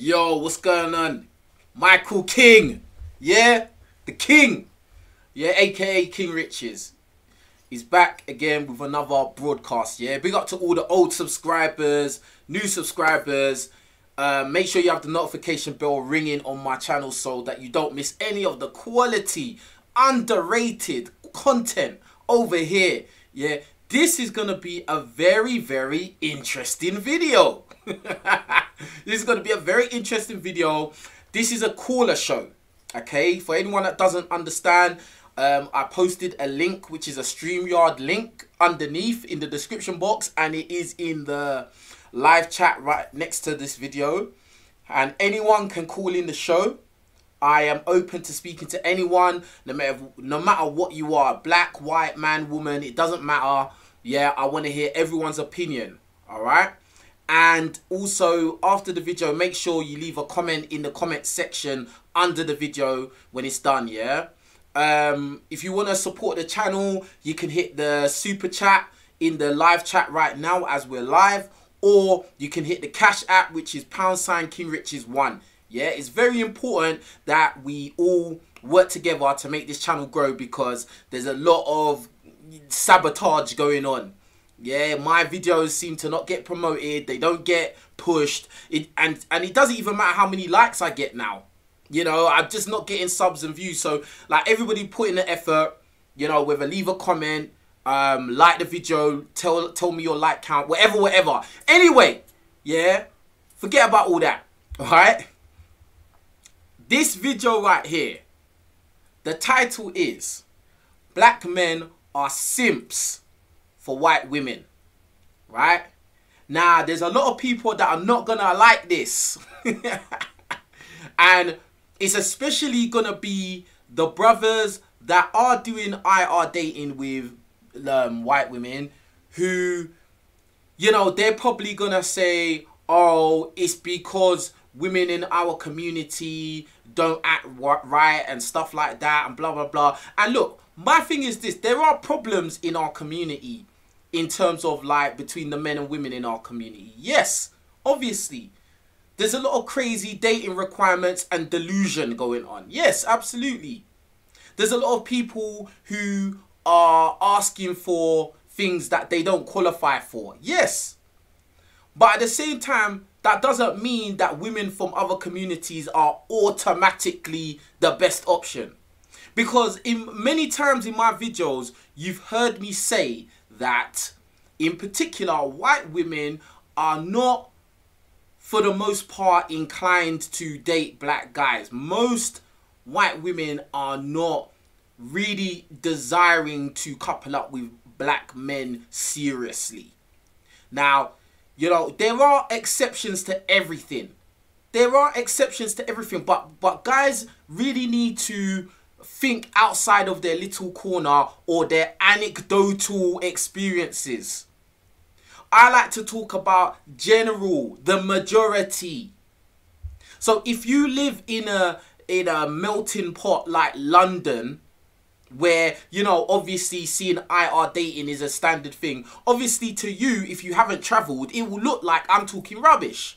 Yo, what's going on? Michael King. Yeah, the King. Yeah, aka King Richez. He's back again with another broadcast. Yeah, big up to all the old subscribers, new subscribers. Make sure you have the notification bell ringing on my channel so that you don't miss any of the quality, underrated content over here. Yeah, this is gonna be a very, very interesting video. This is going to be a very interesting video. This is a caller show, okay? For anyone that doesn't understand, I posted a link, which is a StreamYard link underneath in the description box, and it is in the live chat right next to this video. And anyone can call in the show. I am open to speaking to anyone, no matter what you are, black, white, man, woman, it doesn't matter. Yeah, I want to hear everyone's opinion, all right? And also, after the video, make sure you leave a comment in the comment section under the video when it's done, yeah? If you want to support the channel, you can hit the super chat in the live chat right now as we're live. Or you can hit the cash app, which is #KingRiches1. Yeah, it's very important that we all work together to make this channel grow because there's a lot of sabotage going on. Yeah, my videos seem to not get promoted. They don't get pushed. And it doesn't even matter how many likes I get now. You know, I'm just not getting subs and views. So, like, everybody put in the effort, you know, whether leave a comment, like the video, tell me your like count, whatever, whatever. Anyway, yeah, forget about all that, all right? This video right here, the title is Black Men Are Simps for White Women, right? Now, there's a lot of people that are not gonna like this. And it's especially gonna be the brothers that are doing IR dating with white women who, you know, they're probably gonna say, oh, it's because women in our community don't act right and stuff like that and blah, blah, blah. And look, my thing is this, there are problems in our community in terms of, like, between the men and women in our community. Yes, obviously. There's a lot of crazy dating requirements and delusion going on. Yes, absolutely. There's a lot of people who are asking for things that they don't qualify for. Yes. But at the same time, that doesn't mean that women from other communities are automatically the best option. Because in many times in my videos, you've heard me say that in particular, white women are not, for the most part, inclined to date black guys. Most white women are not really desiring to couple up with black men seriously. Now, you know, there are exceptions to everything. There are exceptions to everything, but guys really need to think outside of their little corner or their anecdotal experiences. I like to talk about general, the majority. So if you live in a melting pot like London, where, you know, obviously seeing IR dating is a standard thing, obviously to you, if you haven't traveled, it will look like I'm talking rubbish.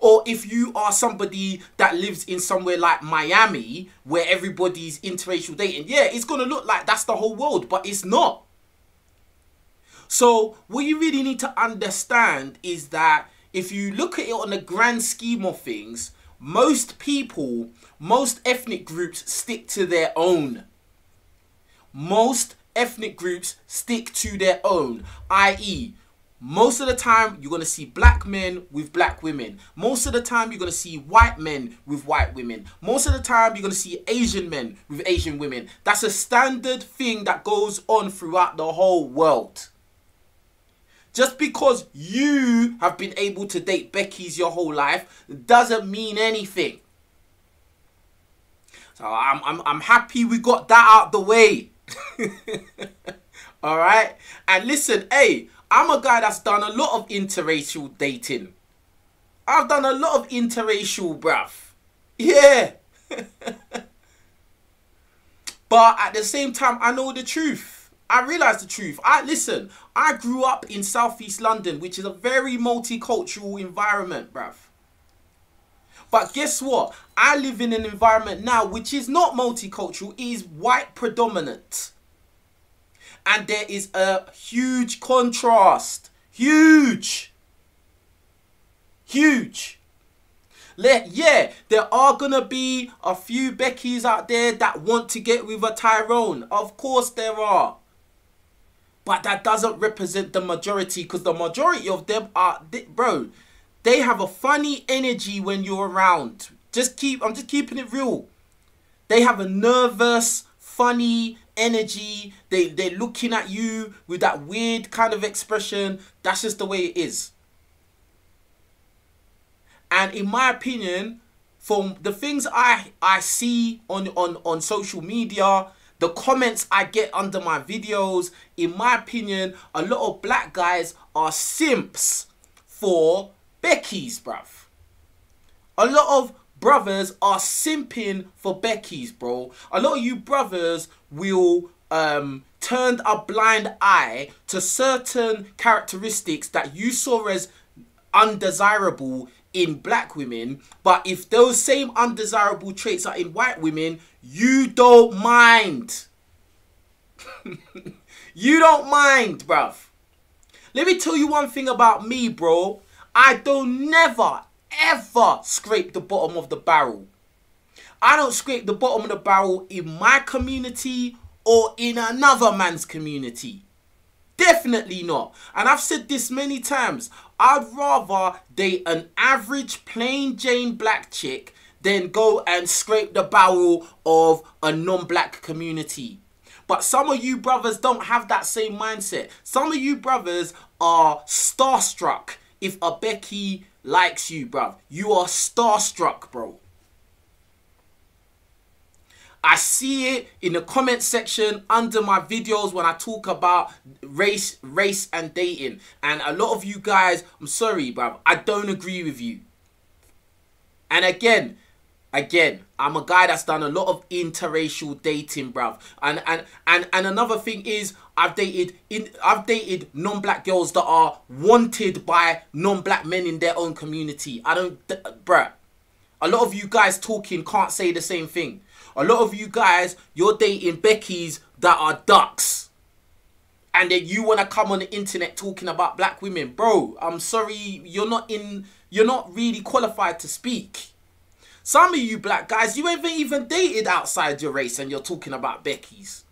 Or if you are somebody that lives in somewhere like Miami, where everybody's interracial dating, yeah, it's going to look like that's the whole world, but it's not. So what you really need to understand is that if you look at it on the grand scheme of things, most people, most ethnic groups stick to their own. Most ethnic groups stick to their own, i.e., most of the time, you're going to see black men with black women. Most of the time, you're going to see white men with white women. Most of the time, you're going to see Asian men with Asian women. That's a standard thing that goes on throughout the whole world. Just because you have been able to date Becky's your whole life doesn't mean anything. So I'm happy we got that out the way. All right? And listen, hey, I'm a guy that's done a lot of interracial dating. I've done a lot of interracial, bruv. Yeah. But at the same time, I know the truth. I realise the truth. Listen, I grew up in Southeast London, which is a very multicultural environment, bruv. But guess what? I live in an environment now which is not multicultural, it is white predominant. And there is a huge contrast. Huge. Huge. Yeah, there are going to be a few Beckys out there that want to get with a Tyrone. Of course there are. But that doesn't represent the majority, because the majority of them are... Bro, they have a funny energy when you're around. I'm just keeping it real. They have a nervous, funny energy. They're looking at you with that weird kind of expression. That's just the way it is. And in my opinion, from the things I see on social media, the comments I get under my videos, in my opinion, a lot of black guys are simps for Beckys, bruv. A lot of brothers are simping for Beckys, bro. A lot of you brothers will turn a blind eye to certain characteristics that you saw as undesirable in black women, but if those same undesirable traits are in white women, you don't mind. You don't mind, bruv. Let me tell you one thing about me, bro. I don't never, ever scrape the bottom of the barrel. I don't scrape the bottom of the barrel in my community or in another man's community. Definitely not. And I've said this many times. I'd rather date an average plain Jane black chick than go and scrape the barrel of a non-black community. But some of you brothers don't have that same mindset. Some of you brothers are starstruck if a Becky likes you, bruv. You are starstruck, bro. I see it in the comment section under my videos when I talk about race and dating. And a lot of you guys, I'm sorry, bruv, I don't agree with you. And again, I'm a guy that's done a lot of interracial dating, bruv. And another thing is, I've dated non-black girls that are wanted by non-black men in their own community. I don't, bruh. A lot of you guys talking can't say the same thing. A lot of you guys, you're dating Beckys that are ducks. And then you want to come on the internet talking about black women. Bro, I'm sorry, you're not really qualified to speak. Some of you black guys, you haven't even dated outside your race and you're talking about Beckys.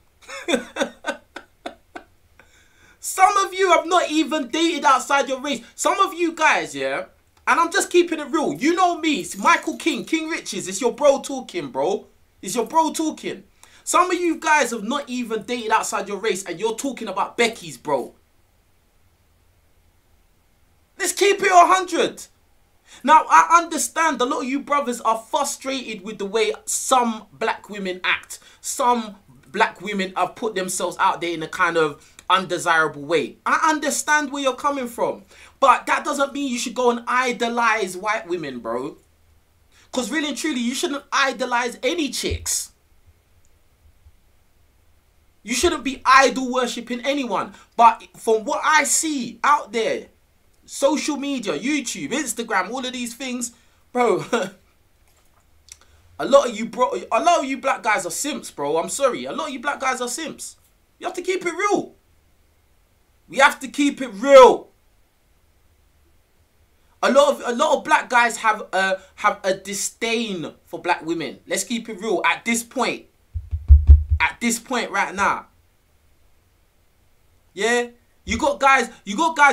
Some of you have not even dated outside your race. Some of you guys, yeah, and I'm just keeping it real. You know me, it's Michael King, King Richez. It's your bro talking, bro. It's your bro talking. Some of you guys have not even dated outside your race and you're talking about Beckys, bro. Let's keep it 100. Now, I understand a lot of you brothers are frustrated with the way some black women act. Some black women have put themselves out there in a kind of undesirable way. I understand where you're coming from. But that doesn't mean you should go and idolize white women, bro. Because really and truly, you shouldn't idolize any chicks. You shouldn't be idol worshipping anyone. But from what I see out there, social media, YouTube, Instagram, all of these things, bro. A lot of you black guys are simps, bro. I'm sorry. A lot of you black guys are simps. You have to keep it real. We have to keep it real. A lot of black guys have a disdain for black women. Let's keep it real at this point. At this point right now. Yeah? You got guys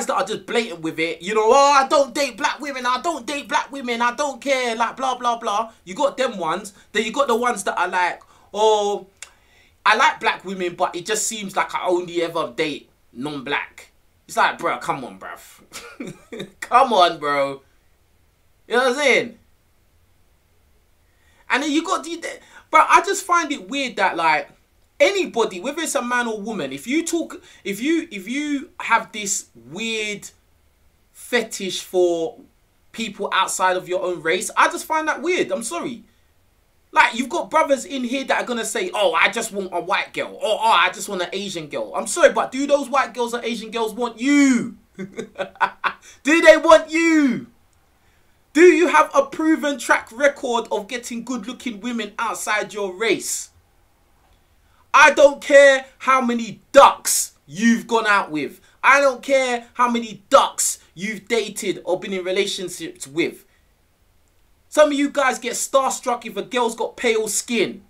that are just blatant with it. You know, oh, I don't date black women. I don't date black women. I don't care. Like, blah, blah, blah. You got them ones. Then you got the ones that are like, oh, I like black women, but it just seems like I only ever date non-black. It's like, bro, come on, bruv. Come on, bro. You know what I'm saying? And then you got... Bro, I just find it weird that, like, anybody, whether it's a man or woman, if you have this weird fetish for people outside of your own race, I just find that weird. I'm sorry. Like, you've got brothers in here that are going to say, oh, I just want a white girl. Or, oh, I just want an Asian girl. I'm sorry, but do those white girls or Asian girls want you? Do they want you? Do you have a proven track record of getting good-looking women outside your race? I don't care how many ducks you've gone out with. I don't care how many ducks you've dated or been in relationships with. Some of you guys get starstruck if a girl's got pale skin.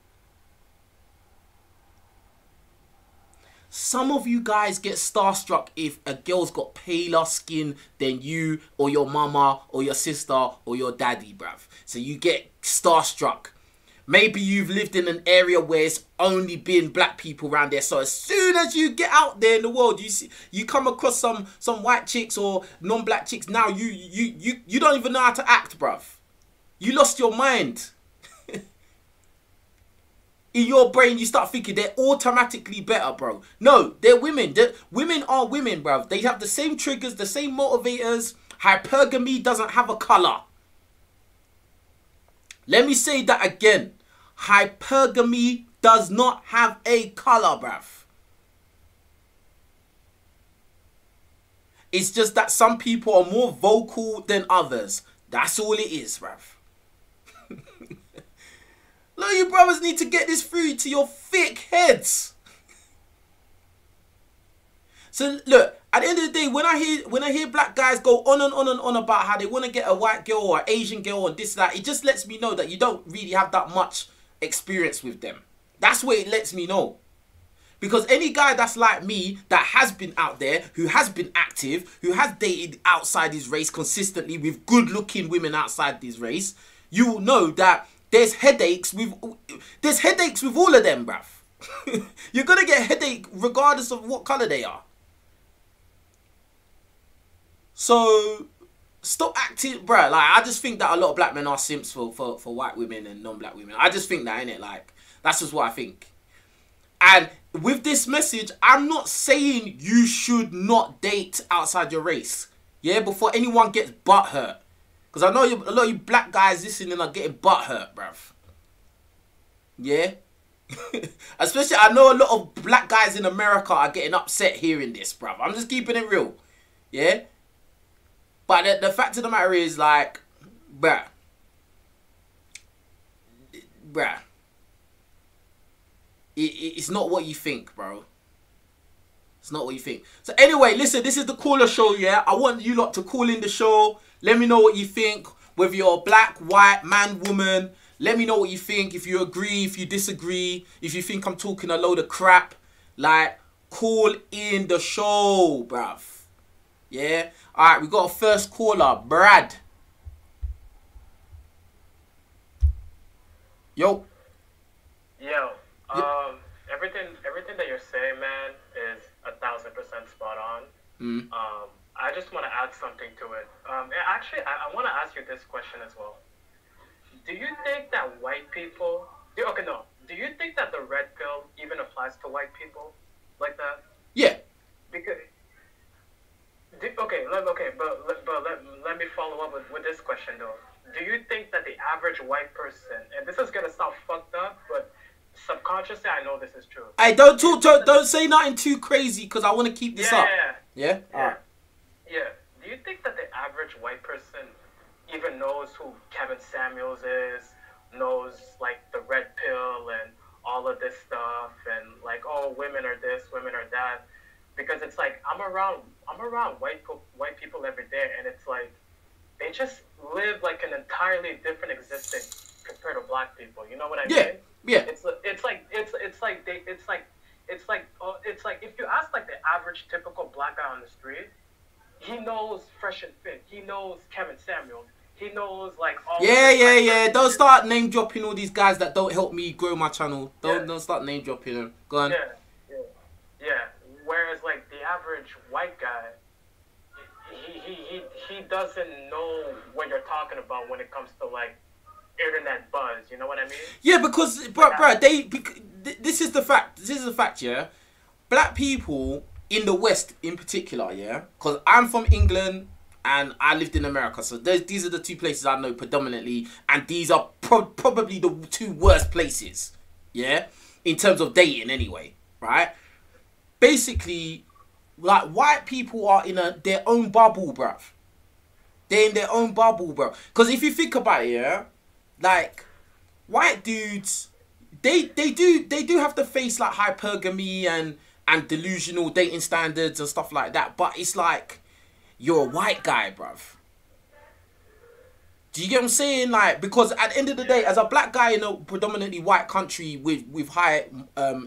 Some of you guys get starstruck if a girl's got paler skin than you or your mama or your sister or your daddy, bruv. So you get starstruck. Maybe you've lived in an area where it's only been black people around there. So as soon as you get out there in the world, you come across some white chicks or non-black chicks. Now you don't even know how to act, bruv. You lost your mind. In your brain, you start thinking they're automatically better, bro. No, they're women. Women are women, bruv. They have the same triggers, the same motivators. Hypergamy doesn't have a colour. Let me say that again. Hypergamy does not have a colour, bruv. It's just that some people are more vocal than others. That's all it is, bruv. Look, you brothers need to get this through to your thick heads. So look, at the end of the day, when I hear black guys go on and on and on about how they want to get a white girl or an Asian girl or this that, it just lets me know that you don't really have that much experience with them. That's what it lets me know. Because any guy that's like me, that has been out there, who has been active, who has dated outside his race consistently with good-looking women outside his race, you will know that There's headaches with all of them, bruv. You're going to get a headache regardless of what colour they are. So, stop acting, bruh. Like, I just think that a lot of black men are simps for white women and non-black women. I just think that, innit? Like, that's just what I think. And with this message, I'm not saying you should not date outside your race. Yeah, before anyone gets butthurt. Because I know a lot of you black guys listening are getting butthurt, bruv. Yeah? Especially, I know a lot of black guys in America are getting upset hearing this, bruv. I'm just keeping it real. Yeah? But the fact of the matter is, like, bruh. Bruh. It's not what you think, bro. It's not what you think. So anyway, listen, this is the caller show, yeah? I want you lot to call in the show. Let me know what you think. Whether you're black, white, man, woman. Let me know what you think. If you agree, if you disagree. If you think I'm talking a load of crap. Like, call in the show, bruv. Yeah? Alright, we got a first caller. Brad. Yo. Yo. Everything that you're saying, man, is 1000% spot on. Mm. I just want to add something to it. Actually, I want to ask you this question as well. Do you think that white people... Do you think that the red pill even applies to white people like that? Yeah. Because... Let me follow up with this question, though. Do you think that the average white person... And this is going to sound fucked up, but... Subconsciously, I know this is true. Hey, don't say nothing too crazy, because I want to keep this up. Yeah? Yeah. All right. Yeah. Do you think that the average white person even knows who Kevin Samuels is, knows, like, the red pill and all of this stuff, and, like, oh, women are this, women are that? Because it's like, I'm around white people every day, and it's like, they just live, like, an entirely different existence compared to black people. You know what I mean? Yeah. Yeah. It's like if you ask like the average typical black guy on the street, he knows Fresh and Fit, he knows Kevin Samuels, he knows like all. Yeah. Don't start name dropping all these guys that don't help me grow my channel. Don't start name dropping them. Go on. Yeah. Whereas like the average white guy, he doesn't know what you're talking about when it comes to like. Internet buzz, you know what I mean? Yeah, because, bro, this is the fact. This is the fact, yeah? Black people in the West in particular, yeah? Because I'm from England and I lived in America. So these are the two places I know predominantly. And these are probably the two worst places, yeah? In terms of dating anyway, right? Basically, like, white people are in their own bubble, bruv. They're in their own bubble, bro. Because if you think about it, yeah, like white dudes, they do have to face like hypergamy and delusional dating standards and stuff like that. But it's like you're a white guy, bruv. Do you get what I'm saying? Like, because at the end of the day, as a black guy in a predominantly white country with high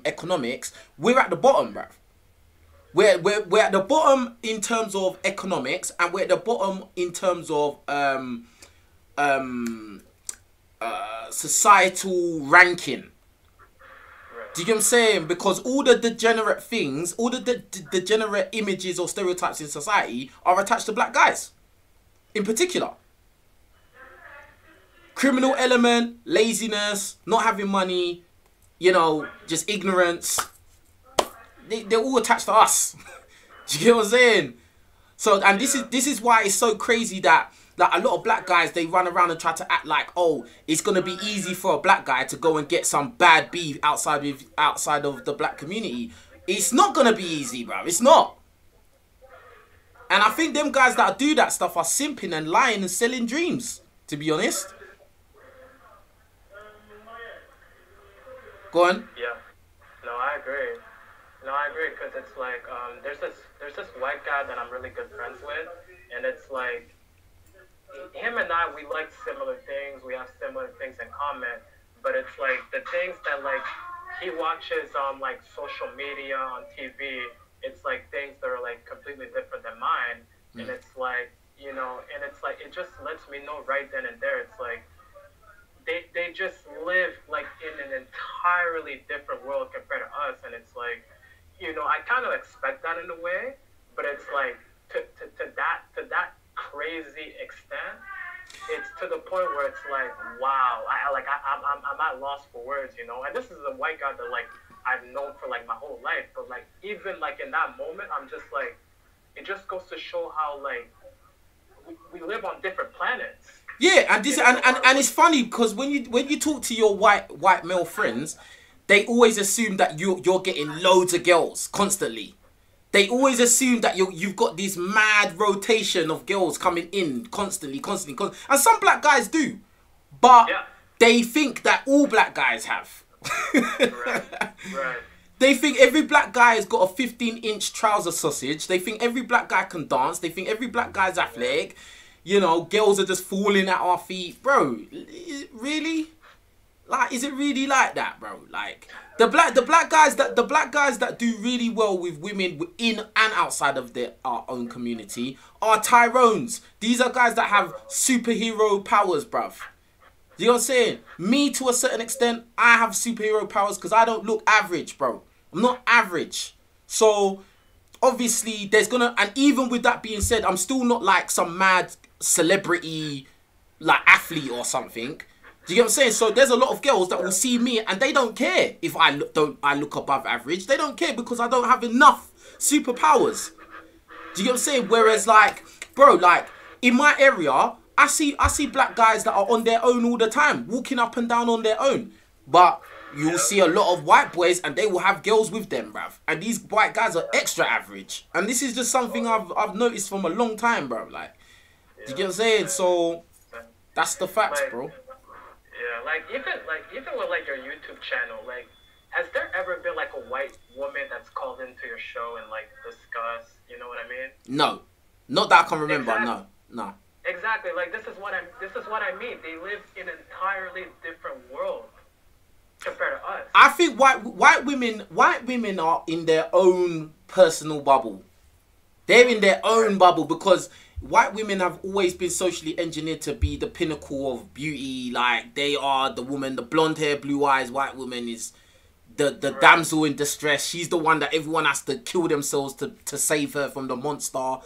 economics, we're at the bottom, bruv. We're at the bottom in terms of economics, and we're at the bottom in terms of societal ranking. Do you get what I'm saying? Because all the degenerate things, all the degenerate images or stereotypes in society are attached to black guys, in particular. Criminal element, laziness, not having money, you know, just ignorance. They're all attached to us. Do you get what I'm saying? So, and this is why it's so crazy that like a lot of black guys, they run around and try to act like, oh, it's gonna be easy for a black guy to go and get some bad beef outside of the black community. It's not gonna be easy, bro. It's not. And I think them guys that do that stuff are simping and lying and selling dreams, to be honest. Go on. Yeah. No, I agree. No, I agree, because it's like, there's this white guy that I'm really good friends with, and it's like, him and I, we like similar things, we have similar things in common, but it's like, the things that, like, he watches on, like, social media, on TV, it's like things that are, like, completely different than mine, and it's like, you know, and it's like, it just lets me know right then and there, it's like, they just live, like, in an entirely different world compared to us, and it's like, you know, I kind of expect that in a way, but it's like to that crazy extent, it's to the point where it's like, wow, I'm at loss for words, you know. And this is a white guy that like I've known for like my whole life, but like even like in that moment, I'm just like, it just goes to show how like we live on different planets. Yeah, and this and it's funny because when you talk to your white male friends, they always assume that you're getting loads of girls constantly. They always assume that you've got this mad rotation of girls coming in constantly. And some black guys do, but yeah, they think that all black guys have. Right. Right. They think every black guy has got a 15-inch trouser sausage. They think every black guy can dance. They think every black guy's athletic. You know, girls are just falling at our feet. Bro, really? Like, is it really like that, bro? Like, the black guys that do really well with women in and outside of our own community are Tyrones. These are guys that have superhero powers, bruv. You know what I'm saying? Me, to a certain extent, I have superhero powers because I don't look average, bro. I'm not average. So, obviously, there's gonna... And even with that being said, I'm still not like some mad celebrity, like, athlete or something. Do you get what I'm saying? So there's a lot of girls that will see me and they don't care if I look above average. They don't care because I don't have enough superpowers. Do you get what I'm saying? Whereas like, bro, like in my area, I see black guys that are on their own all the time, walking up and down on their own. But you'll see a lot of white boys and they will have girls with them, bruv. And these white guys are extra average. And this is just something I've noticed from a long time, bro. Like, do you get what I'm saying? So that's the facts, bro. Yeah, like even with like your YouTube channel, like has there ever been like a white woman that's called into your show and like discussed, you know what I mean? No, not that I can remember. Exactly. No. Exactly, like this is what I mean. They live in an entirely different world compared to us. I think white women are in their own personal bubble. They're in their own bubble because white women have always been socially engineered to be the pinnacle of beauty. Like, they are the woman, the blonde hair, blue eyes, white woman is the right damsel in distress. She's the one that everyone has to kill themselves to save her from the monster.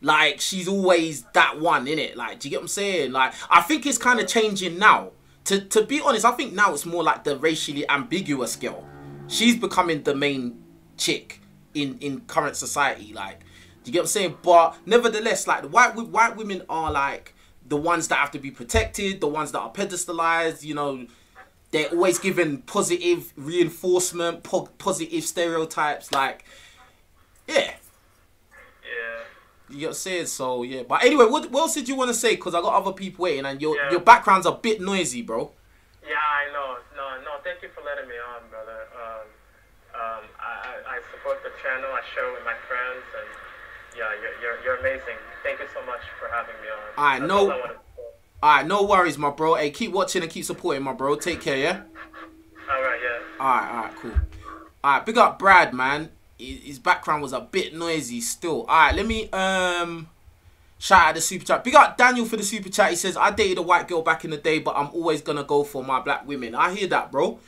Like, she's always that one, innit? Like, do you get what I'm saying? Like, I think it's kind of changing now. To be honest, I think now it's more like the racially ambiguous girl. She's becoming the main chick in current society, like. Do you get what I'm saying? But nevertheless, like, the white women are, like, the ones that have to be protected, the ones that are pedestalized, you know. They're always given positive reinforcement, positive stereotypes, like, yeah. Yeah. You said so, yeah. But anyway, what else did you want to say? Because I got other people waiting, and your background's a bit noisy, bro. Yeah, I know. No, thank you for letting me on, brother. I support the channel. I share with my friends, and yeah, you're amazing. Thank you so much for having me on. All right, no worries, my bro. Hey, keep watching and keep supporting, my bro. Take care, yeah. All right, yeah. All right, cool. All right, big up Brad, man. His background was a bit noisy still. All right, let me shout out the super chat. Big up Daniel for the super chat. He says, I dated a white girl back in the day, but I'm always going to go for my black women. I hear that, bro.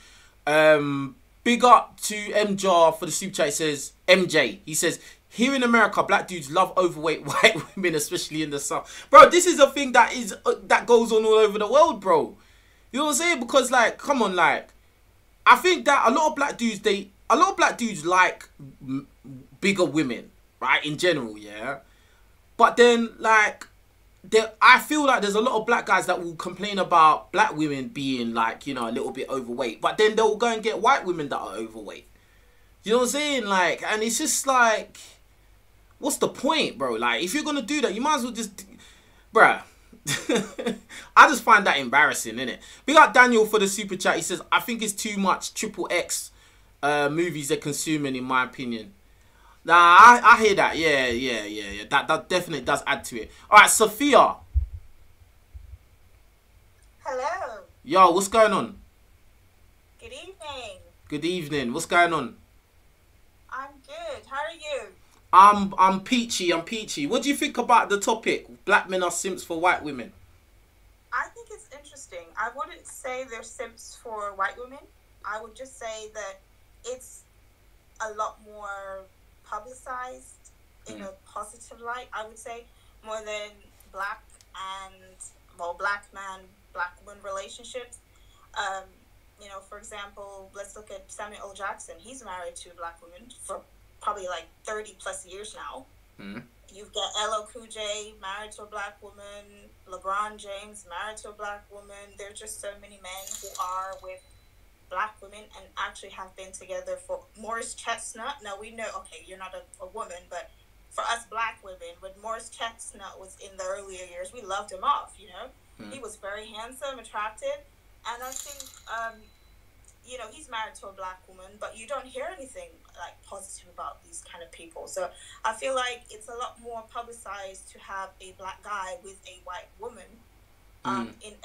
Big up to MJ for the super chat. He says, MJ, he says, here in America, black dudes love overweight white women, especially in the South. Bro, this is a thing that is that goes on all over the world, bro. You know what I'm saying? Because, like, come on, like, I think that a lot of black dudes like bigger women, right? In general, yeah. But then, like, I feel like there's a lot of black guys that will complain about black women being, like, you know, a little bit overweight. But then they'll go and get white women that are overweight. You know what I'm saying? Like, and it's just like, what's the point, bro? Like, if you're going to do that, you might as well just, bruh. I just find that embarrassing, innit? We got Daniel for the super chat. He says, I think it's too much XXX movies they're consuming, in my opinion. Nah, I hear that. Yeah. That definitely does add to it. All right, Sophia. Hello. Yo, what's going on? Good evening. Good evening. What's going on? I'm good. How are you? I'm peachy. I'm peachy. What do you think about the topic? Black men are simps for white women. I think it's interesting. I wouldn't say they're simps for white women. I would just say that it's a lot more publicized in a positive light, I would say, more than black man, black woman relationships. You know, for example, let's look at Samuel L. Jackson. He's married to a black woman for probably like 30 plus years now. You've got LL Cool J married to a black woman, LeBron James married to a black woman. There are just so many men who are with black women and actually have been together for Morris Chestnut. Now we know, okay, you're not a woman, but for us black women, when Morris Chestnut was in the earlier years, we loved him off, you know. He was very handsome, attractive, and I think you know, he's married to a black woman, but you don't hear anything like positive about these kind of people. So I feel like it's a lot more publicized to have a black guy with a white woman.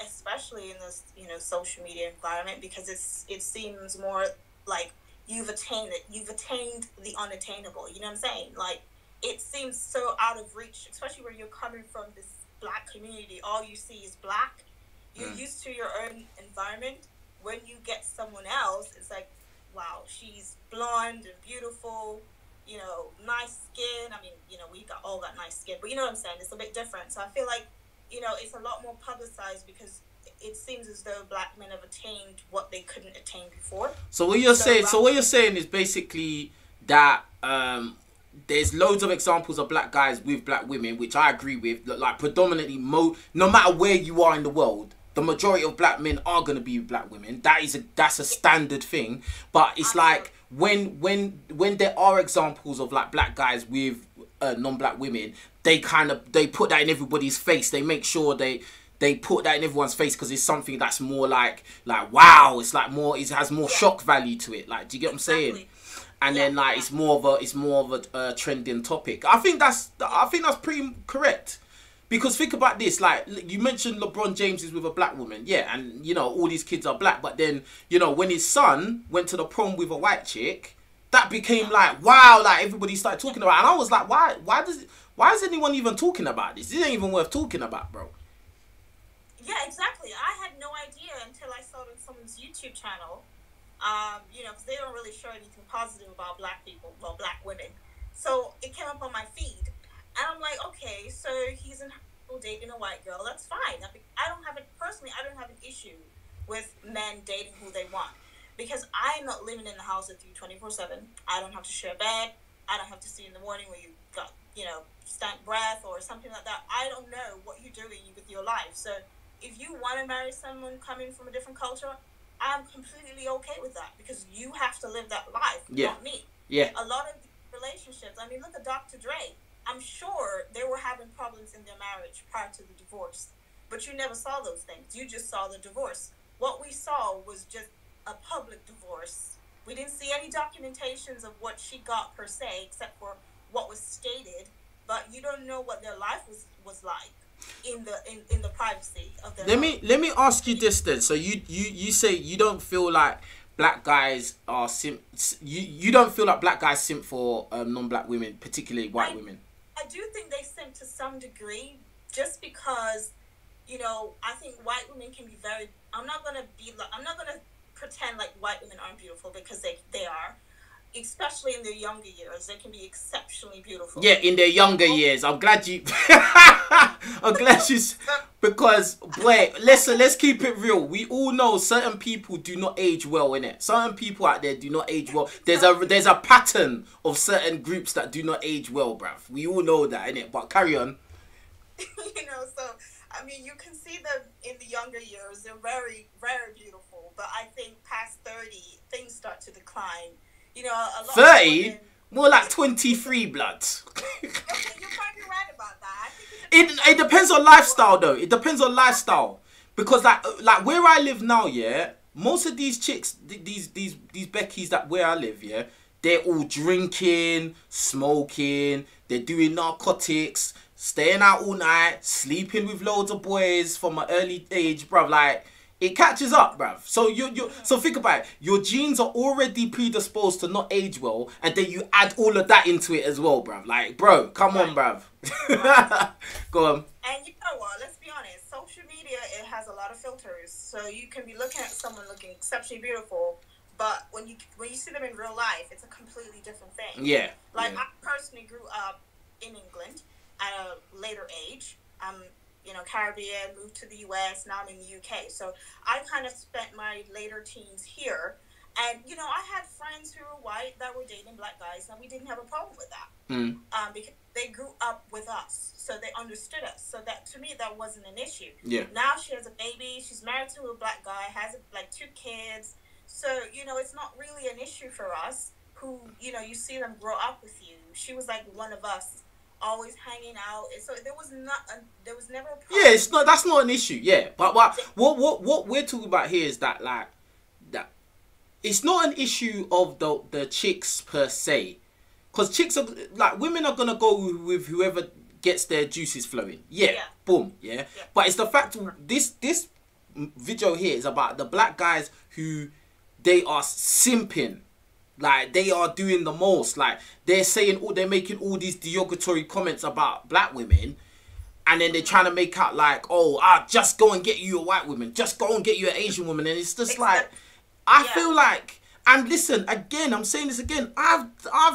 Especially in this, you know, social media environment, because it seems more like you've attained it. You've attained the unattainable. You know what I'm saying? Like, it seems so out of reach, especially where you're coming from this black community. All you see is black. You're used to your own environment. When you get someone else, it's like, wow, she's blonde and beautiful, you know, nice skin. I mean, you know, we got all that nice skin, but you know what I'm saying? It's a bit different. So I feel like, you know, it's a lot more publicized because it seems as though black men have attained what they couldn't attain before. So what you're saying is basically that there's loads of examples of black guys with black women, which I agree with. Like, predominantly, no matter where you are in the world, the majority of black men are going to be with black women. That's a standard thing. But it's like when there are examples of like black guys with non-black women, they put that in everybody's face. They make sure they put that in everyone's face because it's something that's more like wow, it's like more, it has more shock value to it. Like, do you get what I'm saying? And then like it's more of a trending topic. I think that's pretty correct. Because think about this, like, you mentioned LeBron James is with a black woman, yeah, and, you know, all these kids are black, but then, you know, when his son went to the prom with a white chick, that became like, wow, like, everybody started talking about it. And I was like, why is anyone even talking about this? This ain't even worth talking about, bro. Yeah, exactly. I had no idea until I saw it on someone's YouTube channel, you know, because they don't really show anything positive about black people, well, black women. So it came up on my feed. And I'm like, okay, so he's in high school dating a white girl. That's fine. I don't have an issue with men dating who they want because I'm not living in the house with you 24/7. I don't have to share a bed. I don't have to see you in the morning where you got, you know, stank breath or something like that. I don't know what you're doing with your life. So if you want to marry someone coming from a different culture, I'm completely okay with that because you have to live that life, not me. Yeah. A lot of relationships. I mean, look at Dr. Dre. I'm sure they were having problems in their marriage prior to the divorce, but you never saw those things. You just saw the divorce. What we saw was just a public divorce. We didn't see any documentations of what she got per se, except for what was stated, but you don't know what their life was like in the privacy of their Let me ask you this then. So you say you don't feel like black guys are you don't feel like black guys simp for non-black women, particularly white women. I do think they simp to some degree, just because, you know, I think white women can be very, I'm not going to pretend like white women aren't beautiful, because they are, especially in their younger years. They can be exceptionally beautiful. Yeah, in their younger years. I'm glad you, because, boy, listen, let's keep it real. We all know certain people do not age well, innit? Certain people out there do not age well. There's a pattern of certain groups that do not age well, bruv. We all know that, innit? But carry on. You know, so, I mean, you can see them in the younger years. They're very, very beautiful. But I think past 30, things start to decline. You know, a lot 30? Of women... More like 23, blood. You're probably right about that. It depends on lifestyle, though. It depends on lifestyle. Because, like where I live now, yeah, most of these chicks, these Beckies that where I live, yeah, they're all drinking, smoking, they're doing narcotics, staying out all night, sleeping with loads of boys from an early age, bruv. Like, it catches up, bruv. So so think about it. Your genes are already predisposed to not age well, and then you add all of that into it as well, bruv. Like, bro, come on, bruv. Go on. And you know what? Let's be honest. Social media, it has a lot of filters. So you can be looking at someone looking exceptionally beautiful, but when you see them in real life, it's a completely different thing. Yeah. Like, I personally grew up in England at a later age, you know, Caribbean, moved to the US, now I'm in the UK. So I kind of spent my later teens here. And, you know, I had friends who were white that were dating black guys, and we didn't have a problem with that. Because they grew up with us, so they understood us. So that, to me, that wasn't an issue. Yeah. Now she has a baby, she's married to a black guy, has like 2 kids. So, you know, it's not really an issue for us who, you know, you see them grow up with you. She was like one of us, always hanging out, so there was never a problem. Yeah, it's not, that's not an issue. Yeah, but what we're talking about here is that, like, that it's not an issue of the chicks per se, because chicks are like, women are gonna go with whoever gets their juices flowing. Yeah. Boom. Yeah. But it's the fact, this video here is about the black guys who they are simping. Like, they are doing the most. Like, they're saying they're making all these derogatory comments about black women, and then they're trying to make out like, oh, just go and get you a white woman, just go and get you an Asian woman, and it's just like, I feel like, and listen, again, I'm saying this again, I've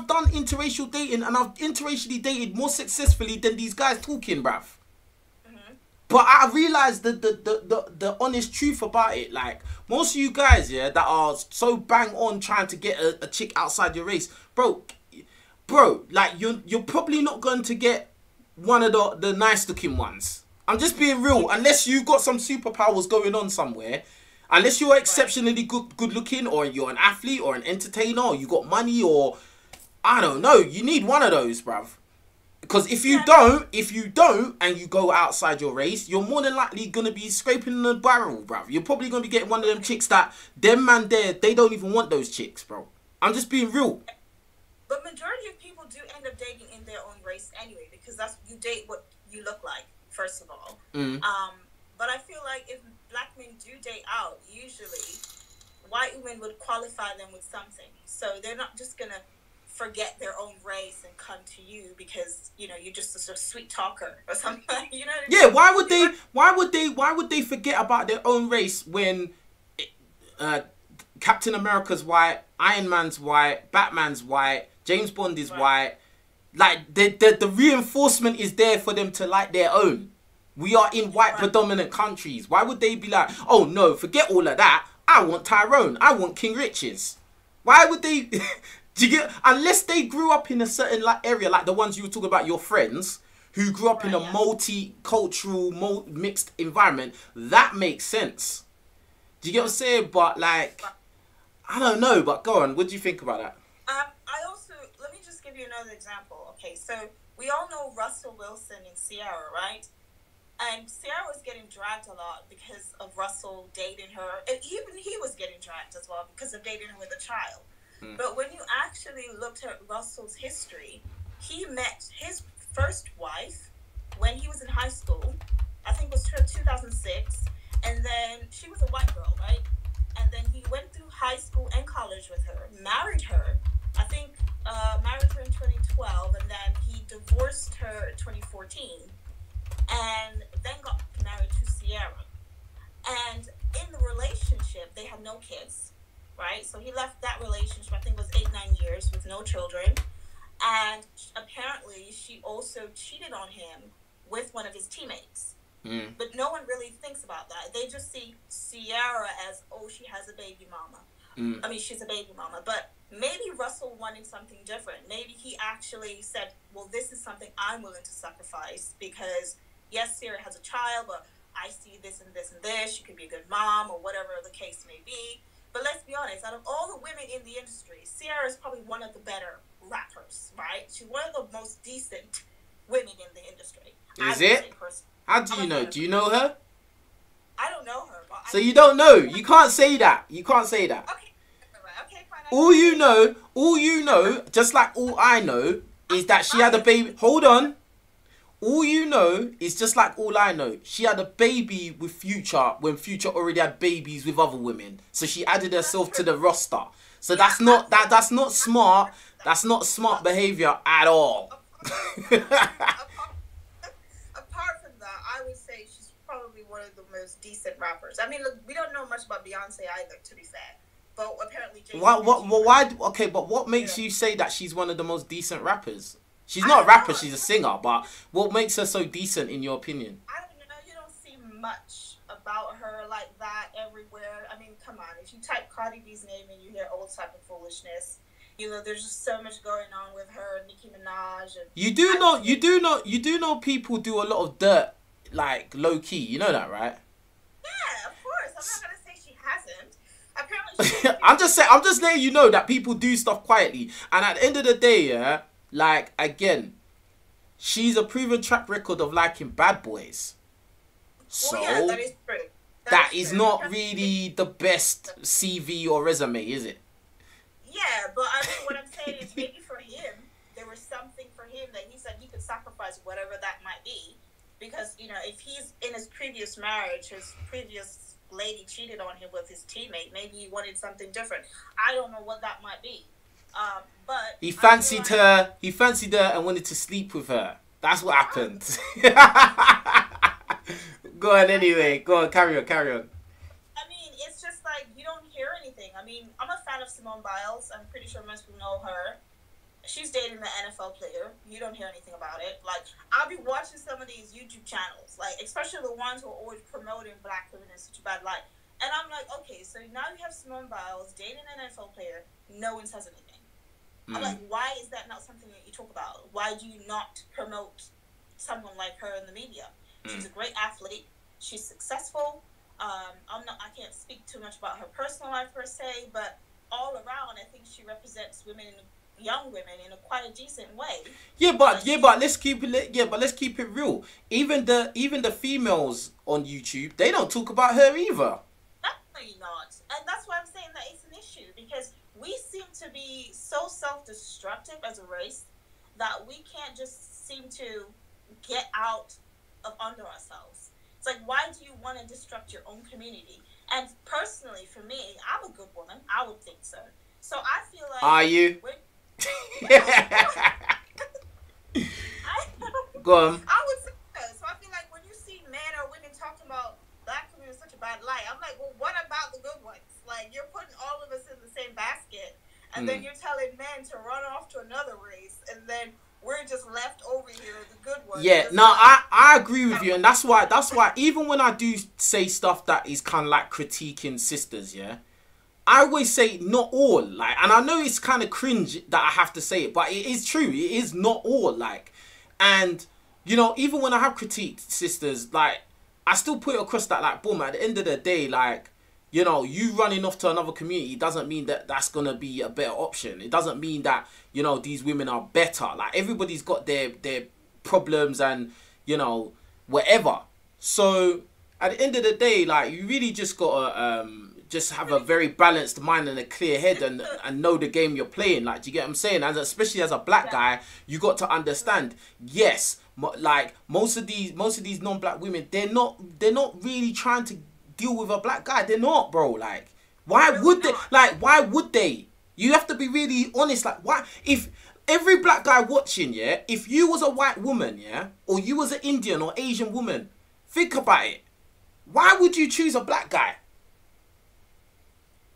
done interracial dating, and I've interracially dated more successfully than these guys talking, bruv. But I realised the honest truth about it. Like, most of you guys, yeah, that are so bang on trying to get a chick outside your race, bro, like, you're probably not going to get one of the nice looking ones. I'm just being real. Unless you've got some superpowers going on somewhere, unless you're exceptionally good looking, or you're an athlete or an entertainer, or you got money, or I don't know, you need one of those, bruv. Because if you don't, and you go outside your race, you're more than likely going to be scraping the barrel, bruv. You're probably going to be getting one of them chicks that, them man there, they don't even want those chicks, bro. I'm just being real. But majority of people do end up dating in their own race anyway, because that's, you date what you look like, first of all. But I feel like if black men do date out, usually white women would qualify them with something. So they're not just going to forget their own race and come to you because, you know, you're just a sort of sweet talker or something. You know what I mean? Yeah, why would they forget about their own race when Captain America's white, Iron Man's white, Batman's white, James Bond is white. Like, the reinforcement is there for them to like their own. We are in white predominant countries. Why would they be like, oh no, forget all of that, I want Tyrone, I want King Richez? Why would they... Do you get, unless they grew up in a certain area, like the ones you were talking about, your friends, who grew up in a multicultural, mixed environment, that makes sense. Do you get what I'm saying? But, like, I don't know, but go on, what do you think about that? I also, let me just give you you another example. Okay, so we all know Russell Wilson and Ciara, right? And Ciara was getting dragged a lot because of Russell dating her. And even he was getting dragged as well because of dating her with a child. Hmm. But when you actually looked at Russell's history, he met his first wife when he was in high school. I think it was 2006. And then she was a white girl, right? And then he went through high school and college with her, married her. I think married her in 2012, and then he divorced her in 2014. And then got married to Ciara. And in the relationship, they had no kids, right? So he left that relationship, I think it was 8-9 years, with no children. And apparently she also cheated on him with one of his teammates. Mm. But no one really thinks about that. They just see Ciara as, oh, she has a baby mama. Mm. I mean, she's a baby mama. But maybe Russell wanted something different. Maybe he actually said, well, this is something I'm willing to sacrifice because... yes, Ciara has a child, but I see this and this and this. She could be a good mom or whatever the case may be. But let's be honest, out of all the women in the industry, Ciara is probably one of the better rappers, right? She's one of the most decent women in the industry. Is it? How do you know? Do you know her? I don't know her. So you don't know. You can't say that. You can't say that. Okay. Okay, fine. All you know, just like all I know, is that she had a baby. Hold on. All you know is just like all I know. She had a baby with Future when Future already had babies with other women. So she added herself to the roster. So that's not smart. That's not smart behavior at all. Apart from that, I would say she's probably one of the most decent rappers. I mean, look, we don't know much about Beyonce either, to be fair. But apparently, what makes you say that she's one of the most decent rappers? She's not a rapper, she's a singer, but what makes her so decent in your opinion? I don't know, you don't see much about her like that everywhere. I mean, come on, if you type Cardi B's name and you hear all type of foolishness, you know, there's just so much going on with her, Nicki Minaj. And you do know people do a lot of dirt, like low key, you know that, right? Yeah, of course, I'm not going to say she hasn't. Apparently she I'm just letting you know that people do stuff quietly, and at the end of the day, yeah, like, again, she's a proven track record of liking bad boys. So, well, yeah, that is true. That is not really the best CV or resume, is it? Yeah, but I mean, what I'm saying is maybe for him, there was something for him that he said he could sacrifice whatever that might be. Because, you know, if he's in his previous marriage, his previous lady cheated on him with his teammate, maybe he wanted something different. I don't know what that might be. But he fancied her and wanted to sleep with her. That's what happened. Go on anyway. Go on, carry on. I mean, it's just like you don't hear anything. I mean, I'm a fan of Simone Biles. I'm pretty sure most people know her. She's dating an NFL player. You don't hear anything about it. Like, I'll be watching some of these YouTube channels, like especially the ones who are always promoting black women in such a bad light. And I'm like, okay, so now you have Simone Biles dating an NFL player. No one says anything. I'm like, why is that not something that you talk about? Why do you not promote someone like her in the media? She's a great athlete. She's successful. I can't speak too much about her personal life per se, but all around, I think she represents women, young women, in a quite a decent way. Yeah, but let's keep it real. Even the females on YouTube, they don't talk about her either. Definitely not, and that's why I'm saying that it's an issue because. We seem to be so self-destructive as a race that we can't just seem to get out of under ourselves. It's like, why do you want to destruct your own community? And personally, for me, I'm a good woman. I would think so. So I feel like... Are you? Go on. I would think so. So I feel like when you see men or women talking about black women in such a bad light, I'm like, well, what about the good ones? Like, you're putting all of us in the same basket, and then you're telling men to run off to another race, and then we're just left over here, the good ones. Yeah, no, I agree with you, and that's why even when I do say stuff that is kind of like critiquing sisters, yeah, I always say not all, like, and I know it's kind of cringe that I have to say it, but it is true, it is not all, like, and, you know, even when I have critiqued sisters, like, I still put it across that, like, boom, at the end of the day, like, You know, you running off to another community doesn't mean that that's going to be a better option. It doesn't mean that, you know, these women are better. Like, everybody's got their problems and, you know, whatever. So, at the end of the day, like, you really just got to just have a very balanced mind and a clear head and know the game you're playing. Like, do you get what I'm saying? And especially as a black guy, you got to understand, yes, like, most of these non-black women, they're not really trying to deal with a black guy. They're not, bro. Like, why would they? Like, why would they? You have to be really honest. Like, why? If every black guy watching, yeah, if you was a white woman, yeah, or you was an Indian or Asian woman, think about it. Why would you choose a black guy?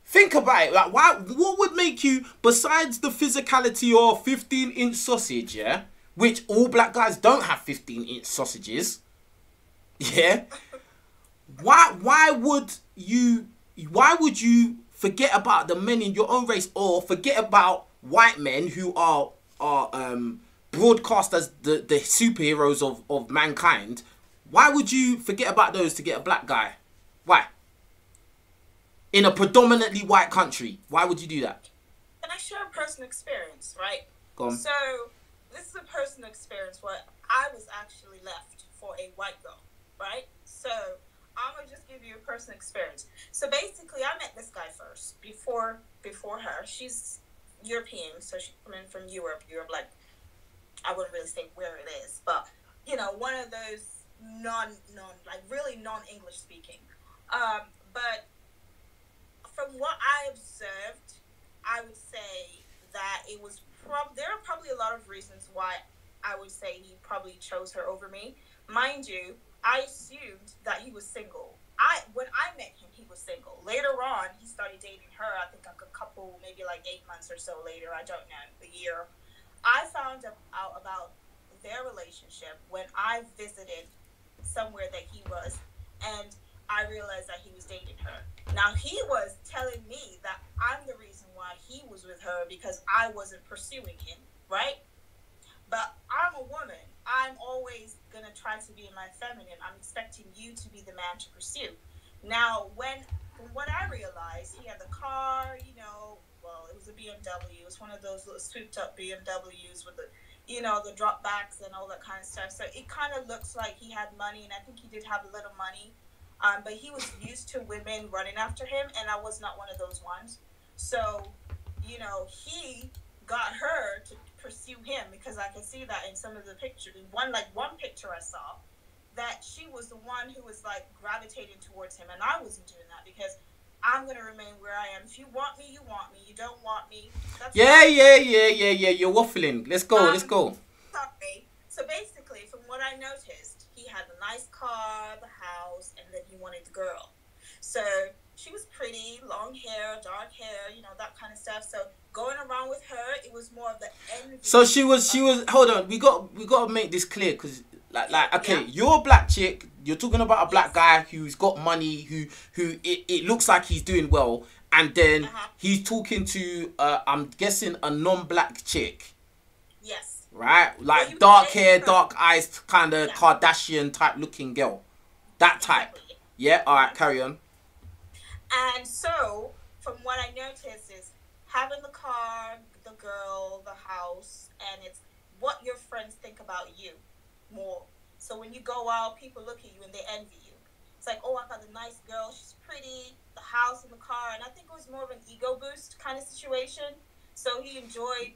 Think about it. Like, why? What would make you, besides the physicality of 15-inch sausage, yeah, which all black guys don't have 15-inch sausages, yeah. Why would you forget about the men in your own race, or forget about white men who are broadcast as the superheroes of mankind? Why would you forget about those to get a black guy? Why? In a predominantly white country, why would you do that? Can I share a personal experience, right? Go on. So this is a personal experience where I was actually left for a white girl, right? So I'm gonna just give you a personal experience. So basically, I met this guy first before her. She's European, so she's coming from Europe. Europe, like, I wouldn't really think where it is, but you know, one of those really non English speaking. But from what I observed, I would say that it was there are probably a lot of reasons why I would say he probably chose her over me, mind you. I assumed that he was single. When I met him, he was single. Later on, he started dating her, I think like a couple, maybe like 8 months or so later, I don't know, a year. I found out about their relationship when I visited somewhere that he was, and I realized that he was dating her. Now, he was telling me that I'm the reason why he was with her because I wasn't pursuing him, right? But I'm a woman. I'm always going to try to be in my feminine. I'm expecting you to be the man to pursue. Now, when I realized he had the car, you know, well, it was a BMW. It was one of those little swooped up BMWs with the, you know, the drop backs and all that kind of stuff. So it kind of looks like he had money, and I think he did have a little money. But he was used to women running after him, and I was not one of those ones. So, you know, he got her to pursue him because I can see that in some of the pictures. One picture I saw that she was the one who was like gravitating towards him, and I wasn't doing that because I'm gonna remain where I am. If you want me, you want me. You don't want me. That's You're waffling. Let's go. Sorry. So basically, from what I noticed, he had a nice car, the house, and then he wanted the girl. So she was pretty, long hair, dark hair, you know, that kind of stuff. So going around with her, it was more of the envy. So she was. Hold on, we got to make this clear, because like okay, yeah. You're a black chick. You're talking about a black guy who's got money, who it looks like he's doing well, and then he's talking to I'm guessing a non-black chick. Yes. Right, like, well, dark hair, dark eyes, kind of Kardashian type looking girl, that type. Exactly. Yeah. All right, carry on. And so, from what I noticed is having the car, the girl, the house, and it's what your friends think about you more. So when you go out, people look at you and they envy you. It's like, oh, I got a nice girl, she's pretty, the house and the car. And I think it was more of an ego boost kind of situation. So he enjoyed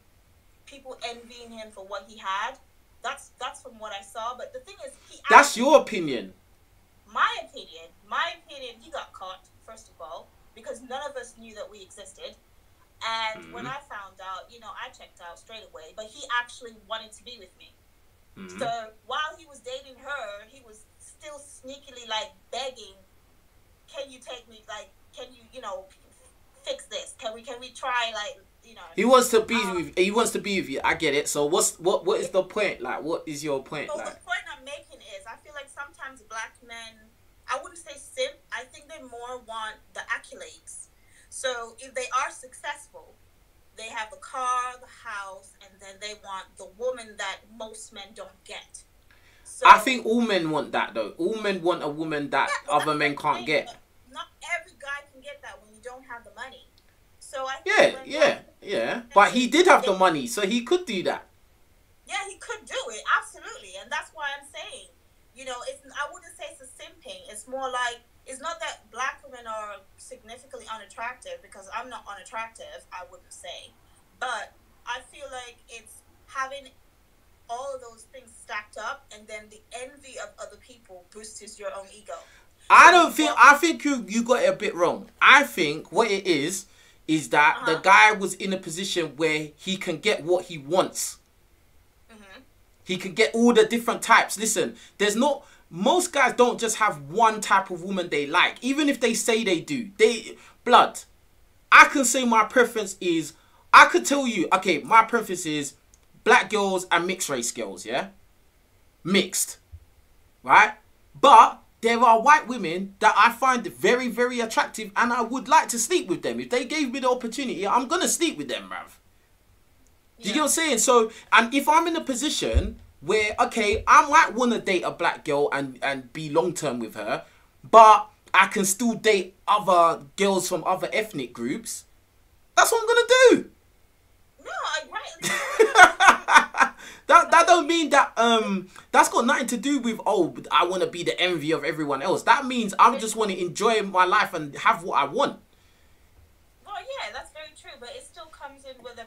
people envying him for what he had. That's from what I saw. But the thing is, that's your opinion. My opinion, he got caught. First of all, because none of us knew that we existed. And when I found out, you know, I checked out straight away, but he actually wanted to be with me. So while he was dating her, he was still sneakily like begging, can you take me? Like, can you know, fix this? Can we try, like, you know. He wants to be with you. I get it. So what is the point? Like, what is your point? So the point I'm making is I feel like sometimes black men, I wouldn't say simp. I think they more want the accolades. So if they are successful, they have the car, the house, and then they want the woman that most men don't get. So, I think all men want that, though. All men want a woman that other men can't get. Not every guy can get get that when you don't have the money. So I think but he did have the money, so he could do that. Yeah, he could do it, absolutely. And that's why I'm saying, you know, it's, I wouldn't say it's a simping. It's more like, it's not that black women are significantly unattractive, because I'm not unattractive, I wouldn't say. But I feel like it's having all of those things stacked up, and then the envy of other people boosts your own ego. I think you got it a bit wrong. I think what it is that the guy was in a position where he can get what he wants. He can get all the different types. Listen, there's not... Most guys don't just have one type of woman they like. Even if they say they do. I can say my preference is... I could tell you, okay, my preference is black girls and mixed race girls, yeah? Mixed. Right? But there are white women that I find very, very attractive, and I would like to sleep with them. If they gave me the opportunity, I'm going to sleep with them, bruv. Do you get what I'm saying? So, and if I'm in a position where, okay, I might want to date a black girl and be long-term with her, but I can still date other girls from other ethnic groups, that's what I'm going to do. No, I'm right. That don't mean that, that's got nothing to do with, oh, I want to be the envy of everyone else. That means I just want to enjoy my life and have what I want. Well, yeah, that's very true, but it still comes in with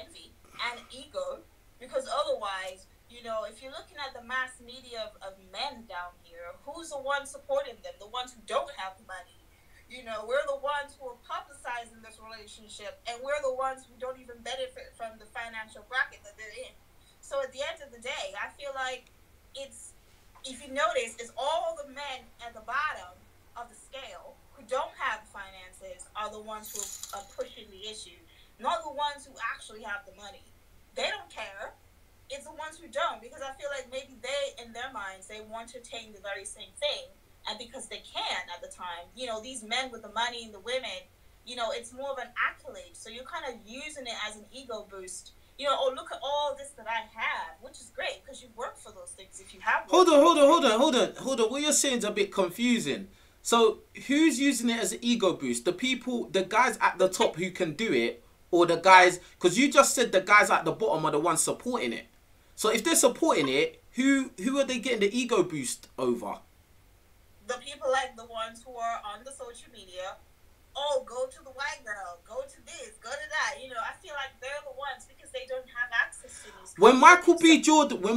envy and ego, because otherwise, you know, if you're looking at the mass media of men down here, who's the one supporting them? The ones who don't have money. You know, we're the ones who are publicizing this relationship, and we're the ones who don't even benefit from the financial bracket that they're in. So at the end of the day, I feel like it's, if you notice, it's all the men at the bottom of the scale who don't have finances are the ones who are pushing the issue, not the ones who actually have the money. They don't care. It's the ones who don't, because I feel like maybe they, in their minds, they want to attain the very same thing, and because they can at the time, you know, these men with the money and the women, you know, it's more of an accolade, so you're kind of using it as an ego boost, you know, oh, look at all this that I have, which is great, because you work for those things if you have them. Hold on, what you're saying is a bit confusing. So, who's using it as an ego boost? The people, the guys at the top who can do it, or the guys, because you just said the guys at the bottom are the ones supporting it. So if they're supporting it, who are they getting the ego boost over? The people like the ones who are on the social media. Oh, go to the white girl, go to this, go to that. You know, I feel like they're the ones because they don't have access to these. When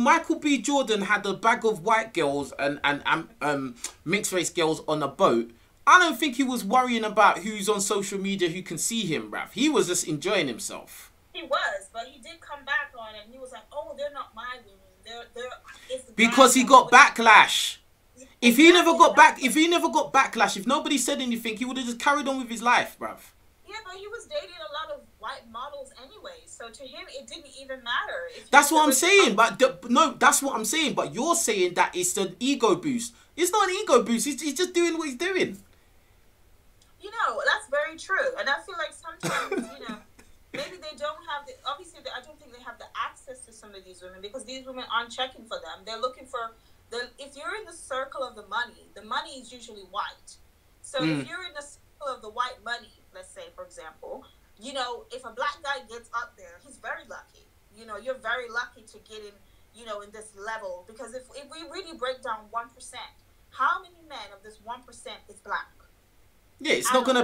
Michael B. Jordan had a bag of white girls and mixed race girls on a boat, I don't think he was worrying about who's on social media who can see him, Raph. He was just enjoying himself. He was, but he did come back on it, and he was like, oh, they're not my women. Because he got backlash. If he never got backlash, if nobody said anything, he would have just carried on with his life, bruv. Yeah, but he was dating a lot of white models anyway, so to him, it didn't even matter. That's what I'm saying, but you're saying that it's an ego boost. It's not an ego boost, he's just doing what he's doing. You know, that's very true, and I feel like sometimes, you know, maybe they don't have the... Obviously, I don't think they have the access to some of these women, because these women aren't checking for them. They're looking for... If you're in the circle of the money is usually white. So if you're in the circle of the white money, let's say, for example, you know, if a black guy gets up there, he's very lucky. You know, you're very lucky to get in, you know, in this level. Because if we really break down 1%, how many men of this 1% is black? Yeah, it's not going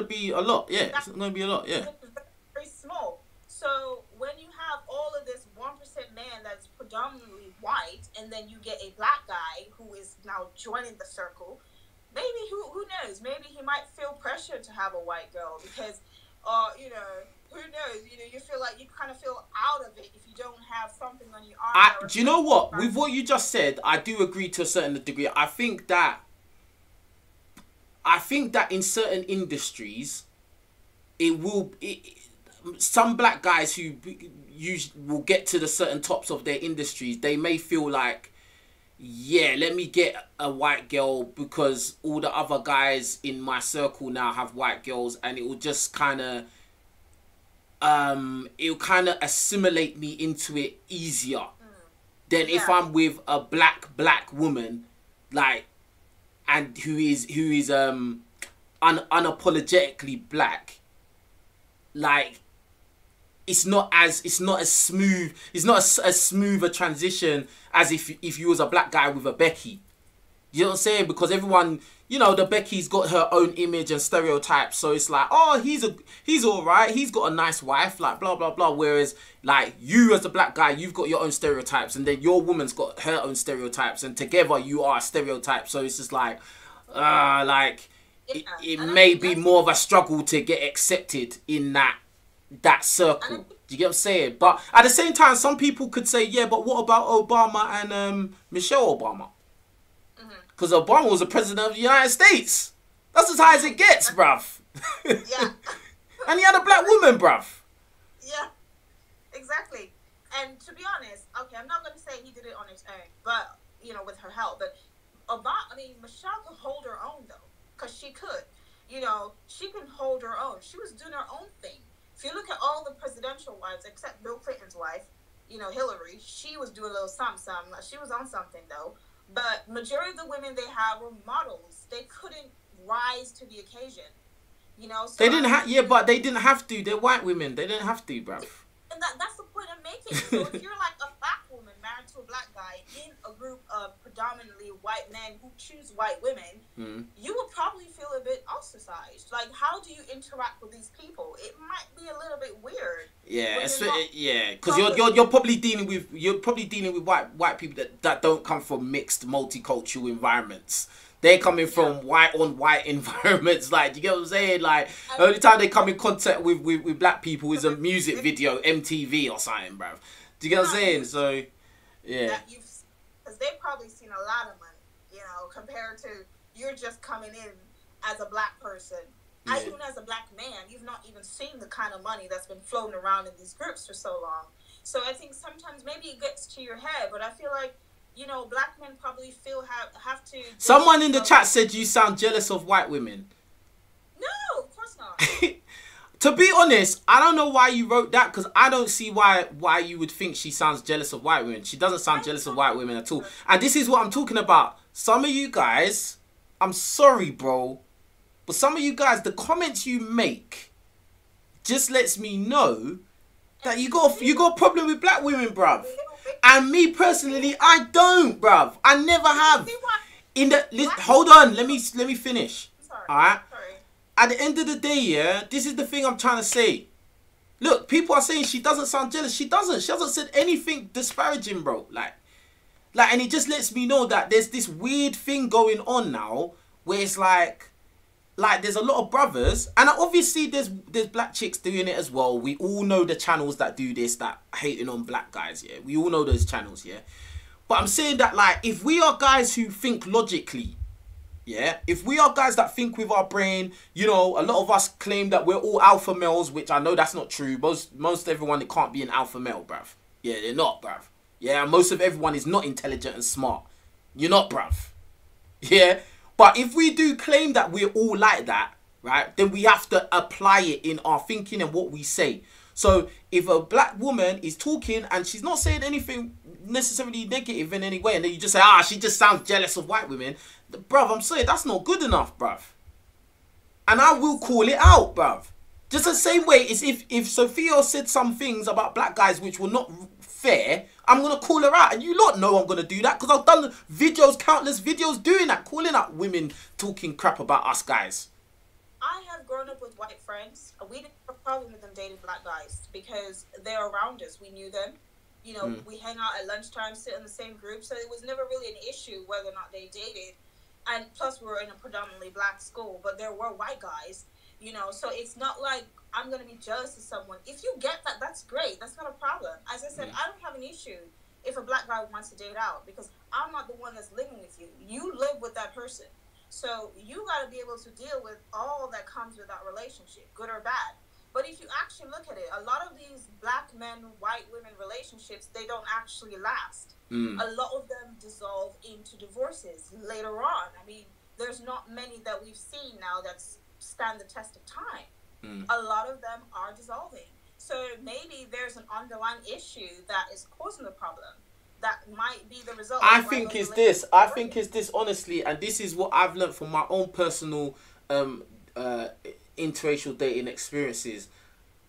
to be a lot. Yeah, it's not going to be a lot, yeah. Very small. So when you have all of this 1% man that's predominantly white, and then you get a black guy who is now joining the circle, maybe who knows? Maybe he might feel pressure to have a white girl because, you know, who knows? You know, you feel like you kind of feel out of it if you don't have something on your arm. Do you know what? With what you just said, I do agree to a certain degree. I think that in certain industries, some black guys who will get to the certain tops of their industries, they may feel like, yeah, let me get a white girl because all the other guys in my circle now have white girls, and it will just kind of, it'll kind of assimilate me into it easier than if I'm with a black woman, like, and who is unapologetically black, like it's not as smooth a transition as if you was a black guy with a Becky. You know what I'm saying? Because everyone, you know, the Becky's got her own image and stereotypes, so it's like, oh, he's all right, he's got a nice wife, like blah blah blah. Whereas like you as a black guy, you've got your own stereotypes, and then your woman's got her own stereotypes, and together you are a stereotype. So it's just like, it may be more of a struggle to get accepted in that circle. Do you get what I'm saying? But at the same time, some people could say, yeah, but what about Obama and Michelle Obama? Because Obama was the president of the United States. That's as high as it gets, bruv. Yeah. And he had a black woman, bruv. Yeah, exactly. And to be honest, okay, I'm not going to say he did it on his own, but, you know, with her help. But Obama, I mean, Michelle could hold her own, though, because she could. You know, she can hold her own. She was doing her own thing. If you look at all the presidential wives, except Bill Clinton's wife, you know, Hillary, she was doing a little something. She was on something, though. But majority of the women they had were models. They couldn't rise to the occasion, you know. So they didn't have, yeah, but they didn't have to. They're white women. They didn't have to, bruv. And that's the point I'm making. So if you're like a black woman married to a black guy in a group of predominantly white men who choose white women, you would probably feel a bit ostracized. Like, how do you interact with these people? It might be a little bit weird. Yeah, yeah, because you're probably dealing with white people that don't come from mixed multicultural environments. They're coming from white-on-white environments, like, do you get what I'm saying? Like, the only time they come in contact with black people is a music video, MTV or something, bruv. Do you get what I'm saying? So, yeah. Because they've probably seen a lot of money, you know, compared to you're just coming in as a black person. Yeah. And even as a black man, you've not even seen the kind of money that's been floating around in these groups for so long. So I think sometimes maybe it gets to your head, but I feel like, you know, black men probably feel have to... Someone in the chat said you sound jealous of white women. No, of course not. To be honest, I don't know why you wrote that, because I don't see why you would think she sounds jealous of white women. She doesn't sound jealous of white women at all. And this is what I'm talking about. Some of you guys, I'm sorry, bro, but some of you guys, the comments you make just lets me know that you got a problem with black women, bruv. And me personally, I don't, bruv. I never have. Hold on, let me finish. All right. At the end of the day, yeah, this is the thing I'm trying to say. Look, people are saying she doesn't sound jealous. She doesn't. She hasn't said anything disparaging, bro. Like, and it just lets me know that there's this weird thing going on now where it's like there's a lot of brothers, and obviously there's black chicks doing it as well. We all know the channels that do this, that hating on black guys, yeah. We all know those channels, yeah. But I'm saying that, like, if we are guys who think logically, yeah, if we are guys that think with our brain, you know, a lot of us claim that we're all alpha males, which I know that's not true. Most everyone, it can't be an alpha male, bruv. Yeah, they're not, bruv. Yeah, most of everyone is not intelligent and smart. You're not, bruv. Yeah. But if we do claim that we're all like that, right, then we have to apply it in our thinking and what we say. So if a black woman is talking and she's not saying anything necessarily negative in any way, and then you just say, ah, she just sounds jealous of white women, bruv, I'm sorry, that's not good enough, bruv. And I will call it out, bruv. Just the same way as if Sophia said some things about black guys which were not fair, I'm going to call her out. And you lot know I'm going to do that, because I've done videos, countless videos doing that, calling out women talking crap about us guys. I have grown up with white friends. We didn't have a problem with them dating black guys because they're around us. We knew them. You know, we hang out at lunchtime, sit in the same group. So it was never really an issue whether or not they dated. And plus we were in a predominantly black school, but there were white guys, you know, so it's not like I'm going to be jealous of someone. If you get that, that's great. That's not a problem. As I said, I don't have an issue if a black guy wants to date out, because I'm not the one that's living with you. You live with that person. So you got to be able to deal with all that comes with that relationship, good or bad. But if you actually look at it, a lot of these black men, white women relationships, they don't actually last. A lot of them dissolve into divorces later on. I mean, there's not many that we've seen now that stand the test of time. A lot of them are dissolving. So maybe there's an underlying issue that is causing the problem. That might be the result. I think it's this. Honestly, and this is what I've learned from my own personal interracial dating experiences.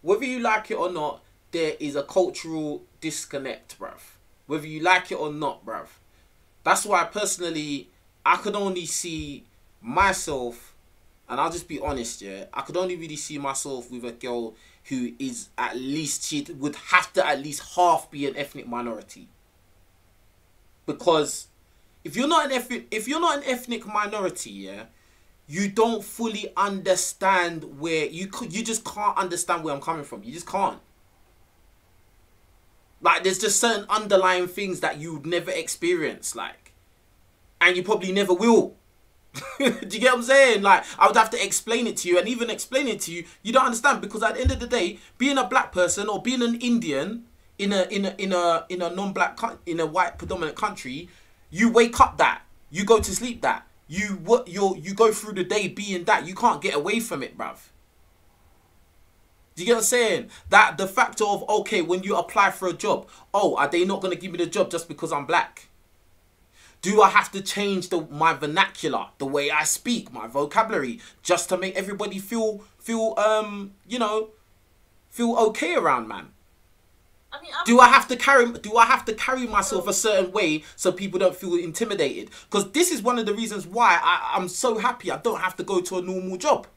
Whether you like it or not, there is a cultural disconnect, bruv. Whether you like it or not, bruv. That's why personally, I could only see myself, and I'll just be honest, yeah, I could only really see myself with a girl who is at least, she would have to at least half be an ethnic minority. Because if you're not an ethnic, minority, yeah, you don't fully understand where you just can't understand where I'm coming from. You just can't. Like, there's just certain underlying things that you'd never experience, like, and you probably never will. Do you get what I'm saying? Like, I would have to explain it to you, and even explain it to you, you don't understand, because at the end of the day, being a black person or being an Indian in a non-black, in a white predominant country, you wake up that, you go to sleep that, you go through the day being that. You can't get away from it, bruv. Do you get what I'm saying? That the factor of, okay, when you apply for a job, oh, are they not going to give me the job just because I'm black? Do I have to change my vernacular, the way I speak, my vocabulary, just to make everybody feel you know, feel okay around, man? I mean, do I have to carry myself a certain way so people don't feel intimidated? Because this is one of the reasons why I'm so happy I don't have to go to a normal job.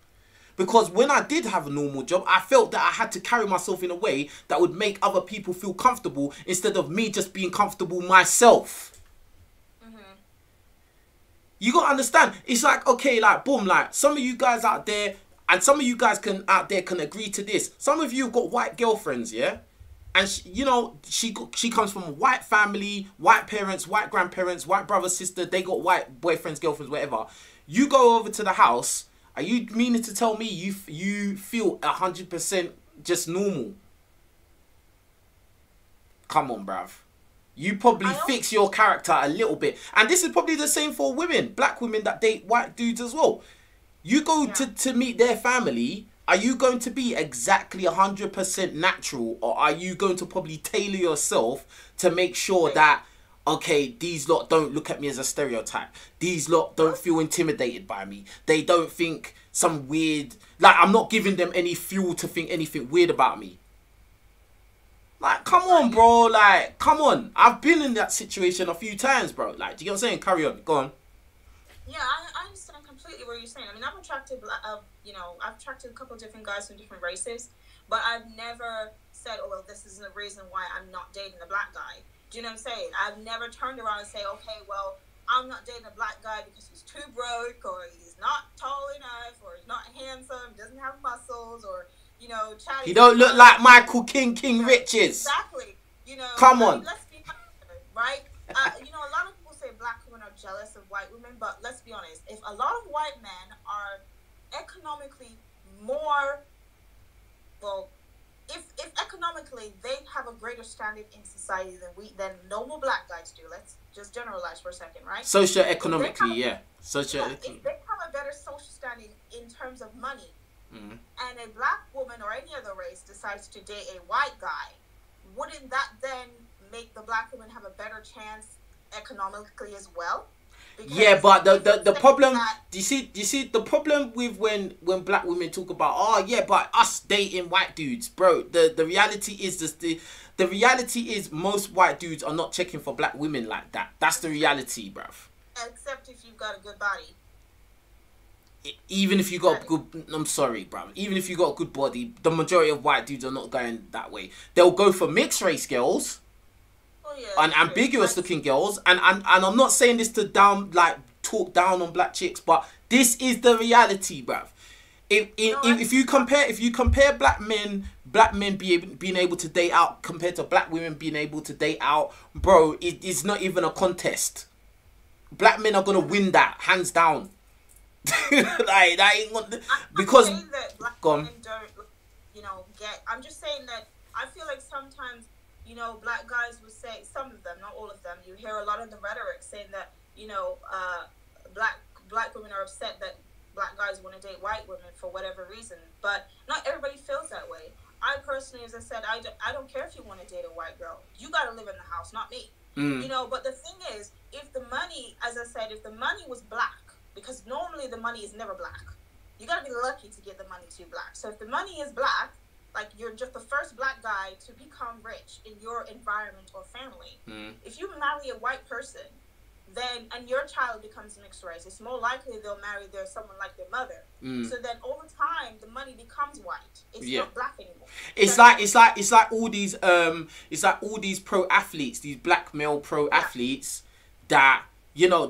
Because when I did have a normal job, I felt that I had to carry myself in a way that would make other people feel comfortable instead of me just being comfortable myself. Mm-hmm. You got to understand. It's like, okay, like, boom, like, some of you guys out there, and some of you guys out there can agree to this. Some of you have got white girlfriends, yeah? And, she comes from a white family, white parents, white grandparents, white brother, sister. They got white boyfriends, girlfriends, whatever. You go over to the house. Are you meaning to tell me you feel 100% just normal? Come on, bruv. You probably fix your character a little bit. And this is probably the same for women, black women that date white dudes as well. You go to meet their family. Are you going to be exactly 100% natural, or are you going to probably tailor yourself to make sure that, okay, these lot don't look at me as a stereotype. These lot don't feel intimidated by me. They don't think some weird... Like, I'm not giving them any fuel to think anything weird about me. Like, come on, bro. Like, come on. I've been in that situation a few times, bro. Like, do you get what I'm saying? Carry on. Go on. Yeah, I understand completely what you're saying. I mean, I've attracted, you know, I've attracted a couple of different guys from different races, but I've never said, oh, well, this isn't a reason why I'm not dating a black guy. Do you know what I'm saying? I've never turned around and say, okay, well, I'm not dating a black guy because he's too broke, or he's not tall enough, or he's not handsome, doesn't have muscles, or, you know, chatty. He don't look like Michael King, King Richez. Exactly. You know, come on. Let's be honest, right? You know, a lot of people say black women are jealous of white women, but let's be honest. If a lot of white men are economically more, well, if economically they have a greater standard in society than normal black guys do, let's just generalize for a second, right? Socioeconomically, yeah. If they have a better social standing in terms of money, mm-hmm, and a black woman or any other race decides to date a white guy, wouldn't that then make the black woman have a better chance economically as well? Because but the problem, do you see the problem with when black women talk about, oh yeah, but us dating white dudes, bro, the reality is this, the reality is most white dudes are not checking for black women like that. That's the reality, bruv. Except if you've got a good body. Even if you got a good, I'm sorry, bruv, even if you got a good body, the majority of white dudes are not going that way. They'll go for mixed race girls. Yeah, and ambiguous looking girls, and I'm not saying this to talk down on black chicks, but this is the reality, bruv. If you compare black men being able to date out compared to black women being able to date out, bro, it's not even a contest. Black men are gonna win that hands down. Like, that ain't gonna, because I'm just saying that I feel like sometimes, you know, black guys would say, some of them, not all of them, you hear a lot of the rhetoric saying that, you know, black women are upset that black guys want to date white women for whatever reason. But not everybody feels that way. I personally, as I said, I don't care if you want to date a white girl. You got to live in the house, not me. Mm. You know, but the thing is, if the money, as I said, if the money was black, because normally the money is never black. you gotta be lucky to get the money to black. So if the money is black, like, you're just the first black guy to become rich in your environment or family. Mm. If you marry a white person, then, and your child becomes mixed race, it's more likely they'll marry someone like their mother. Mm. So then over time, the money becomes white. It's not black anymore. It's so like all these pro athletes, these black male pro athletes that you know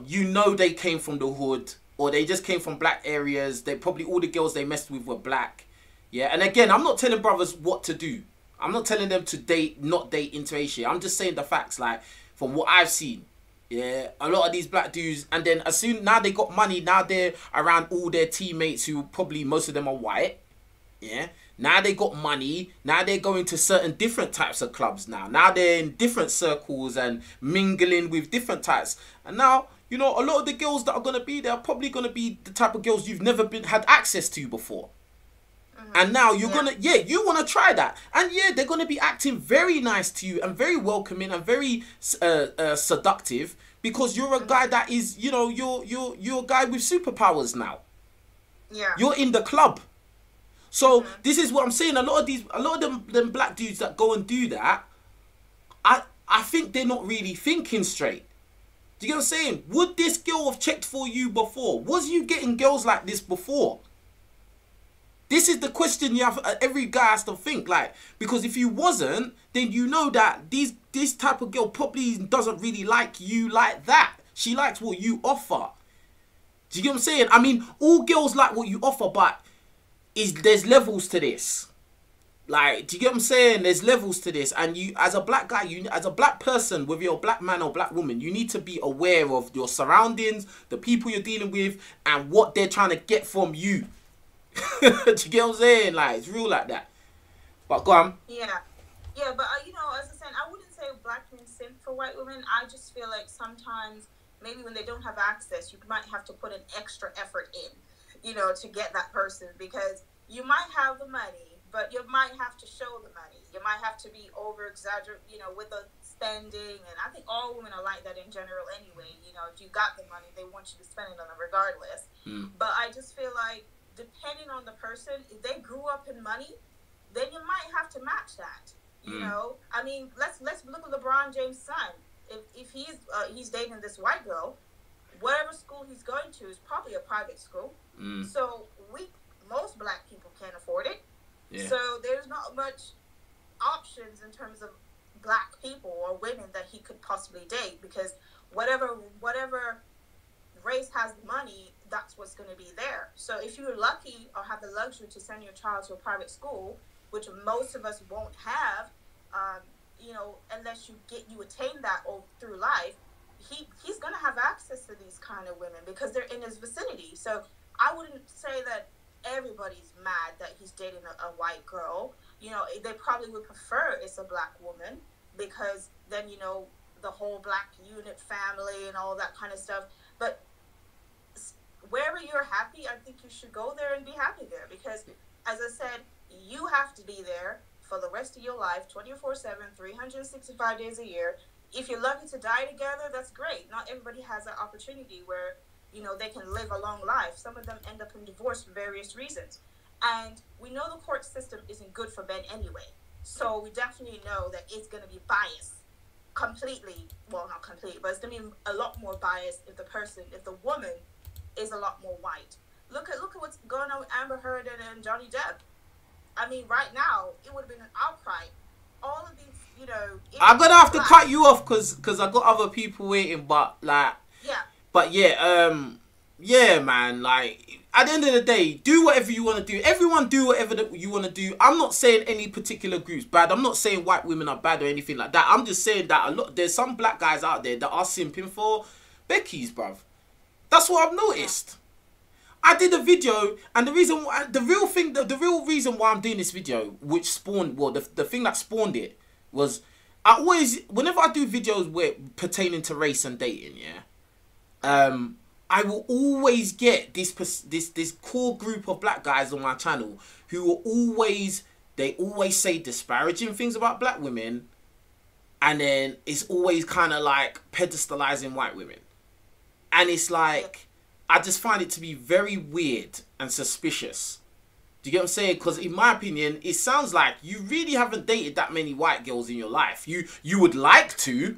they came from the hood, or they just came from black areas. They probably, all the girls they messed with were black. Yeah, and again, I'm not telling brothers what to do. I'm not telling them to date, not date interracial. I'm just saying the facts, like, from what I've seen. Yeah, a lot of these black dudes, and then as soon, now they got money, now they're around all their teammates who probably most of them are white. Yeah, now they got money, now they're going to certain different types of clubs now. Now they're in different circles and mingling with different types. And now, you know, a lot of the girls that are going to be there are probably going to be the type of girls you've never had access to before. And now you're gonna, you wanna try that, and they're gonna be acting very nice to you and very welcoming and very seductive, because you're a guy that is, you know, you're a guy with superpowers now. Yeah, you're in the club, so this is what I'm saying. A lot of these, a lot of them black dudes that go and do that, I think they're not really thinking straight. Do you get what I'm saying? Would this girl have checked for you before? Was you getting girls like this before? This is the question you have, every guy has to think, like, because if you wasn't, then you know that this type of girl probably doesn't really like you like that. She likes what you offer. Do you get what I'm saying? I mean, all girls like what you offer, but there's levels to this. Like, do you get what I'm saying? There's levels to this, and you, as a black guy, you, as a black person, whether you're a black man or black woman, you need to be aware of your surroundings, the people you're dealing with, and what they're trying to get from you. Do you get what I'm saying? Like, it's real like that. But go on. Yeah, but you know, as I said, I wouldn't say black men simp for white women. I just feel like sometimes, maybe when they don't have access, you might have to put an extra effort in, you know, to get that person, because you might have the money, but you might have to show the money. You might have to be over-exaggerated, you know, with the spending. And I think all women are like that in general anyway. You know, if you got the money, they want you to spend it on them regardless. Mm. But I just feel like, depending on the person, if they grew up in money, then you might have to match that. You know, I mean, let's look at LeBron James' son. If he's dating this white girl, whatever school he's going to is probably a private school. So most black people can't afford it. Yeah. So there's not much options in terms of black people or women that he could possibly date, because whatever race has money, that's what's going to be there. So if you're lucky or have the luxury to send your child to a private school, which most of us won't have, you know, unless you attain that through life, he's going to have access to these kind of women because they're in his vicinity. So I wouldn't say that everybody's mad that he's dating a white girl. You know, they probably would prefer it's a black woman, because then, you know, the whole black unit family and all that kind of stuff. But wherever you're happy, I think you should go there and be happy there, because, as I said, you have to be there for the rest of your life, 24/7, 365 days a year. If you're lucky to die together, that's great. Not everybody has that opportunity where, you know, they can live a long life. Some of them end up in divorce for various reasons. And we know the court system isn't good for men anyway. So we definitely know that it's going to be biased. Completely, well, not completely, but it's going to be a lot more biased if the woman is a lot more white. Look at what's going on with Amber Heard and Johnny Depp. I mean, right now, it would have been an outcry. All of these, you know... I'm going to have to cut you off because I got other people waiting, but, like... Yeah. But, yeah, yeah, man, like, at the end of the day, do whatever you want to do. Everyone do whatever you want to do. I'm not saying any particular group's bad. I'm not saying white women are bad or anything like that. I'm just saying that there's some black guys out there that are simping for Becky's, bruv. That's what I've noticed. I did a video, and the real reason why I'm doing this video, which spawned, well, the thing that spawned it was, whenever I do videos pertaining to race and dating, yeah, I will always get this core group of black guys on my channel who are always say disparaging things about black women, and then it's always kind of like pedestalizing white women. And it's like, I just find it to be very weird and suspicious. Do you get what I'm saying? Because in my opinion, it sounds like you really haven't dated that many white girls in your life. You would like to.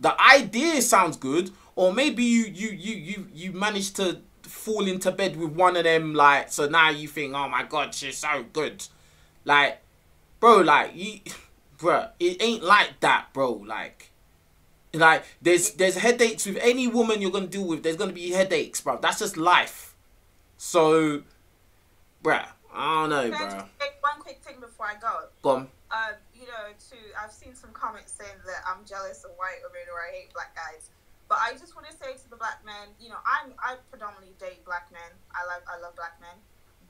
The idea sounds good, or maybe you managed to fall into bed with one of them. Like, so now you think, oh my god, she's so good. Like, bro, like you, bro, it ain't like that, bro. Like there's headaches with any woman you're gonna deal with. There's gonna be headaches, bro. That's just life. So. Bruh, I don't know, bruh. Can I just make one quick thing before I go? Go on. You know, I've seen some comments saying that I'm jealous of white women or I hate black guys. But I just want to say to the black men, you know, I predominantly date black men. I love black men.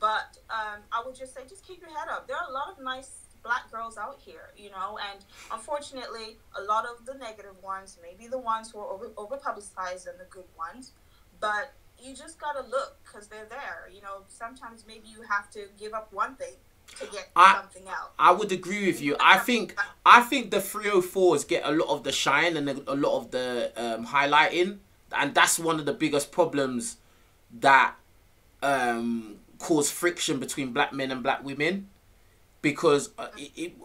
But I would just say, just keep your head up. There are a lot of nice black girls out here, you know, and unfortunately, a lot of the negative ones, maybe the ones who are over-publicized and the good ones, but you just gotta look because they're there. You know, sometimes maybe you have to give up one thing to get something else. I would agree with you. I think the 304s get a lot of the shine and a lot of the highlighting, and that's one of the biggest problems that cause friction between black men and black women, because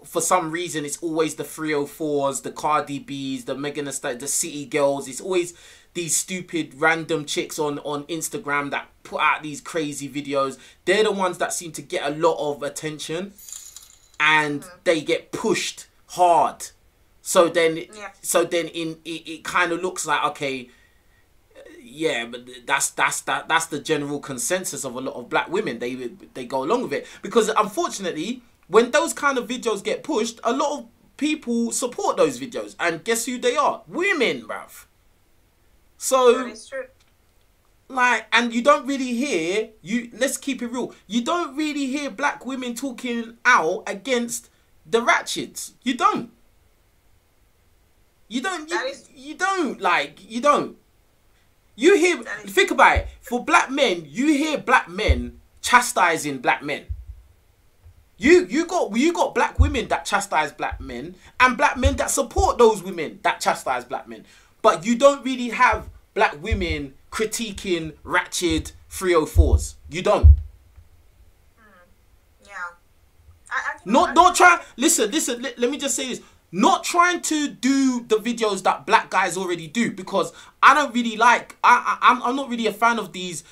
for some reason it's always the 304s, the Cardi B's, the Megan Thee Stallion, the City Girls. It's always these stupid random chicks on Instagram that put out these crazy videos. They're the ones that seem to get a lot of attention, and they get pushed hard. So then, it kind of looks like, okay, yeah, but that's the general consensus of a lot of black women. They go along with it because unfortunately, when those kind of videos get pushed, a lot of people support those videos, and guess who they are? Women, bruv. So, like, and you don't really hear, let's keep it real, you don't really hear black women talking out against the ratchets. You don't. You don't. You hear, think about it, for black men, you hear black men chastising black men. You got black women that chastise black men, and black men that support those women that chastise black men. But you don't really have black women critiquing ratchet 304s. You don't. Yeah. Not trying. Listen. Let me just say this. Not trying to do the videos that black guys already do, because I don't really like. I'm not really a fan of these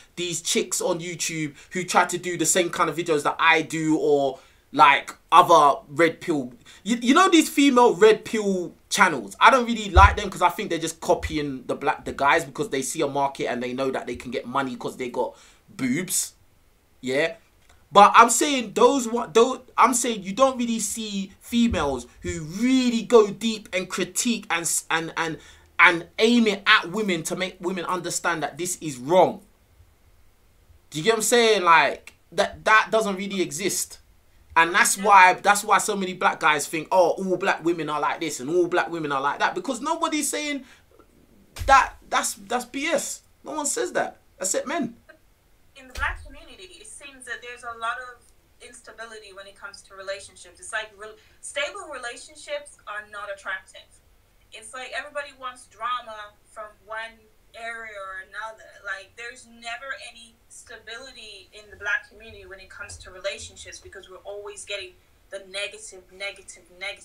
chicks on YouTube who try to do the same kind of videos that I do, or like other red pill. You know these female red pill channels. I don't really like them because I think they're just copying the guys because they see a market and they know that they can get money because they got boobs. Yeah, but I'm saying I'm saying you don't really see females who really go deep and critique and aim it at women to make women understand that this is wrong. Do you get what I'm saying? Like that doesn't really exist. And that's why so many black guys think, oh, all black women are like this and all black women are like that, because nobody's saying that. That's BS. No one says that except men. In the black community, it seems that there's a lot of instability when it comes to relationships. It's like stable relationships are not attractive. It's like everybody wants drama from one area or another. Like there's never any stability in the black community when it comes to relationships, because we're always getting the negative. I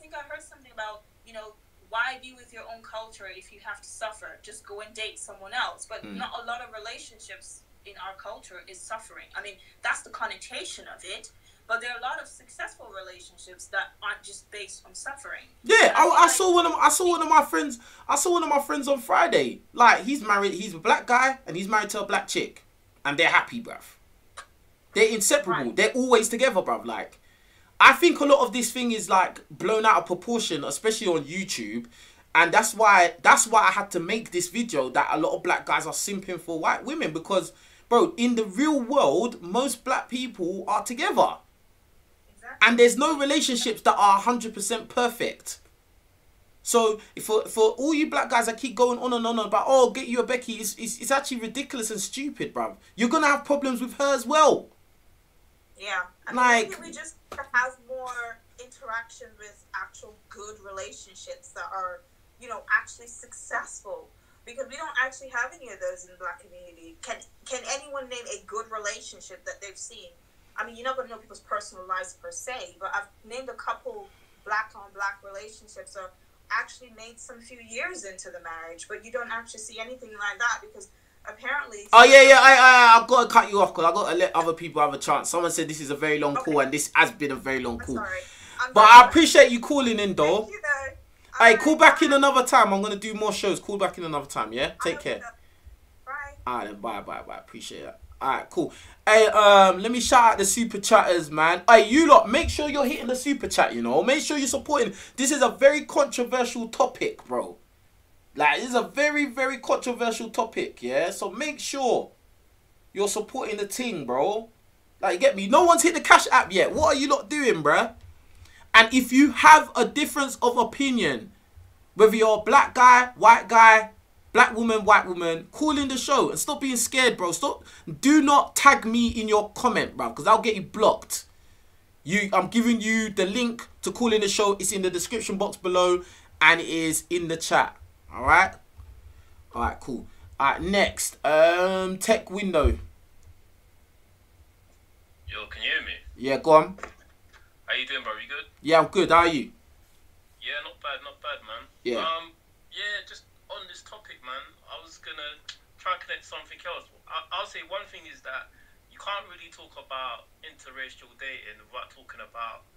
think I heard something about, you know, why be with your own culture if you have to suffer? Just go and date someone else. But not a lot of relationships in our culture is suffering. I mean, that's the connotation of it, but there are a lot of successful relationships that aren't just based on suffering. Yeah, I saw one of my friends on Friday. Like, he's married, he's a black guy, and he's married to a black chick, and they're happy, bruv. They're inseparable. Right. They're always together, bruv. Like, I think a lot of this thing is like blown out of proportion, especially on YouTube, and that's why I had to make this video that a lot of black guys are simping for white women, because, bro, in the real world, most black people are together. And there's no relationships that are 100% perfect. So for all you black guys that keep going on and on about, oh, get you a Becky, it's actually ridiculous and stupid, bruv. You're going to have problems with her as well. Yeah. I mean, maybe we just have more interaction with actual good relationships that are, you know, actually successful. because we don't actually have any of those in the black community. Can anyone name a good relationship that they've seen? I mean, you're not going to know people's personal lives per se, but I've named a couple black-on-black relationships that actually made some few years into the marriage, but you don't actually see anything like that because apparently... Oh, yeah, I've got to cut you off because I've got to let other people have a chance. Someone said this is a very long call, and this has been a very long call. Sorry. But I appreciate you calling in, though. Thank you, though. Hey, call back in another time. I'm going to do more shows. Call back in another time, yeah? Take care. Bye. All right, then. Bye. Appreciate that. All right, cool. Hey, let me shout out the super chatters, man. Hey, you lot, make sure you're hitting the super chat, you know. Make sure you're supporting. This is a very controversial topic, bro. Like, this is a very, very controversial topic, yeah? So make sure you're supporting the team, bro. Like, get me? No one's hit the Cash App yet. What are you lot doing, bruh? And if you have a difference of opinion, whether you're a black guy, black woman, white woman, call in the show and stop being scared, bro. Stop. Do not tag me in your comment, bro, because I'll get you blocked. I'm giving you the link to call in the show. It's in the description box below and it is in the chat. All right? All right, cool. All right, next. Tech Window. Yo, can you hear me? Yeah, go on. How you doing, bro? You good? Yeah, I'm good. How are you? Yeah, not bad, man. Yeah. Yeah, just on this topic, man, I was gonna try and connect something else. I'll say one thing is that you can't really talk about interracial dating without talking about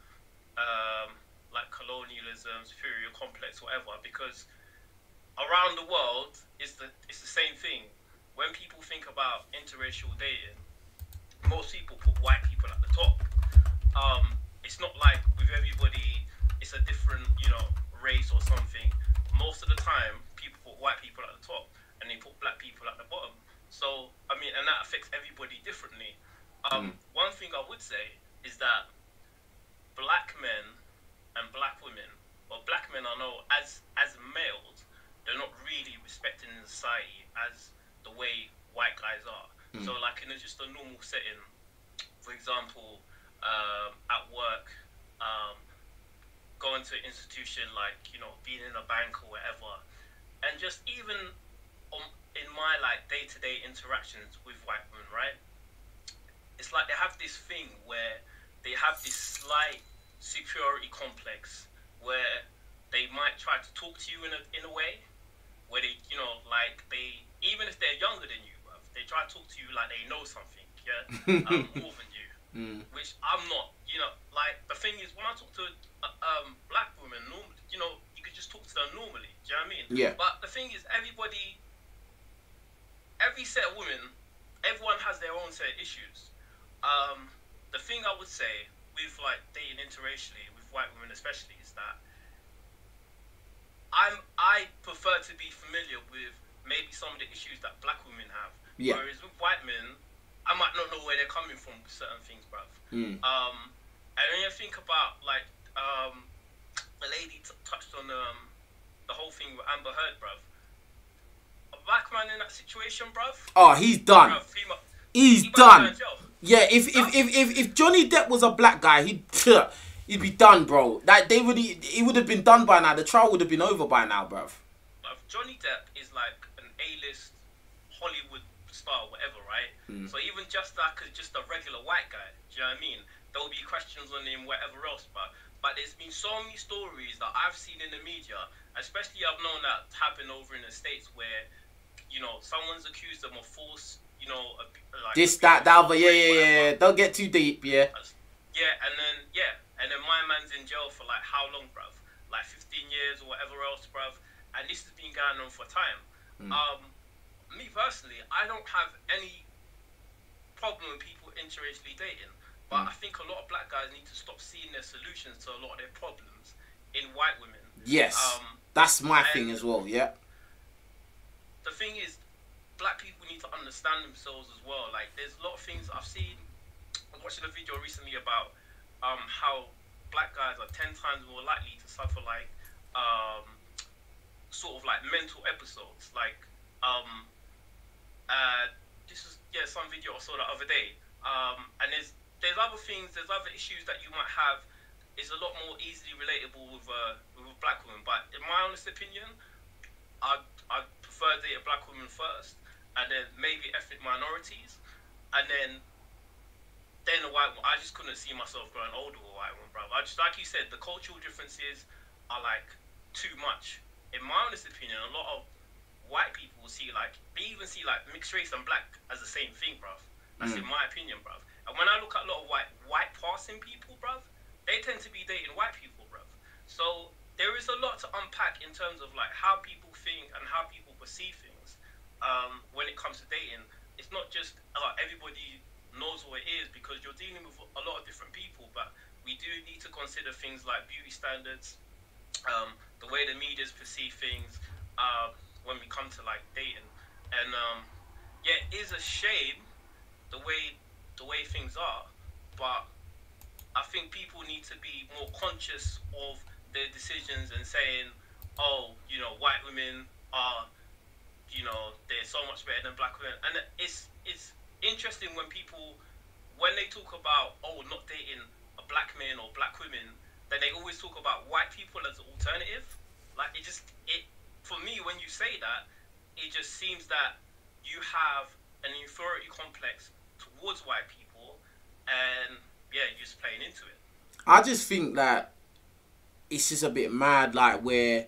like colonialism, superior complex, whatever, because around the world it's the same thing. When people think about interracial dating, most people put white people at the top. It's not like with everybody, it's a different, you know, race or something. Most of the time, people put white people at the top and they put black people at the bottom. So, I mean, and that affects everybody differently. One thing I would say is that black men and black women, or black men I know as males, they're not really respected in society as the way white guys are. So like in just a normal setting, for example, at work, going to an institution, like, you know, being in a bank or whatever, and just even in my like day-to-day interactions with white women, right, it's like they have this thing where they have this slight superiority complex where they might try to talk to you in a way where they, you know, like they, even if they're younger than you, they try to talk to you like they know something, yeah, more than you. Which I'm not, you know, like, the thing is, when I talk to black women, normally, you know, you could just talk to them normally, do you know what I mean? Yeah. But the thing is, every set of women, everyone has their own set of issues. The thing I would say with, like, dating interracially, with white women especially, is that I prefer to be familiar with maybe some of the issues that black women have. Yeah. Whereas with white men, I might not know where they're coming from with certain things, bruv. And when you think about, like, the lady touched on the whole thing with Amber Heard, bruv. A black man in that situation, bruv. Oh, he's done. Bruv, he's done. Yeah, if Johnny Depp was a black guy, he'd be done, bro. Like, he would have been done by now. The trial would have been over by now, bruv. Johnny Depp is like an A-list Hollywood star, whatever, right? So even just that, because just a regular white guy, do you know what I mean? There will be questions on him, whatever else, but there's been so many stories that I've seen in the media, especially I've known that happened over in the States where, you know, someone's accused them of force, you know, like this, that, that, but yeah, don't get too deep, yeah. Yeah, and then my man's in jail for like how long, bruv? Like 15 years or whatever else, bruv. And this has been going on for time. Me personally, I don't have any problem with people interracially dating, but I think a lot of black guys need to stop seeing their solutions to a lot of their problems in white women. Yes, that's my thing as well, yeah. The thing is, black people need to understand themselves as well. Like, there's a lot of things I've seen. I was watching a video recently about how black guys are 10 times more likely to suffer, like, sort of, like, mental episodes, like, this was some video I saw the other day, and there's other things, there's other issues that you might have. It's a lot more easily relatable with a black woman, but in my honest opinion, I prefer dating black women first, and then maybe ethnic minorities, and then the white one. I just couldn't see myself growing older with a white one, bro. I just, like you said, the cultural differences are like too much. In my honest opinion, a lot of white people see like, they even see like mixed race and black as the same thing, bro. That's in my opinion, bro. And when I look at a lot of white passing people, bro, they tend to be dating white people, bro. So there is a lot to unpack in terms of like how people think and how people perceive things. When it comes to dating, it's not just about everybody knows what it is, because you're dealing with a lot of different people, but we do need to consider things like beauty standards, the way the media's perceive things when we come to like dating. And yeah, it is a shame the way things are, but I think people need to be more conscious of their decisions and saying, oh, you know, white women are, you know, they're so much better than black women. And it's interesting when people, when they talk about, oh, not dating a black man or black women, then they always talk about white people as an alternative. Like, it for me, when you say that, it just seems that you have an inferiority complex towards white people, and yeah, you're just playing into it. I just think that it's just a bit mad, like, where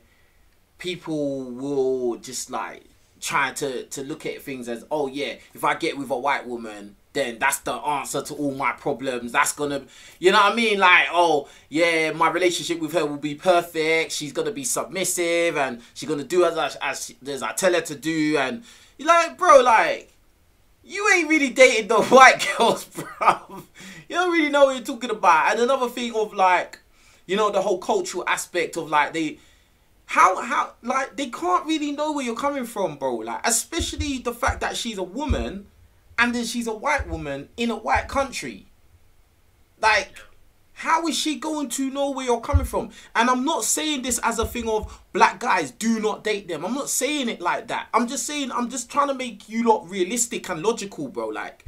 people will just like try to look at things as, oh yeah, if I get with a white woman, then that's the answer to all my problems. That's gonna, you know what I mean? Like, oh yeah, my relationship with her will be perfect. She's gonna be submissive and she's gonna do as I tell her to do. And you're like, bro, like, you ain't really dated the white girls, bro. You don't really know what you're talking about. And another thing of like, you know, the whole cultural aspect of like, how like they can't really know where you're coming from, bro. Like, especially the fact that she's a woman and then she's a white woman in a white country. Like, how is she going to know where you're coming from? And I'm not saying this as a thing of black guys do not date them. I'm not saying it like that. I'm just saying, I'm just trying to make you lot realistic and logical, bro. Like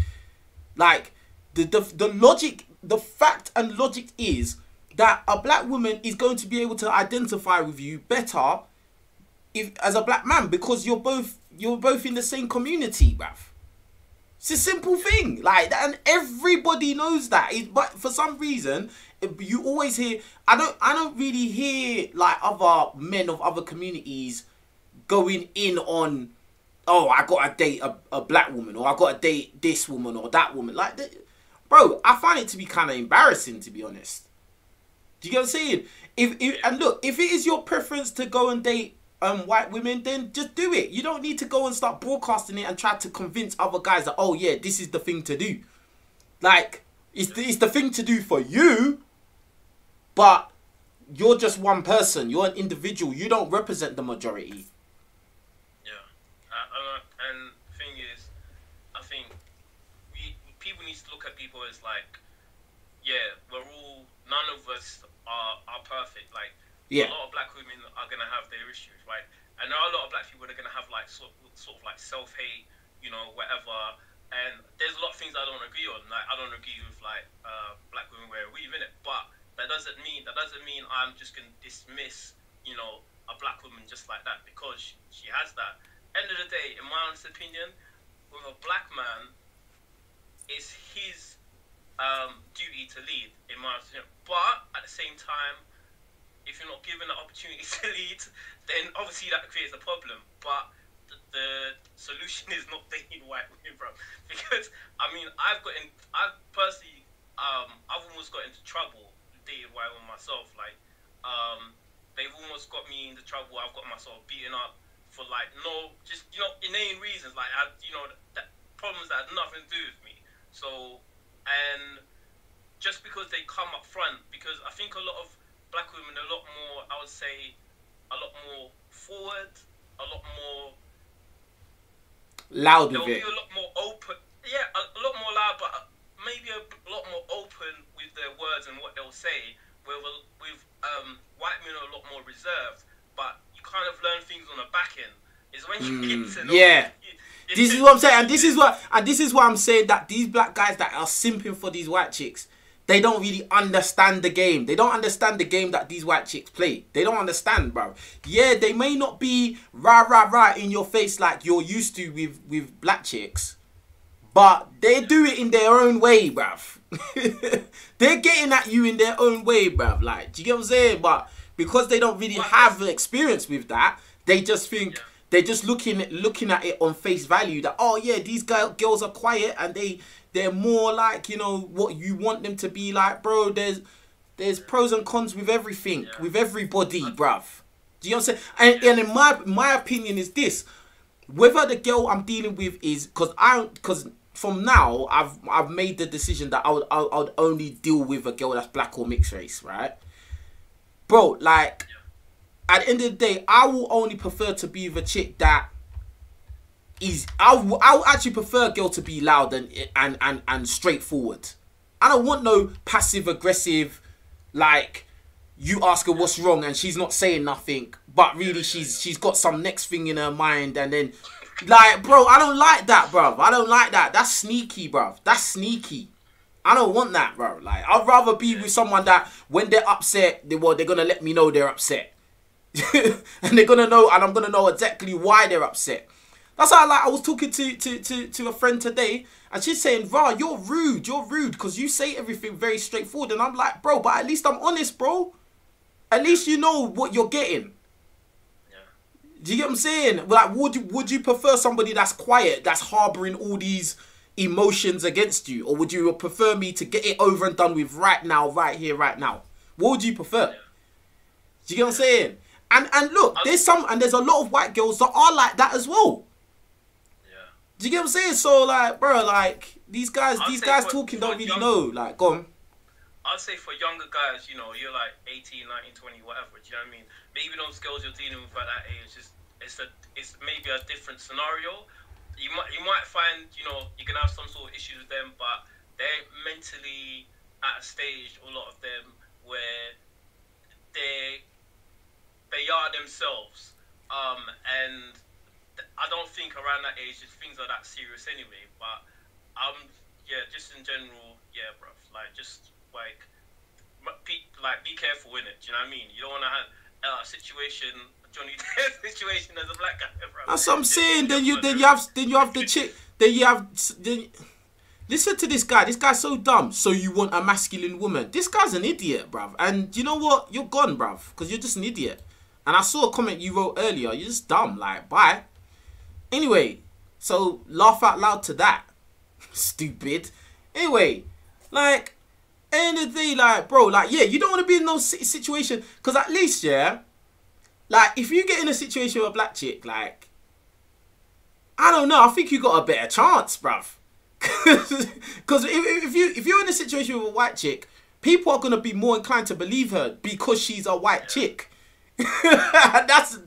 the logic, the fact and logic is that a black woman is going to be able to identify with you better if as a black man, because you're both in the same community, bruv. It's a simple thing like that, and everybody knows that. But for some reason, you always hear, I don't really hear like other men of other communities going in on, oh, I gotta date a black woman, or I gotta date this woman or that woman. Like, bro, I find it to be kind of embarrassing, to be honest. Do you get what I'm saying? And look, if it is your preference to go and date white women, then just do it. You don't need to go and start broadcasting it and try to convince other guys that, oh yeah, this is the thing to do. Like, it's the thing to do for you, but you're just one person. You're an individual. You don't represent the majority. Yeah. And the thing is, I think people need to look at people as like, yeah, we're all, none of us are perfect. Like, yeah, a lot of black women are going to have their issues, right? And there are a lot of black people that are going to have like sort of like self-hate, you know, whatever. And there's a lot of things I don't agree on. Like, I don't agree with like black women wearing a weave, innit? But that doesn't mean I'm just going to dismiss, you know, a black woman just like that because she has that. End of the day, in my honest opinion, with a black man, it's his duty to lead, in my opinion. But at the same time, if you're not given the opportunity to lead, then obviously that creates a problem. But the solution is not dating white women, bro. Because I mean, I've almost got into trouble dating white women myself. Like, they've almost got me into trouble. I've got myself beaten up for like inane reasons. Like, that problems that had nothing to do with me. So. And just because they come up front, because I think a lot of black women are a lot more, I would say, a lot more forward, a lot more loud with it. They'll be a lot more open. Yeah, a lot more loud, but maybe a lot more open with their words and what they'll say. With white men are a lot more reserved, but you kind of learn things on the back end. It's when you get to know. Yeah. This is what I'm saying, and this is what I'm saying, that these black guys that are simping for these white chicks, They don't really understand the game. They don't understand the game that these white chicks play. They don't understand, bro. Yeah, they may not be rah, rah, rah in your face like you're used to with black chicks, but they do it in their own way, bruv. They're getting at you in their own way, bruv. Like, do you get what I'm saying? But because they don't really have experience with that, they just think... Yeah. They're just looking at it on face value that, oh yeah, these girls are quiet and they're more like, you know, what you want them to be like. Bro, there's pros and cons with everything, with everybody, bruv. Do you know what I'm saying? And in my opinion is this, whether the girl I'm dealing with is, because from now I've made the decision that I would only deal with a girl that's black or mixed race, right? Bro, like, at the end of the day, I will only prefer to be with a chick that is... I will actually prefer a girl to be loud and straightforward. I don't want no passive-aggressive, like, you ask her what's wrong and she's not saying nothing, but really she's got some next thing in her mind and then... Like, bro, I don't like that, bro. I don't like that. That's sneaky, bro. That's sneaky. I don't want that, bro. Like, I'd rather be with someone that when they're upset, they're going to let me know they're upset. And they're gonna know, and I'm gonna know exactly why they're upset. That's how, like, I was talking to a friend today, and she's saying, "Rah, you're rude, because you say everything very straightforward." And I'm like, "Bro, but at least I'm honest, bro. At least you know what you're getting." Yeah. Do you get what I'm saying? Like, would you prefer somebody that's quiet, that's harboring all these emotions against you, or would you prefer me to get it over and done with right now, right here, right now? What would you prefer? Yeah. Do you get what I'm saying? And look, there's a lot of white girls that are like that as well. Yeah. Do you get what I'm saying? So, like, bro, like, these guys don't really know. Like, go on. I'd say for younger guys, you know, you're like 18, 19, 20, whatever. Do you know what I mean? Maybe those girls you're dealing with at that age, it's maybe a different scenario. You might find, you know, you can have some sort of issues with them, but they're mentally at a stage, a lot of them, where they are themselves, and I don't think around that age things are that serious anyway. But yeah, just in general, yeah, bruv. Like, just like be careful in it. Do you know what I mean? You don't want to have a situation, Johnny Depp situation as a black guy, bruv. That's what I'm saying. Then you have the chick. Listen to this guy. This guy's so dumb. So you want a masculine woman? This guy's an idiot, bruv. And you know what? You're gone, bruv, because you're just an idiot. And I saw a comment you wrote earlier. You're just dumb. Like, bye. Anyway, so laugh out loud to that. Stupid. Anyway, like, end of the day, like, bro, like, yeah, you don't want to be in those situations. Because at least, yeah, like, if you get in a situation with a black chick, like, I don't know. I think you got a better chance, bruv. Because if you're in a situation with a white chick, people are going to be more inclined to believe her because she's a white chick. That's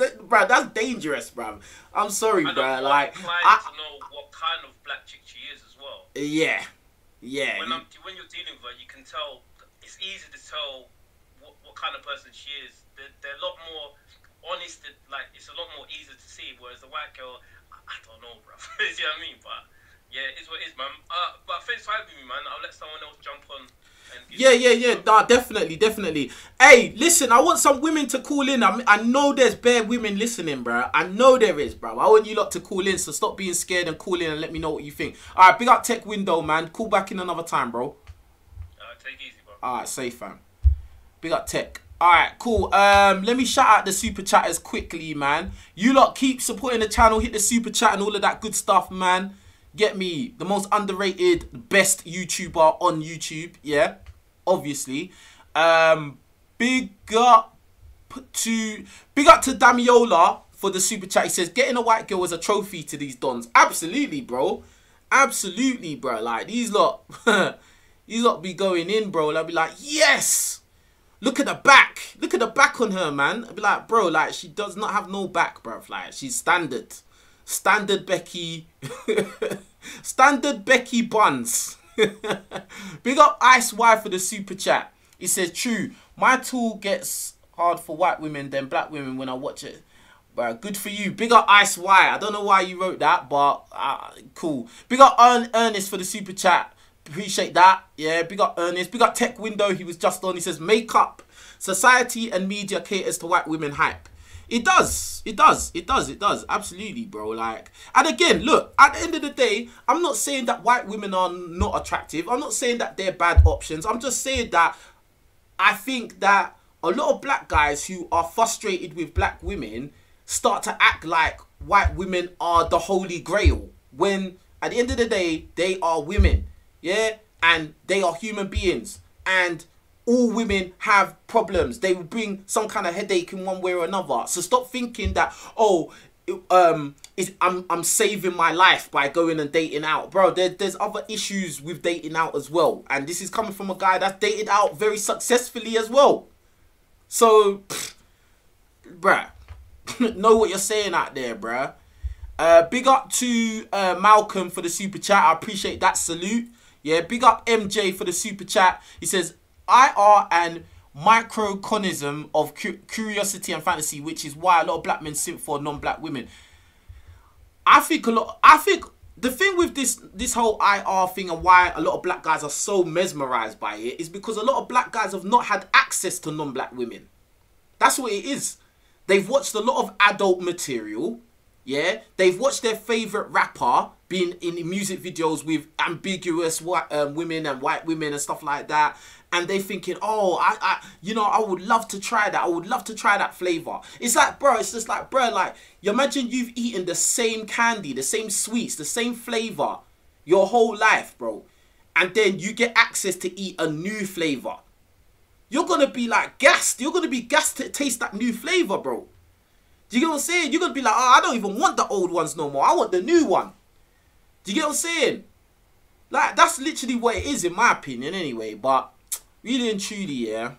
dangerous, bruv. I'm sorry, bruv. Like, I to know what kind of black chick she is as well. Yeah, yeah. When you're dealing with her, you can tell. It's easy to tell what kind of person she is. They're a lot more honest. Like, it's a lot more easy to see. Whereas the white girl, I don't know, bruv. You see what I mean? But yeah, it's what it is, man. But thanks for having me, man. I'll let someone else jump on. Yeah. Nah, definitely. Hey, listen, I want some women to call in. I know there's bare women listening, bro. I know there is, bro. I want you lot to call in, so stop being scared and call in and let me know what you think. All right, big up Tech Window, man. Call back in another time, bro. Take it easy, bro. All right, safe, fam. Big up Tech. All right, cool. Let me shout out the super chatters quickly, man. You lot keep supporting the channel. Hit the super chat and all of that good stuff, man. Get me the most underrated, best YouTuber on YouTube. Yeah, obviously. Big up to Damiola for the super chat. He says, getting a white girl is a trophy to these dons. Absolutely, bro. Absolutely, bro. Like, these lot be going in, bro. They'll be like, yes. Look at the back. Look at the back on her, man. I'll be like, bro, like, she does not have no back, bro. Like, she's standard. Standard Becky. Standard Becky Buns. Big up Ice Y for the super chat. He says, true, my tool gets hard for white women than black women when I watch it. But good for you. Big up Ice Y. I don't know why you wrote that, but cool. Big up Ernest for the super chat. Appreciate that. Yeah, big up Ernest. Big up Tech Window. He was just on. He says, makeup, society and media caters to white women hype. It does. It does. It does. It does. Absolutely, bro. Like, and again, look, at the end of the day, I'm not saying that white women are not attractive. I'm not saying that they're bad options. I'm just saying that I think that a lot of black guys who are frustrated with black women start to act like white women are the holy grail, when at the end of the day, they are women. Yeah, and they are human beings, and all women have problems. They will bring some kind of headache in one way or another. So stop thinking that, oh, I'm saving my life by going and dating out. Bro, there's other issues with dating out as well. And this is coming from a guy that's dated out very successfully as well. So, bruh, know what you're saying out there, bruh. Big up to Malcolm for the super chat. I appreciate that. Salute. Yeah, big up MJ for the super chat. He says, IR and microconism of curiosity and fantasy, which is why a lot of black men simp for non-black women. I think the thing with this whole IR thing and why a lot of black guys are so mesmerized by it is because a lot of black guys have not had access to non-black women. That's what it is. They've watched a lot of adult material. Yeah, they've watched their favorite rapper being in music videos with ambiguous white women and white women and stuff like that, and they thinking, oh, I would love to try that. I would love to try that flavor. It's like, bro, it's just like, bro, like, you imagine you've eaten the same candy, the same sweets, the same flavor your whole life, bro, and then you get access to eat a new flavor. You're gonna be like gassed. You're gonna be gassed to taste that new flavor, bro. Do you get what I'm saying? You're going to be like, oh, I don't even want the old ones no more. I want the new one. Do you get what I'm saying? Like, that's literally what it is, in my opinion, anyway. But really and truly, yeah.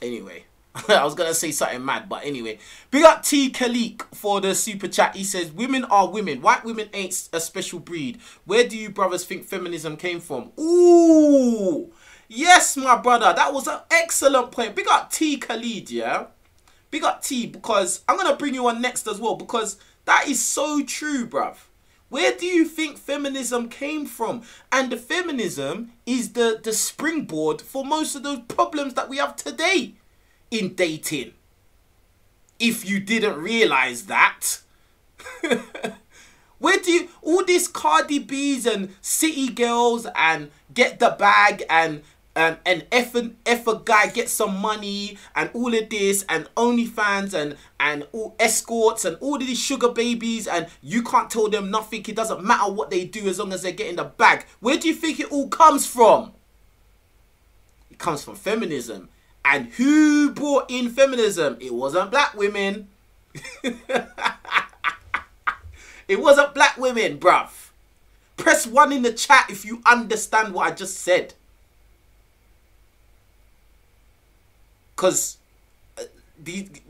Anyway, I was going to say something mad, but anyway. Big up T. Khalik for the super chat. He says, women are women. White women ain't a special breed. Where do you brothers think feminism came from? Ooh. Yes, my brother. That was an excellent point. Big up T. Khalik, yeah. Big up T, because I'm going to bring you on next as well, because that is so true, bruv. Where do you think feminism came from? And the feminism is the springboard for most of those problems that we have today in dating. If you didn't realise that. Where do you... All these Cardi B's and City Girls and Get the Bag and... and if a guy gets some money and all of this and OnlyFans and all escorts and all of these sugar babies and you can't tell them nothing. It doesn't matter what they do as long as they're getting the bag. Where do you think it all comes from? It comes from feminism. And who brought in feminism? It wasn't black women. It wasn't black women, bruv. Press 1 in the chat if you understand what I just said. Because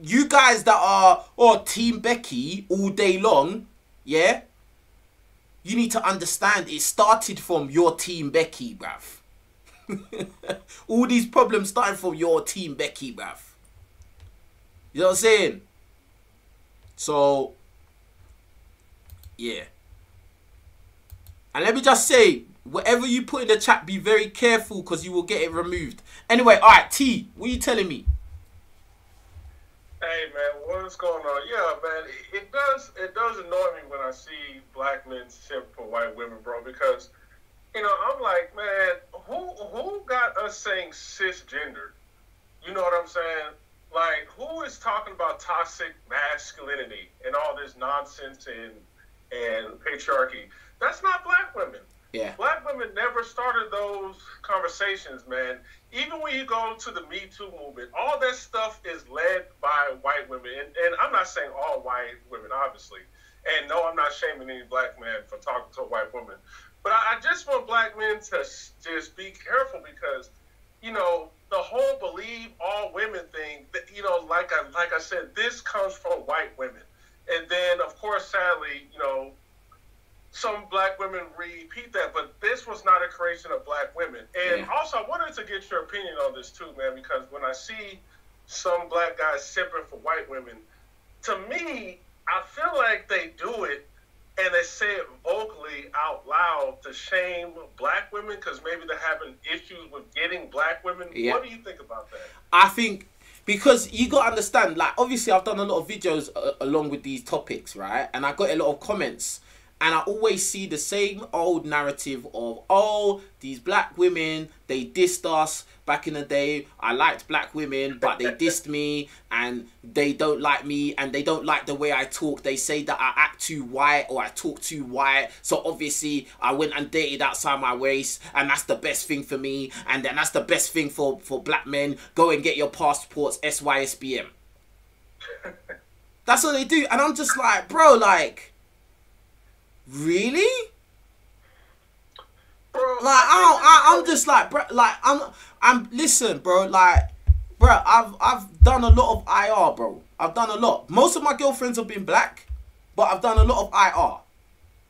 you guys that are, oh, Team Becky all day long, yeah? You need to understand it started from your Team Becky, bruv. All these problems started from your Team Becky, bruv. You know what I'm saying? So, yeah. And let me just say... Whatever you put in the chat, be very careful because you will get it removed. Anyway, all right, T, what are you telling me? Hey, man, what's going on? Yeah, man, it does annoy me when I see black men simp for white women, bro, because, you know, I'm like, man, who got us saying cisgender? You know what I'm saying? Like, who is talking about toxic masculinity and all this nonsense and patriarchy? That's not black women. Yeah. Black women never started those conversations, man. Even when you go to the Me Too movement, all that stuff is led by white women. And I'm not saying all white women, obviously. And no, I'm not shaming any black man for talking to a white woman. But I just want black men to just be careful because, you know, the whole believe all women thing, you know, like I said, this comes from white women. And then, of course, sadly, you know, some black women repeat that, but this was not a creation of black women. And also, I wanted to get your opinion on this too, man, because when I see some black guys simping for white women, to me, I feel like they do it and they say it vocally out loud to shame black women because maybe they're having issues with getting black women. Yeah. What do you think about that? I think because you got to understand, like, obviously I've done a lot of videos along with these topics, right? And I got a lot of comments. And I always see the same old narrative of, oh, these black women, they dissed us back in the day. I liked black women, but they dissed me and they don't like me and they don't like the way I talk. They say that I act too white or I talk too white. So obviously I went and dated outside my race and that's the best thing for me. And then that's the best thing for black men. Go and get your passports, SYSBM. That's what they do. And I'm just like, bro, like... Really? Bro, like I'm just like, bro, like I'm listen, bro, like, bro, I've done a lot of IR, bro. I've done a lot. Most of my girlfriends have been black, but I've done a lot of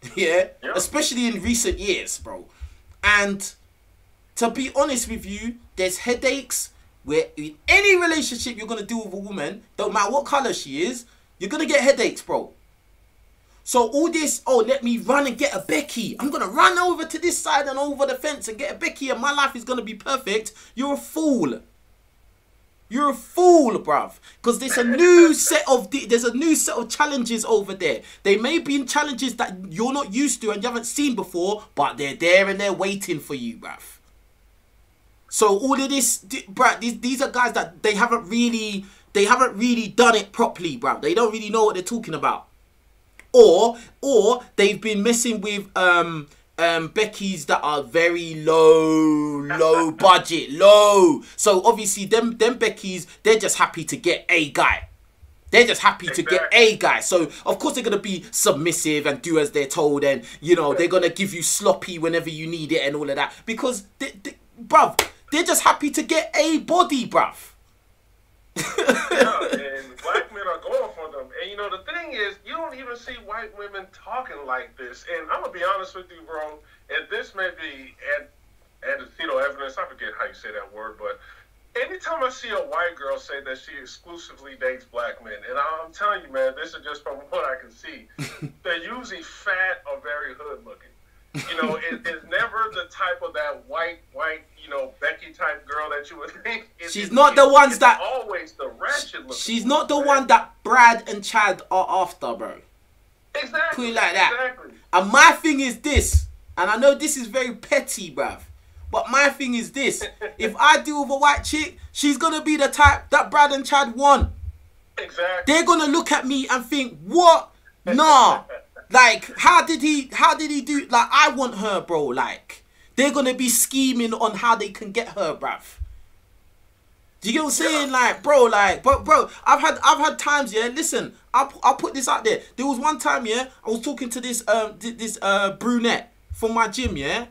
IR. Yeah, yeah. Especially in recent years, bro. And to be honest with you, there's headaches where in any relationship you're gonna deal with a woman, don't matter what color she is, you're gonna get headaches, bro. So all this, oh, let me run and get a Becky. I'm going to run over to this side and over the fence and get a Becky and my life is going to be perfect. You're a fool. You're a fool, bruv. Because there's a new set of challenges over there. They may be challenges that you're not used to and you haven't seen before, but they're there and they're waiting for you, bruv. So all of this, bruv, these are guys that they haven't really done it properly, bruv. They don't really know what they're talking about. Or they've been messing with Becky's that are very low budget, low. So obviously them Becky's, they're just happy to get a guy. They're just happy to get a guy. So of course they're gonna be submissive and do as they're told, and you know they're gonna give you sloppy whenever you need it and all of that because, bruv, they're just happy to get a body, bruv. Yeah, and black men are going for them. And you know, the thing is, you don't even see white women talking like this. And I'm going to be honest with you, bro, and this may be anecdotal evidence. I forget how you say that word, but anytime I see a white girl say that she exclusively dates black men, and I'm telling you, man, this is just from what I can see, they're usually fat or very hood looking. You know, it's never the type of that white, you know, Becky type girl that you would think. She's not the ones that... always the ratchet looking. She's not the one that Brad and Chad are after, bro. Exactly. Put it like that. Exactly. And my thing is this, and I know this is very petty, bruv, but my thing is this. If I deal with a white chick, she's going to be the type that Brad and Chad want. Exactly. They're going to look at me and think, what? Nah. Like, how did he do, like, I want her, bro, like, they're gonna be scheming on how they can get her, bruv. Do you get what I'm saying? Yeah. Like, bro, I've had times, yeah, listen, I'll put this out there. There was one time, yeah, I was talking to this, brunette from my gym, yeah,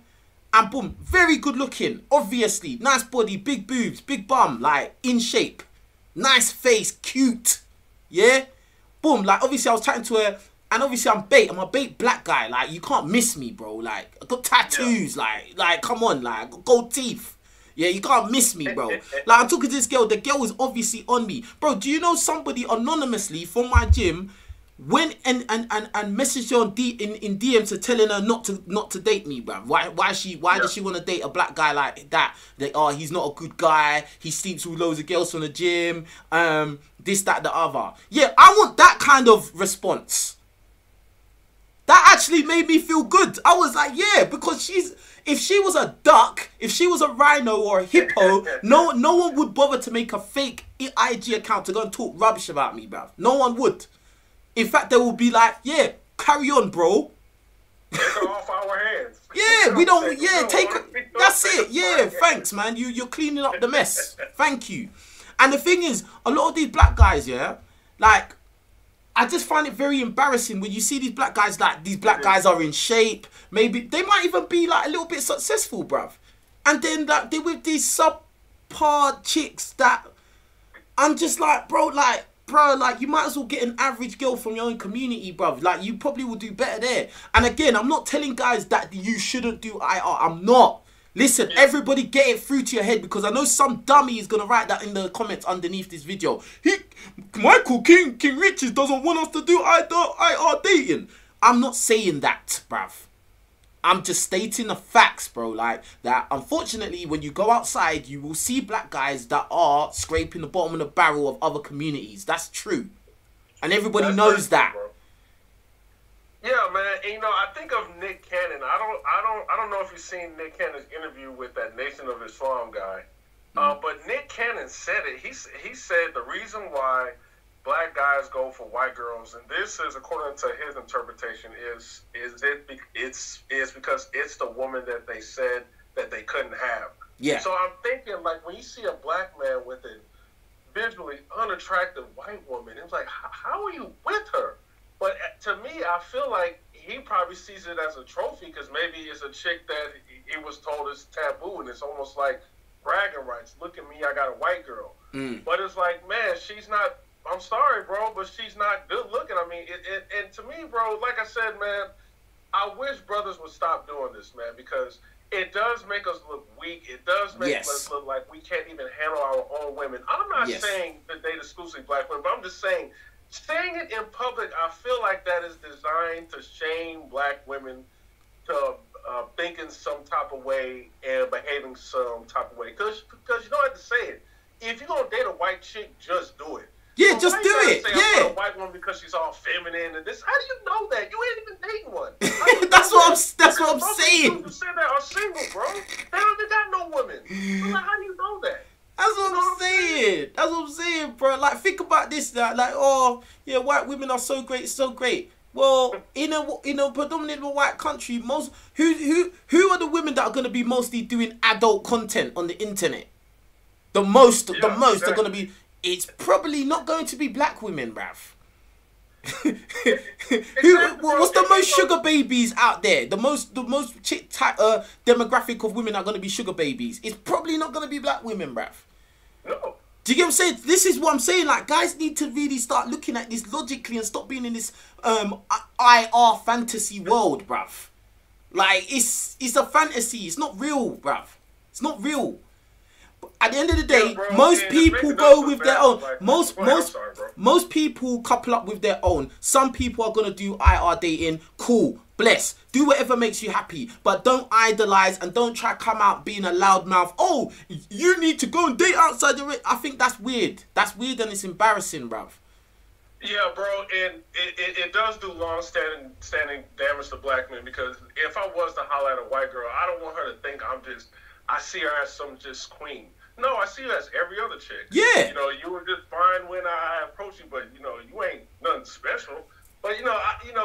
and boom, very good looking, obviously, nice body, big boobs, big bum, like, in shape, nice face, cute, yeah, boom, like, obviously, I was chatting to her. And obviously I'm a bait black guy, like you can't miss me, bro. Like I got tattoos, yeah. like come on, like I got gold teeth. Yeah, you can't miss me, bro. Like I'm talking to this girl, the girl is obviously on me. Bro, do you know somebody anonymously from my gym went and messaged her on in DMs to telling her not to date me, bro? Why does she want to date a black guy like that? Like, oh, he's not a good guy, he sleeps with loads of girls from the gym, this, that, the other. Yeah, I want that kind of response. That actually made me feel good. I was like, yeah, because if she was a duck, if she was a rhino or a hippo, no one would bother to make a fake IG account to go and talk rubbish about me, bruv. No one would. In fact, they would be like, yeah, carry on, bro. Take her off our hands. Yeah, we don't, yeah, take her, that's it. Yeah, thanks, man. You're cleaning up the mess. Thank you. And the thing is, a lot of these black guys, yeah, like, I just find it very embarrassing when you see these black guys, like, these black guys are in shape. Maybe they might even be, like, a little bit successful, bruv. And then, like, they're with these subpar chicks that I'm just like, bro, like, you might as well get an average girl from your own community, bruv. Like, you probably will do better there. And again, I'm not telling guys that you shouldn't do IR. I'm not. Listen, everybody get it through to your head because I know some dummy is going to write that in the comments underneath this video. Michael King Richez doesn't want us to do IR dating. I'm not saying that, bruv. I'm just stating the facts, bro. Like, that unfortunately, when you go outside, you will see black guys that are scraping the bottom of the barrel of other communities. That's true. And everybody knows that. Yeah, man. And, you know, I think of Nick Cannon. I don't know if you've seen Nick Cannon's interview with that Nation of Islam guy. But Nick Cannon said it. He said the reason why black guys go for white girls, and this is according to his interpretation, is because it's the woman that they said that they couldn't have. Yeah. So I'm thinking, like, when you see a black man with an visually unattractive white woman, it's like, how are you with her? But to me, I feel like he probably sees it as a trophy because maybe it's a chick that he was told is taboo, and it's almost like bragging rights. Look at me, I got a white girl. But it's like, man, she's not, I'm sorry, bro, but she's not good looking. I mean, and to me, bro, like I said, man, I wish brothers would stop doing this, man, because it does make us look weak. It does make us look like we can't even handle our own women. I'm not saying that they exclusively black women, but I'm just saying, saying it in public, I feel like that is designed to shame black women to thinking some type of way and behaving some type of way. Because you don't have to say it. If you're going to date a white chick, just do it. Yeah, so just do it. Say, yeah. I'm a white woman because she's all feminine and this. How do you know that? You ain't even dating one. That's what I'm saying. You said that are single, bro. They don't even got no women. So, like, how do you know that? That's what I'm saying. That's what I'm saying, bro. Like, think about this. Like, oh, yeah, white women are so great, so great. Well, in a predominantly white country, most who are the women that are going to be mostly doing adult content on the internet? The most are going to be. It's probably not going to be black women, bruv. What's the most sugar babies out there? The most chick type demographic of women are going to be sugar babies. It's probably not going to be black women, bruv. No. Do you get what I'm saying? This is what I'm saying. Like, guys need to really start looking at this logically and stop being in this IR fantasy world, bruv. Like, it's a fantasy. It's not real, bruv. It's not real. At the end of the day, most people go with their own. Most people couple up with their own. Some people are gonna do IR dating. Cool, bless. Do whatever makes you happy, but don't idolize and don't try to come out being a loudmouth. Oh, you need to go and date outside your. I think that's weird. That's weird and it's embarrassing, bruv. Yeah, bro, and it does do long-standing damage to black men because if I was to holler at a white girl, I don't want her to think I see her as some just queen. No, I see her as every other chick. Yeah. You know, you were just fine when I approached you, but, you know, you ain't nothing special. But, you know,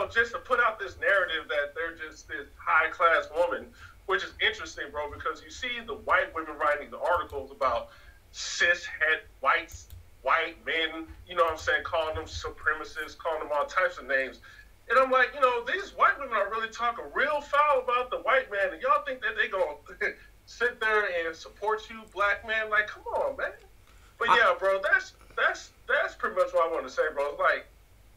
just to put out this narrative that they're just this high-class woman, which is interesting, bro, because you see the white women writing the articles about cis-het whites, white men, you know what I'm saying, calling them supremacists, calling them all types of names. And I'm like, you know, these white women are really talking real foul about the white man, and y'all think that they gonna sit there and support you, black man. Like, come on, man. But yeah, bro, that's pretty much what I want to say, bro. Like,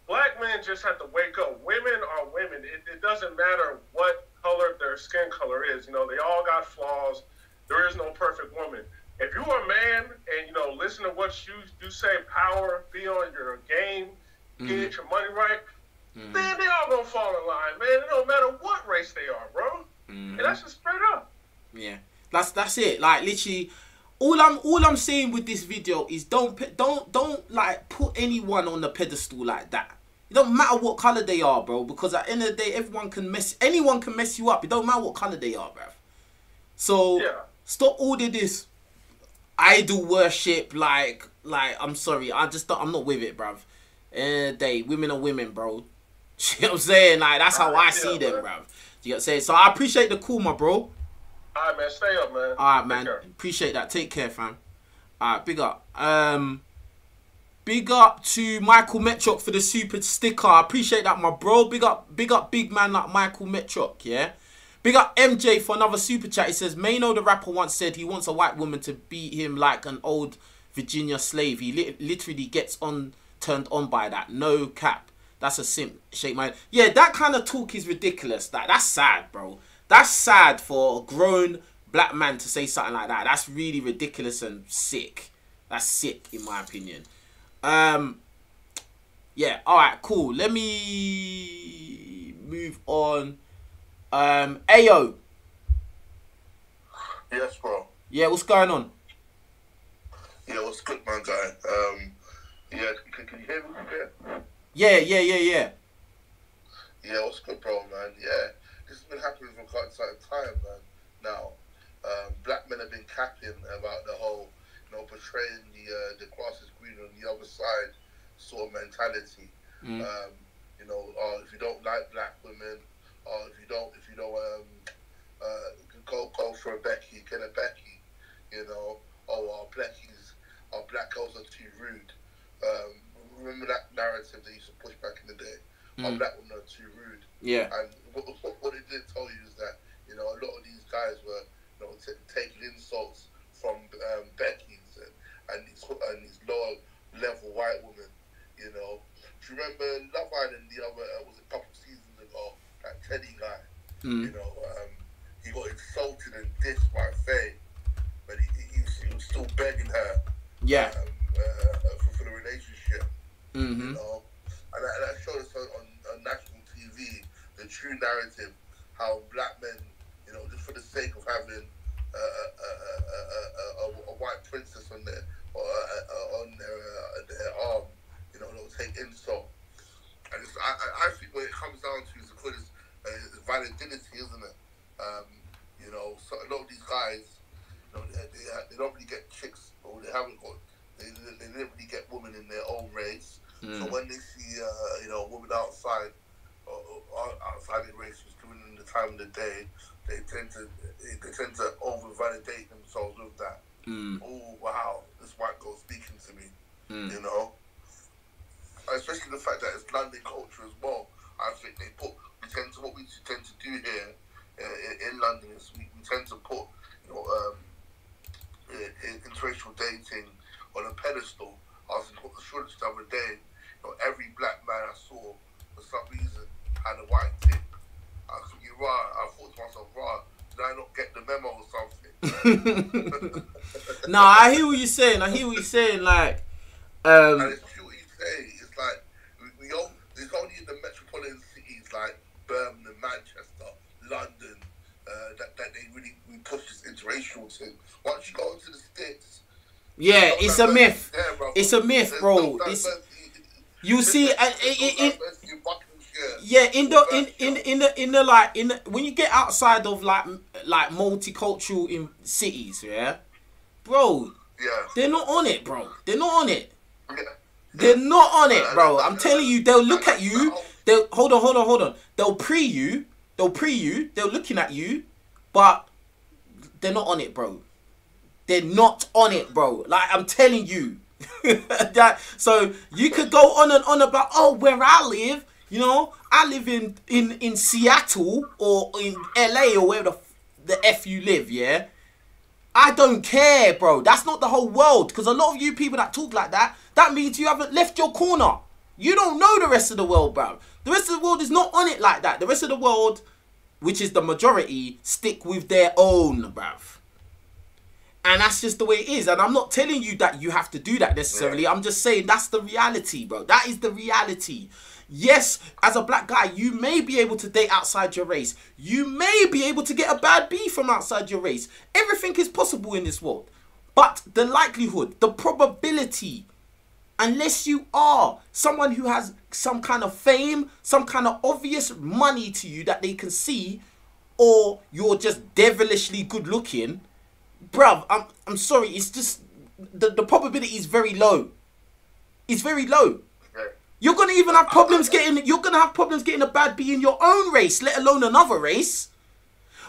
black men just have to wake up. Women are women. It doesn't matter what color their skin color is. You know, they all got flaws. There is no perfect woman. If you are a man and, you know, listen to what you do say, power, be on your game, get your money right, then they all gonna fall in line, man. It don't matter what race they are, bro. And that's just straight up. Yeah. That's it. Like, literally, all I'm saying with this video is don't like put anyone on the pedestal like that. It don't matter what color they are, bro. Because at the end of the day, anyone can mess you up. It don't matter what color they are, bro. So stop all of this idol worship. Like I'm sorry, I'm not with it, bro. End of the day, women are women, bro. You know what I'm saying? Like, that's how I see them, bro. You know what I'm saying? So I appreciate the call, my bro. All right, man. Stay up, man. All right, man. Appreciate that. Take care, fam. All right, big up. Big up to Michael Metrock for the super sticker. I appreciate that, my bro. Big up, big man like Michael Metrock. Yeah. Big up MJ for another super chat. He says, Mayno the rapper once said he wants a white woman to beat him like an old Virginia slave. He literally gets turned on by that. No cap. That's a simp. Shake my head. Yeah, that kind of talk is ridiculous. That's sad, bro. That's sad for a grown black man to say something like that. That's really ridiculous and sick. That's sick, in my opinion. Yeah, all right, cool. Let me move on. Ayo. Yes, bro. Yeah, what's going on? Yeah, what's good, man, guy? Yeah, can you hear me? Yeah. Yeah, what's good, bro, man? Yeah, this has been happening for quite some time, man. Now, black men have been capping about the whole, you know, portraying the grass is green on the other side sort of mentality. Mm. You know, if you don't like black women, or if you don't go for a Becky, get a Becky, you know. Oh, our black girls are too rude. Remember that narrative they used to push back in the day? Mm. Our black women are too rude. Yeah. And what it did tell you is that, you know, a lot of these guys were, you know, taking insults from Becky's and these lower level white women, you know. Do you remember Love Island the other, was it a couple of seasons ago, that Teddy guy? Mm. You know, he got insulted and dissed by Faye, but he was still begging her. Yeah. For the relationship. Mm-hmm. You know? And that showed us on national TV the true narrative, how black men, you know, just for the sake of having a white princess on their arm, you know, they'll take insult. And it's, I think what it comes down to is the goodness, validity, isn't it? You know, so a lot of these guys, you know, they don't really get chicks, or they haven't got. They didn't really get women in their own race. Mm. So when they see, you know, women outside, or outside the races during the time of the day, they tend to over-validate themselves with that. Mm. Oh wow, this white girl speaking to me. Mm. You know, especially the fact that it's London culture as well. I think what we tend to do here in London is we tend to put, you know, interracial dating on a pedestal. I was in Shoreditch the other day, you know, every black man I saw for some reason had a white tip. I was thinking, I thought to myself, did I not get the memo or something? No, I hear what you're saying. Like, and it's true what you say. It's like it's only in the metropolitan cities like Birmingham, Manchester, London, that they really push this interracial thing. Once you go into the States, yeah, it's a myth. It's a myth, bro. You see, yeah, when you get outside of like multicultural in cities, yeah, bro. Yeah. They're not on it, bro. I'm telling you, they'll look at you. They'll hold on. They'll pre you. They're looking at you, but they're not on it, bro. Like, I'm telling you. So you could go on and on about, oh, where I live, you know, I live in Seattle or in LA or where the F you live, yeah? I don't care, bro. That's not the whole world. Because a lot of you people that talk like that, that means you haven't left your corner. You don't know the rest of the world, bro. The rest of the world is not on it like that. The rest of the world, which is the majority, stick with their own, bro. And that's just the way it is. And I'm not telling you that you have to do that necessarily. Yeah. I'm just saying that's the reality, bro. That is the reality. Yes, as a black guy, you may be able to date outside your race. You may be able to get a bad B from outside your race. Everything is possible in this world. But the likelihood, the probability, unless you are someone who has some kind of fame, some kind of obvious money to you that they can see, or you're just devilishly good looking, bruv, I'm sorry, it's just the probability is very low. It's very low. You're gonna even have problems getting a bad B in your own race, let alone another race.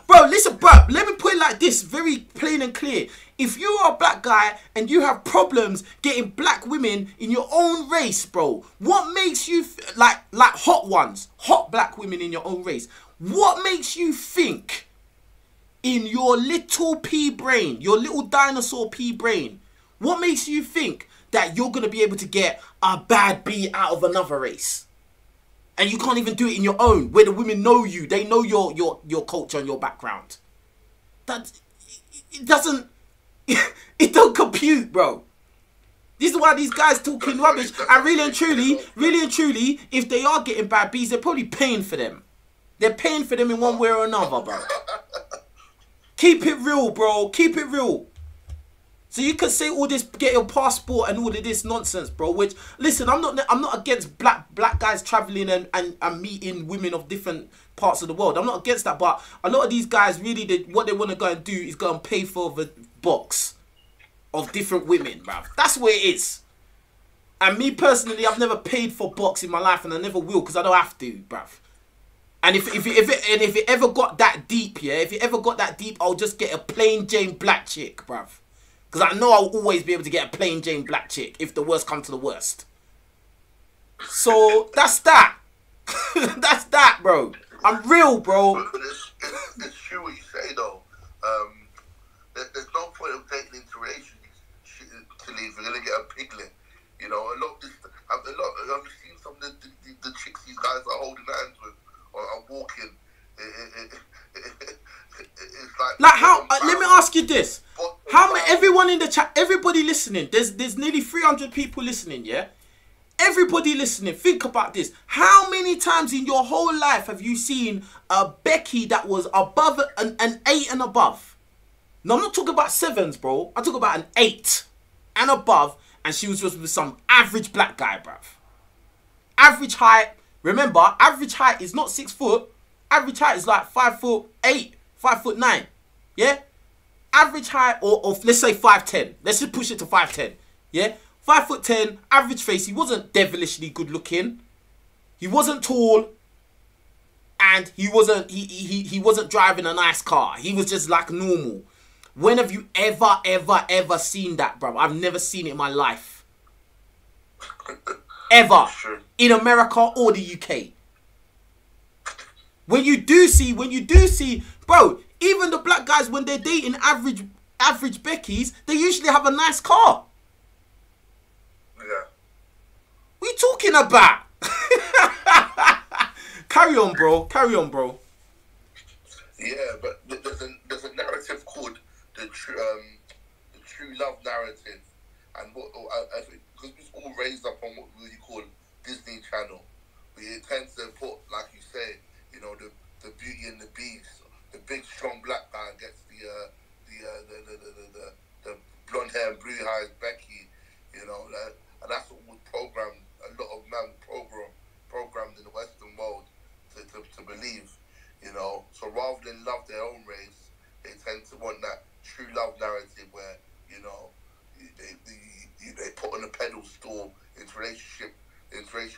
Bro, listen, bruv, let me put it like this, very plain and clear. If you are a black guy and you have problems getting black women in your own race, bro, what makes you like hot ones, hot black women in your own race? What makes you think in your little pea brain, your little dinosaur pea brain, what makes you think that you're going to be able to get a bad B out of another race? And you can't even do it in your own, where the women know you. They know your culture and your background. That, it don't compute, bro. This is why these guys talking rubbish. And really and truly, if they are getting bad Bs, they're probably paying for them. They're paying for them in one way or another, bro. Keep it real, bro. Keep it real. So you could say all this, get your passport and all of this nonsense, bro. Which, listen, I'm not against black guys traveling and meeting women of different parts of the world. I'm not against that, but a lot of these guys really, what they want to go and do is go and pay for the box of different women, bro. That's what it is. And me personally, I've never paid for box in my life, and I never will, because I don't have to, bro. And if it ever got that deep, yeah, if it ever got that deep, I'll just get a plain Jane black chick, bro. Because I know I'll always be able to get a plain Jane black chick if the worst comes to the worst. So, that's that. That's that, bro. I'm real, bro. But it's true what you say, though. There's no point of taking into relation to leave. You're going to get a piglet. You know, I've seen some of the chicks these guys are holding hands with or are walking. It's like how? Let me ask you this. How many, everyone in the chat, everybody listening, there's nearly 300 people listening, yeah? Everybody listening, think about this. How many times in your whole life have you seen a Becky that was above an 8 and above? No, I'm not talking about 7s, bro. I'm talking about an 8 and above, and she was just with some average black guy, bruv. Average height, remember, average height is not 6 foot. Average height is like 5'8", 5'9", yeah? Average height, or let's say 5'10". Let's just push it to 5'10". Yeah? 5'10", average face. He wasn't devilishly good looking. He wasn't tall. And he wasn't driving a nice car. He was just like normal. When have you ever seen that, bro? I've never seen it in my life. Ever. In America or the UK. When you do see, bro, even the black guys, when they're dating average Beckies, they usually have a nice car. Yeah. What are you talking about? Carry on, bro. Carry on, bro. Yeah, but there's a narrative called the true love narrative, and what I think, because it's all raised up on what we call Disney Channel, it tends to put, like you say, you know, the Beauty and the Beast. The big strong black guy gets the blonde hair and blue eyes Becky, you know, and that's what was programmed. A lot of men programmed in the Western world to believe, you know. So rather than love their own race, they tend to want that true love narrative where, you know, they put on a pedestal interracial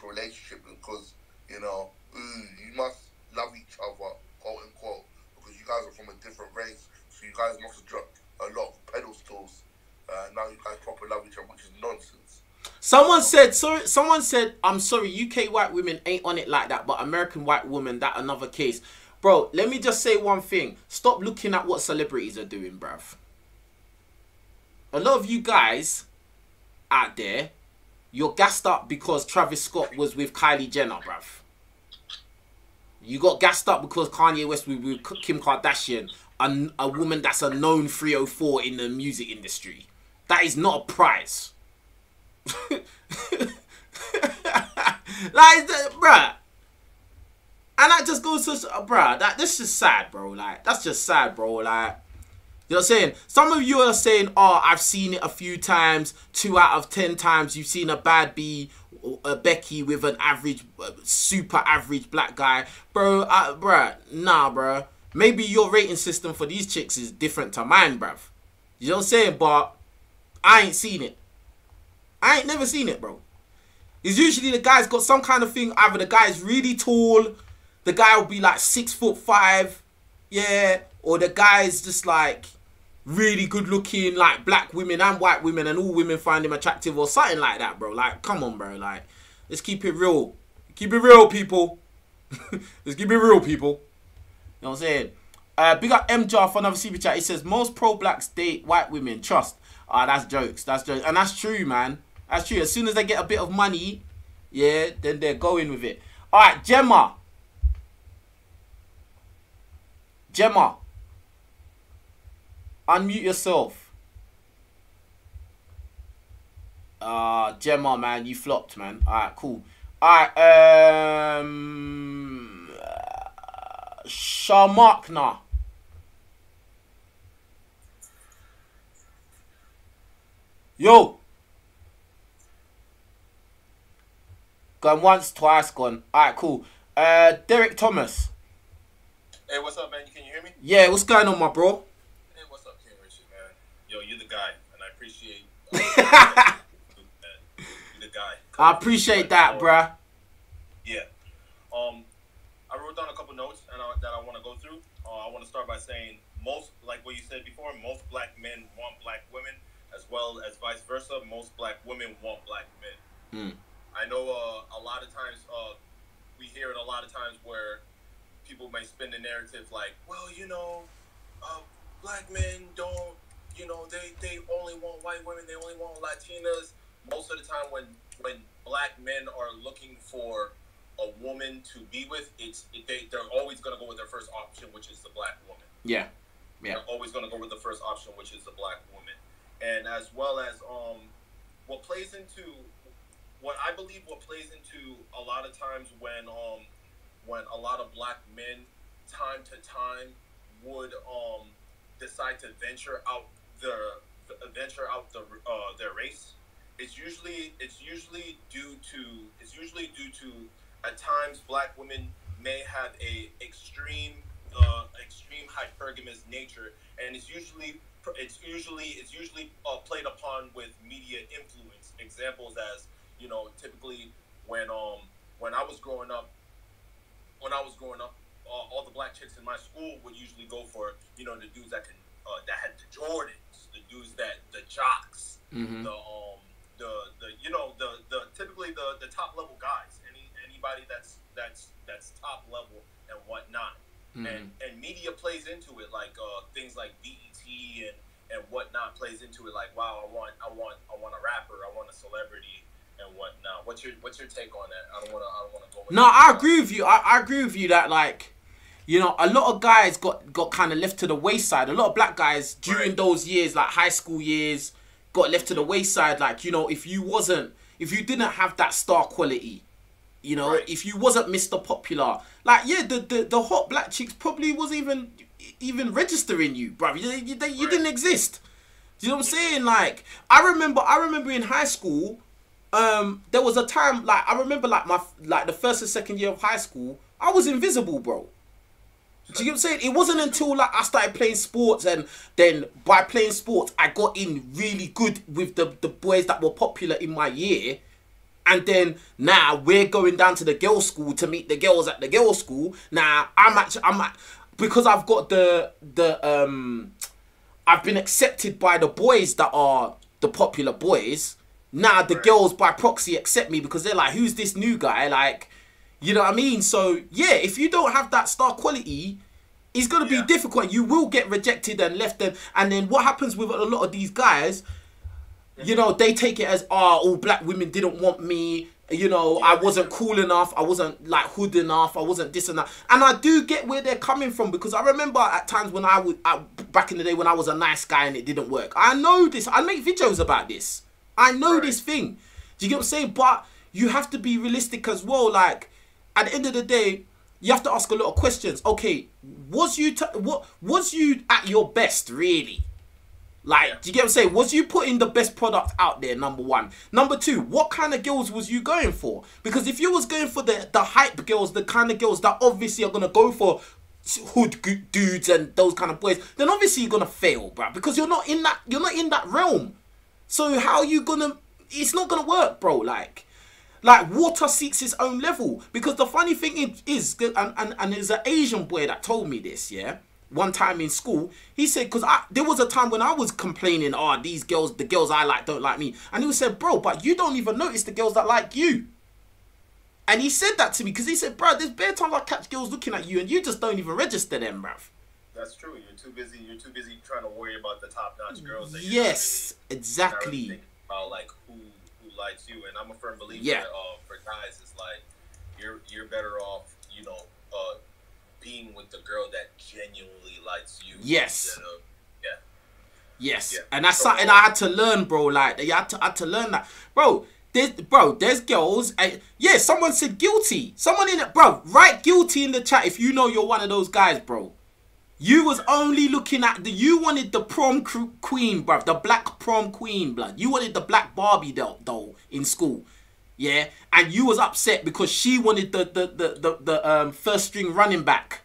relationship because, you know, you must love each other, quote unquote. You guys are from a different race, so you guys must have dropped a lot of pedestals. Now you guys proper love each other, which is nonsense. Someone said, I'm sorry, UK white women ain't on it like that, but American white woman, that another case. Bro, let me just say one thing. Stop looking at what celebrities are doing, bruv. A lot of you guys out there, you're gassed up because Travis Scott was with Kylie Jenner, bruv. You got gassed up because Kanye West with Kim Kardashian, a woman that's a known 304 in the music industry. That is not a prize. Like, bruh. And that just goes to, bruh, that's just sad, bro. Like, that's just sad, bro. Like, you know what I'm saying? Some of you are saying, oh, I've seen it a few times. 2 out of 10 times you've seen a bad bee. A Becky with an average, super average black guy, bro. Bruh, nah, bruh. Maybe your rating system for these chicks is different to mine, bruv. You know what I'm saying? But I ain't seen it. I ain't never seen it, bro. It's usually the guy's got some kind of thing. Either the guy's really tall, the guy will be like 6'5", yeah, or the guy's just like really good looking, like black women and white women, and all women find him attractive or something like that, bro. Like, come on, bro. Like, let's keep it real. Keep it real, people. Let's keep it real, people. You know what I'm saying? Big up MJR for another super chat. He says, most pro-blacks date white women. Trust. Ah, that's jokes. That's jokes. And that's true, man. That's true. As soon as they get a bit of money, yeah, then they're going with it. All right, Gemma. Gemma. Unmute yourself. Gemma, man, you flopped, man. All right, cool. All right, Shamarkna. Yo. Gone once, twice, gone. Alright, cool. Derek Thomas. Hey, what's up, man? Can you hear me? Yeah, what's going on, my bro? Hey, what's up, King Richez, man? Yo, you're the guy, and I appreciate you're the guy. I appreciate that, bruh. Yeah. I wrote down a couple notes and that I want to go through. I want to start by saying most, like what you said before, most black men want black women, as well as vice versa. Most black women want black men. Mm. I know a lot of times we hear it a lot of times where people may spin the narrative like, well, you know, black men don't, you know, they only want white women, they only want Latinas. Most of the time when black men are looking for a woman to be with, they're always going to go with their first option, which is the black woman. Yeah, yeah. They're always going to go with the first option, which is the black woman. And as well as what plays into, what I believe what plays into a lot of times when a lot of black men time to time would decide to venture out their race, it's usually due to at times black women may have a extreme hypergamous nature, and it's usually played upon with media influence. Examples as, you know, typically when I was growing up, all the black chicks in my school would usually go for, you know, the dudes that had the Jordans, the dudes that the jocks, mm-hmm. the top level guys, anybody that's top level and whatnot. Mm-hmm. And media plays into it, like things like BET and whatnot plays into it, like, wow, I want a rapper, I want a celebrity and whatnot. What's your take on that? I don't wanna go with no, that. I agree with you. I agree with you that, like, you know, a lot of guys got kind of left to the wayside. A lot of black guys during those years, like high school years, got left to the wayside. Like, you know, if you didn't have that star quality, you know, if you wasn't Mr. Popular, like, yeah, the hot black chicks probably wasn't even registering you, bruv. You didn't exist. You know what I'm saying? Like, I remember in high school, there was a time, like, I remember, like, the first and second year of high school, I was invisible, bro. Do you get what I'm saying? It wasn't until, like, I started playing sports, and then by playing sports, I got in really good with the boys that were popular in my year. And then now we're going down to the girls' school to meet the girls at the girls' school. Now I'm because I've got I've been accepted by the boys that are the popular boys. Now the girls by proxy accept me because they're like, who's this new guy? Like, you know what I mean? So yeah, if you don't have that star quality, it's gonna be difficult. You will get rejected and left. And then what happens with a lot of these guys? You know, they take it as, oh, all black women didn't want me, you know, I wasn't cool enough, I wasn't, like, hood enough, I wasn't this and that. And I do get where they're coming from, because I remember at times when back in the day when I was a nice guy and it didn't work. I know this, I make videos about this. I know this thing. Do you get what I'm saying? But you have to be realistic as well. Like, at the end of the day, you have to ask a lot of questions. Okay, was you at your best, really? Like, do you get what I'm saying? Was you putting the best product out there, number one? Number two, what kind of girls was you going for? Because if you was going for the hype girls, the kind of girls that obviously are going to go for hood dudes and those kind of boys, then obviously you're going to fail, bro. Because you're not in that realm. So how are you going to... It's not going to work, bro. Like, water seeks its own level. Because the funny thing is, and there's an Asian boy that told me this, yeah? One time in school, he said, because there was a time when I was complaining, oh, these girls, the girls I like don't like me. And he said, bro, but you don't even notice the girls that like you. And he said that to me, because he said, bro, there's bare times I catch girls looking at you and you just don't even register them, bruv. That's true. You're too busy trying to worry about the top-notch girls. That yes, exactly. You're not really thinking about, like, who likes you. And I'm a firm believer that for guys, it's like, you're better off, you know, being with the girl that genuinely likes you. Yes. Instead of, yes. And that's something I had to learn, bro. Like, I had to learn that. Bro, There's girls. Yeah, someone said guilty. Someone in it, bro. Write guilty in the chat if you know you're one of those guys, bro. You was only looking at the. You wanted the prom queen, bro. The black prom queen, blood. You wanted the black Barbie doll in school, yeah. And you was upset because she wanted the first string running back.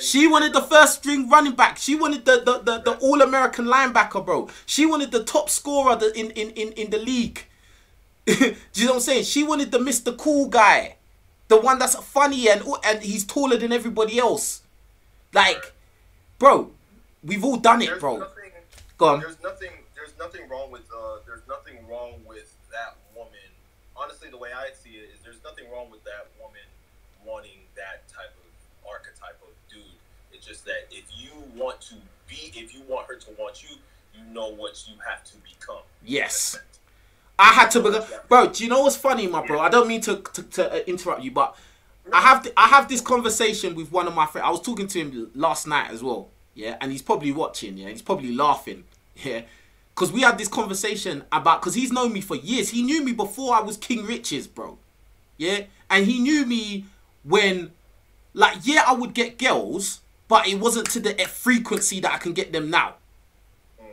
She wanted the first string running back. She wanted the all-American linebacker, bro. She wanted the top scorer in the league. Do you know what I'm saying? She wanted the Mr. Cool guy. The one that's funny and he's taller than everybody else. Like, bro, we've all done it, bro. Go on. There's nothing wrong with that woman. Honestly, the way I see it is there's nothing wrong with that woman wanting that type of archetype of dude. It's just that if you want her to want you, you know what you have to become. Yes, I had to become. Bro, do you know what's funny, my bro? I don't mean to interrupt you, but I have this conversation with one of my friends. I was talking to him last night as well. Yeah, and he's probably watching. Yeah, he's probably laughing. Yeah, because we had this conversation about because he's known me for years. He knew me before I was King Richez, bro. Yeah, and he knew me when. Like, yeah, I would get girls, but it wasn't to the frequency that I can get them now.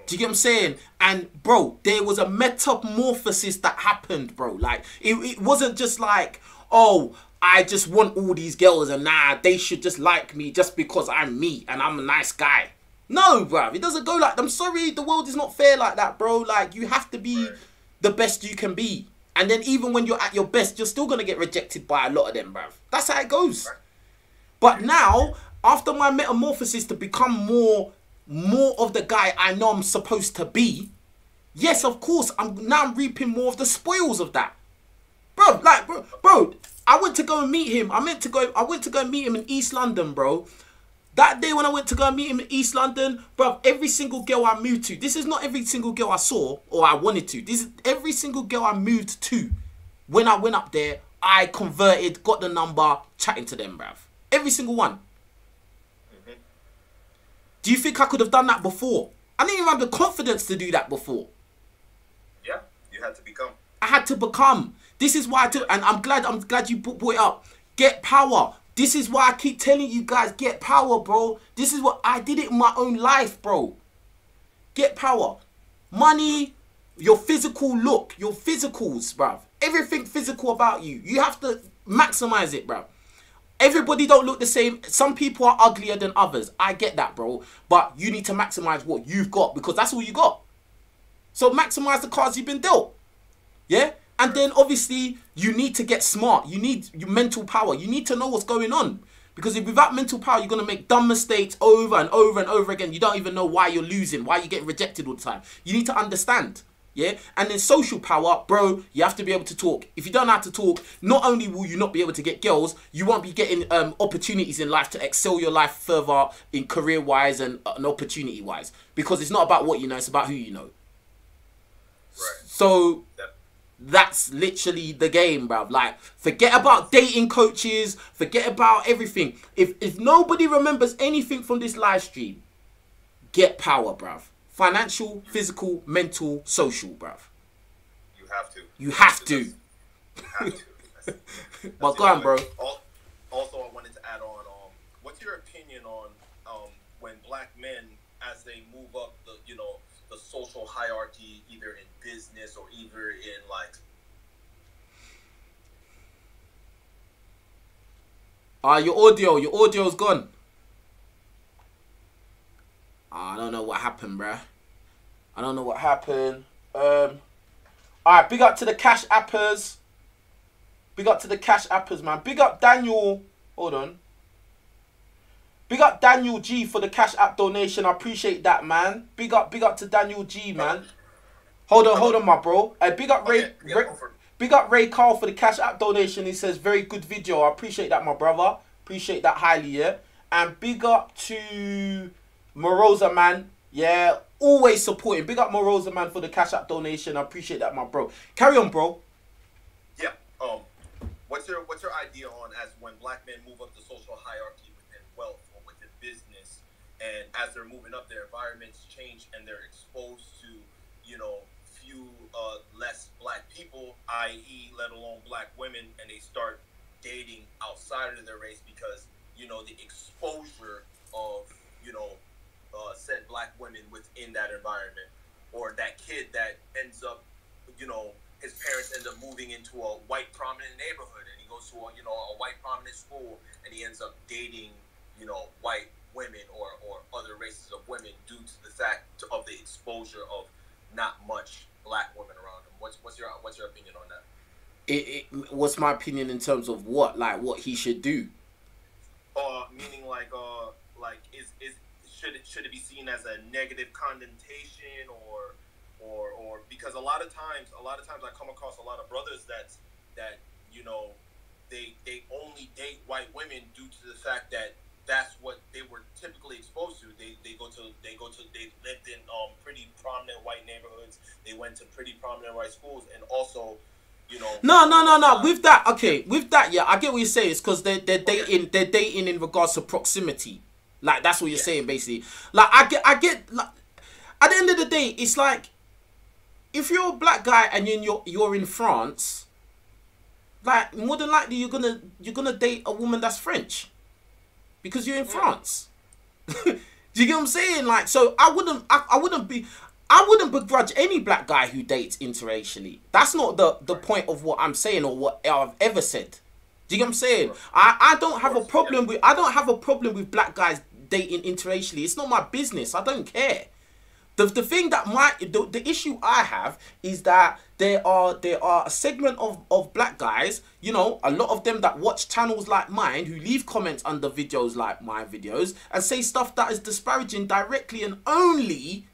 Do you get what I'm saying? And, bro, there was a metamorphosis that happened, bro. Like, it wasn't just like, oh, I just want all these girls and they should just like me just because I'm me and I'm a nice guy. No, bro, it doesn't go like, I'm sorry, the world is not fair like that, bro. Like, you have to be the best you can be. And then even when you're at your best, you're still going to get rejected by a lot of them, bro. That's how it goes. But now, after my metamorphosis to become more of the guy I know I'm supposed to be, yes, of course, I'm reaping more of the spoils of that. Bro, like, bro, I went to go and meet him. I went to go and meet him in East London, bro. That day when I went to go and meet him in East London, bro, every single girl I moved to, this is not every single girl I saw or I wanted to. This is every single girl I moved to. When I went up there, I converted, got the number, chatting to them, bruv. Every single one. Do you think I could have done that before? I didn't even have the confidence to do that before. Yeah, you had to become. I had to become. This is why I do, and I'm glad you brought it up. Get power. This is why I keep telling you guys, get power, bro. This is what I did it in my own life, bro. Get power. Money, your physical look, your physicals, bruv. Everything physical about you. You have to maximize it, bruv. Everybody don't look the same. Some people are uglier than others. I get that, bro. But you need to maximize what you've got because that's all you got. So maximize the cards you've been dealt. Yeah? And then obviously you need to get smart. You need your mental power. You need to know what's going on. Because if without mental power, you're going to make dumb mistakes over and over and over again. You don't even know why you're losing, why you get rejected all the time. You need to understand. Yeah, and then social power, bro, you have to be able to talk. If you don't know how to talk, not only will you not be able to get girls, you won't be getting opportunities in life to excel your life further in career-wise and opportunity-wise. Because it's not about what you know, it's about who you know. Right. So that's literally the game, bruv. Like, forget about dating coaches, forget about everything. If nobody remembers anything from this live stream, get power, bruv. Financial, physical, mental, social, bruv. You have to. You have to. But go on, bro. Also, I wanted to add on, what's your opinion on when black men, as they move up the, you know, the social hierarchy, either in business or either in, like... Your audio's gone. I don't know what happened, bruh. I don't know what happened. Alright, big up to the Cash Appers. Big up to the Cash Appers, man. Big up Daniel. Hold on. Big up Daniel G for the Cash App donation. I appreciate that, man. Big up to Daniel G, man. Hold on, my bro. Big up Ray Carl for the Cash App donation. He says, very good video. I appreciate that, my brother. Appreciate that highly, yeah. And big up to... Moroza, man, yeah, always supporting. Big up Moroza, man, for the Cash App donation. I appreciate that, my bro. Carry on, bro. Yeah. What's your idea on as when black men move up the social hierarchy within wealth or within business, and as they're moving up, their environments change and they're exposed to, you know, few less black people, i.e., let alone black women, and they start dating outside of their race because, you know, the exposure of, you know, said black women within that environment, or that kid that ends up, you know, his parents end up moving into a white prominent neighborhood, and he goes to a, you know, a white prominent school, and he ends up dating, you know, white women or other races of women due to the fact of the exposure of not much black women around him. What's your opinion on that? What's my opinion in terms of what, like, what he should do? Meaning like should it be seen as a negative connotation or because a lot of times I come across a lot of brothers that you know, they only date white women due to the fact that that's what they were typically exposed to. They lived in pretty prominent white neighborhoods. They went to pretty prominent white schools, and also, you know. No. With that, okay. With that, yeah, I get what you're saying. It's because they're dating in regards to proximity. Like, that's what you're saying, basically. Like, I get. Like, at the end of the day, it's like, if you're a black guy and you're in France, like, more than likely you're gonna date a woman that's French, because you're in France. Do you get what I'm saying? Like, so I wouldn't begrudge any black guy who dates interracially. That's not the point of what I'm saying or what I've ever said. Do you get what I'm saying? I don't have a problem with black guys dating interracially. It's not my business. I don't care. The thing that the issue I have is that there are a segment of black guys, you know, a lot of them that watch channels like mine, who leave comments under videos like my videos and say stuff that is disparaging directly and only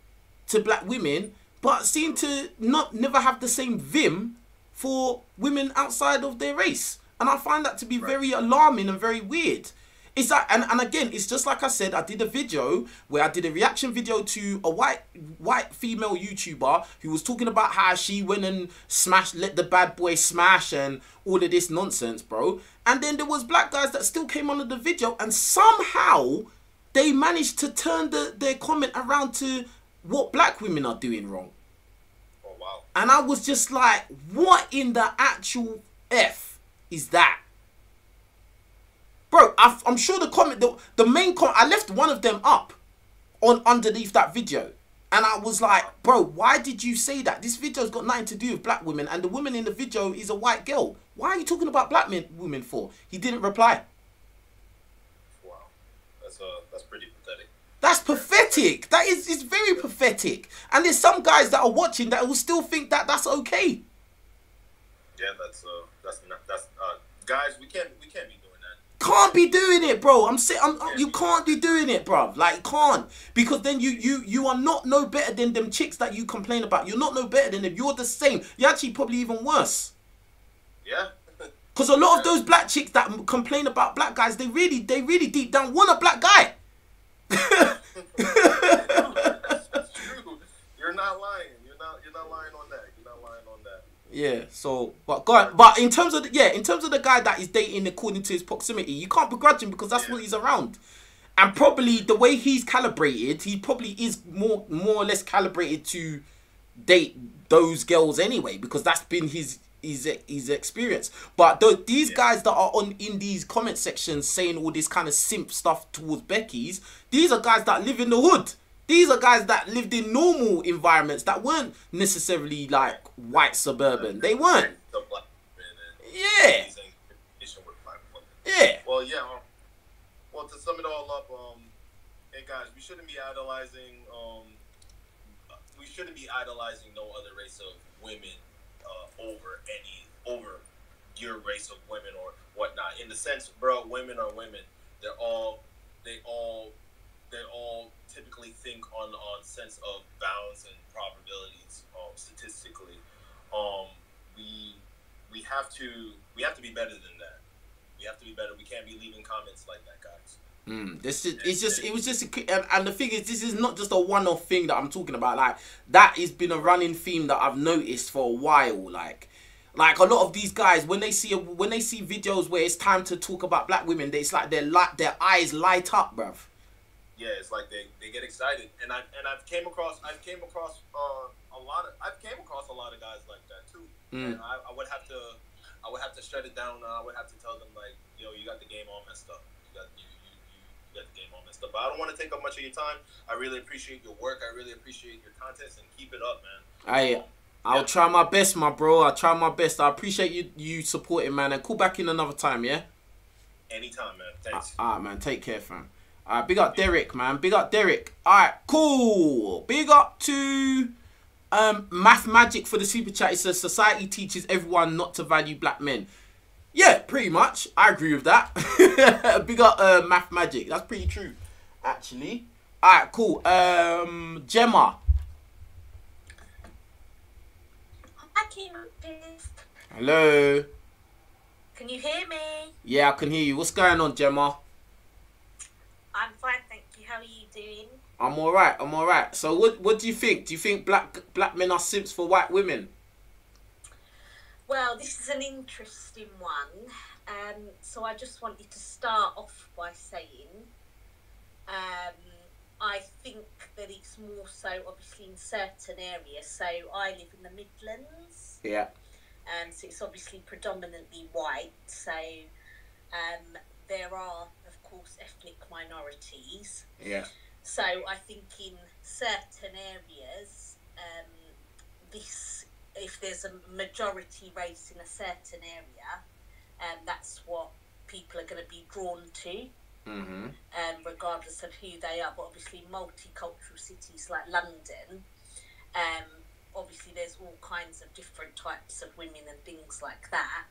to black women, but seem to never have the same vim for women outside of their race. And I find that to be very alarming and very weird. It's like, and again, it's just like I said, I did a video where I did a reaction video to a white female YouTuber who was talking about how she went and smashed, let the bad boy smash and all of this nonsense, bro. And then there was black guys that still came under the video, and somehow they managed to turn their comment around to what black women are doing wrong. Oh, wow. And I was just like, what in the actual F is that? Bro, I'm sure the comment, the main comment, I left one of them up on underneath that video. And I was like, bro, why did you say that? This video's got nothing to do with black women, and the woman in the video is a white girl. Why are you talking about black women for? He didn't reply. Wow, that's pretty pathetic. That's pathetic. That is, it's very pathetic. And there's some guys that are watching that will still think that that's okay. Yeah, that's guys, we can't be. Can't be doing it, bro. I'm saying, you can't be doing it, bro. Like, can't, because then you are not no better than them chicks that you complain about. You're not no better than them. You're the same. You're actually probably even worse. Yeah. Because a lot of those black chicks that complain about black guys, they really deep down want a black guy. That's true. You're not lying. You're not lying on that. You're not lying on that. Yeah, so, but in terms of the guy that is dating according to his proximity, you can't begrudge him, because that's what he's around, and probably the way he's calibrated, he probably is more or less calibrated to date those girls anyway, because that's been his experience. But these guys that are in these comment sections saying all this kind of simp stuff towards Becky's, these are guys that live in the hood. These are guys that lived in normal environments that weren't necessarily like white suburban. They weren't. Yeah. Yeah. Well, yeah. Well, to sum it all up, hey guys, we shouldn't be idolizing no other race of women over your race of women or whatnot. In the sense, bro, women are women. They all typically think on sense of bounds and probabilities, statistically. We have to be better than that. We have to be better. We can't be leaving comments like that, guys. And the thing is, this is not just a one-off thing that I'm talking about. Like, that has been a running theme that I've noticed for a while. Like a lot of these guys, when they see videos where it's time to talk about black women, it's like their eyes light up, bruv. yeah, it's like they get excited, and I've came across a lot of guys like that too. Mm. And I would have to shut it down. I would have to tell them like, yo, you got the game all messed up. You got the game all messed up. But I don't want to take up much of your time. I really appreciate your work. I really appreciate your contest, and keep it up, man. I'll try my best, my bro. I'll try my best. I appreciate you supporting, man. And call back in another time, yeah? Anytime, man. Thanks. All right, man. Take care, fam. All right, big up Derek, man. Big up Derek. All right, cool. Big up to Math Magic for the super chat. It says, society teaches everyone not to value black men. Yeah, pretty much. I agree with that. Big up Math Magic. That's pretty true, actually. All right, cool. Gemma. Hello. Can you hear me? Yeah, I can hear you. What's going on, Gemma? I'm fine, thank you. How are you doing? I'm all right. I'm all right. So, what do you think? Do you think black men are simps for white women? Well, this is an interesting one. So I just wanted to start off by saying, I think that it's more so obviously in certain areas. So I live in the Midlands. Yeah. So it's obviously predominantly white. So there are, of course, ethnic minorities. Yeah. So I think in certain areas, if there's a majority race in a certain area, that's what people are going to be drawn to. Mm-hmm. Regardless of who they are, but obviously multicultural cities like London, obviously there's all kinds of different types of women and things like that.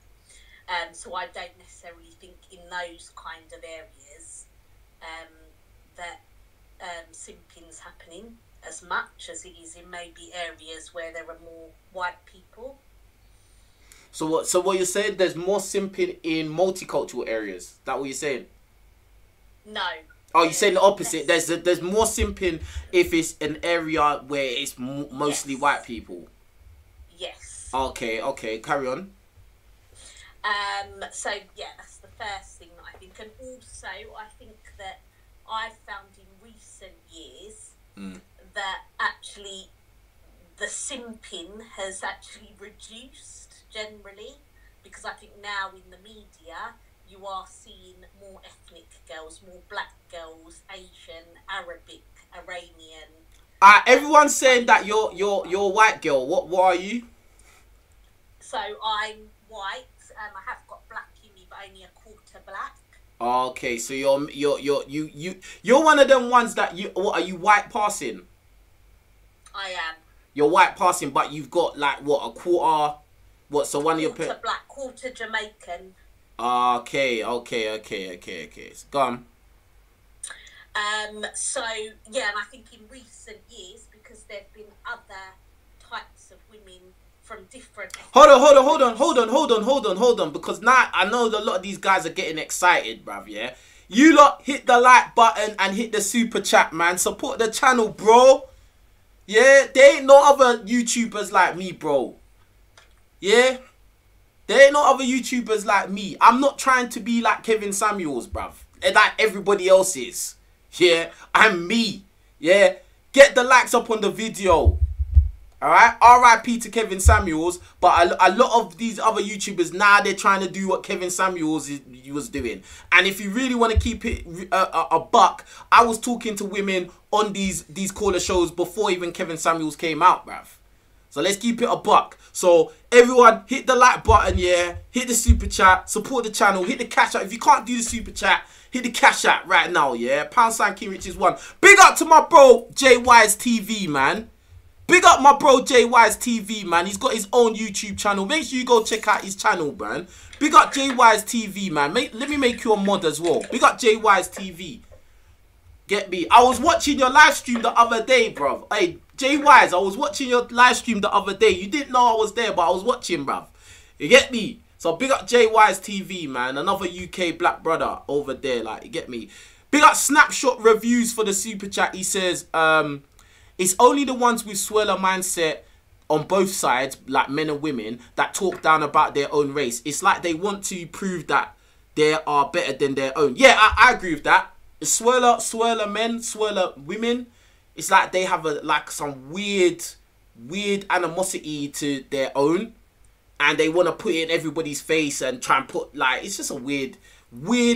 So I don't necessarily think in those kind of areas that simping's happening as much as it is in maybe areas where there are more white people. So what you're saying, there's more simping in multicultural areas? Is that what you're saying? No. Oh, you're saying the opposite. Yes. There's more simping if it's an area where it's mostly white people. Yes. Okay, carry on. So, yeah, that's the first thing that I think. And also, I think that I've found in recent years that actually the simping has actually reduced generally, because I think now in the media, you are seeing more ethnic girls, more black girls, Asian, Arabic, Iranian. Everyone's saying that you're a white girl. What are you? So I'm white. I have got black in me, but only a quarter black. Okay, so you're one of them ones that you. What are you, white passing? I am. You're white passing, but you've got like what, a quarter? What, so one quarter of your quarter black, quarter Jamaican. Okay. It's gone. So, yeah, and I think in recent years, because there have been other types of women from different... Hold on. Because now I know that a lot of these guys are getting excited, bruv, yeah? You lot hit the like button and hit the super chat, man. Support the channel, bro. Yeah? There ain't no other YouTubers like me, bro. Yeah? There ain't no other YouTubers like me. I'm not trying to be like Kevin Samuels, bruv. Like everybody else is. Yeah? I'm me. Yeah? Get the likes up on the video. Alright? R.I.P. to Kevin Samuels. But a lot of these other YouTubers, now they're trying to do what Kevin Samuels was doing. And if you really want to keep it a buck, I was talking to women on these caller shows before even Kevin Samuels came out, bruv. So let's keep it a buck. So everyone hit the like button, yeah. Hit the super chat. Support the channel. Hit the cash out. If you can't do the super chat, hit the cash out right now, yeah. # King Richez 1. Big up to my bro JY's TV, man. Big up my bro JY's TV, man. He's got his own YouTube channel. Make sure you go check out his channel, man. Big up JY's TV, man. Let me make you a mod as well. Big up JY's TV. Get me. I was watching your live stream the other day, bro. Hey, J-Wise, I was watching your live stream the other day. You didn't know I was there, but I was watching, bruv. You get me? So big up J-Wise TV, man. Another UK black brother over there, like, you get me? Big up Snapshot Reviews for the super chat. He says, it's only the ones with swirler mindset on both sides, like men and women, that talk down about their own race. It's like they want to prove that they are better than their own. Yeah, I agree with that. Swirler men, swirler women. It's like they have some weird animosity to their own, and they want to put it in everybody's face and try and put, like, it's just a weird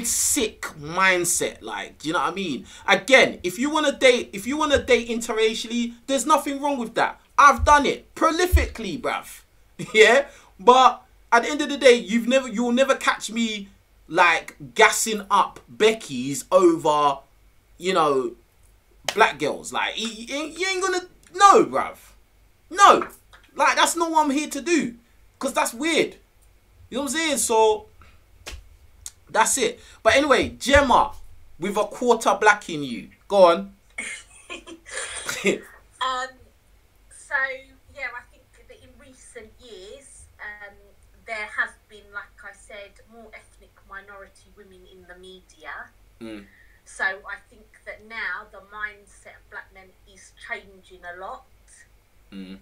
sick mindset. Like, do you know what I mean? Again, if you want to date interracially, there's nothing wrong with that. I've done it prolifically, bruv. Yeah, but at the end of the day, you'll never catch me like gassing up Becky's over, you know, black girls. Like, you ain't gonna, no, bruv, no. Like, that's not what I'm here to do, because that's weird. You know what I'm saying? So that's it. But anyway, Gemma, with a quarter black in you, go on. So yeah, I think that in recent years, there have been, like I said, more ethnic minority women in the media. Mm. So I think that now the mindset of black men is changing a lot, mm.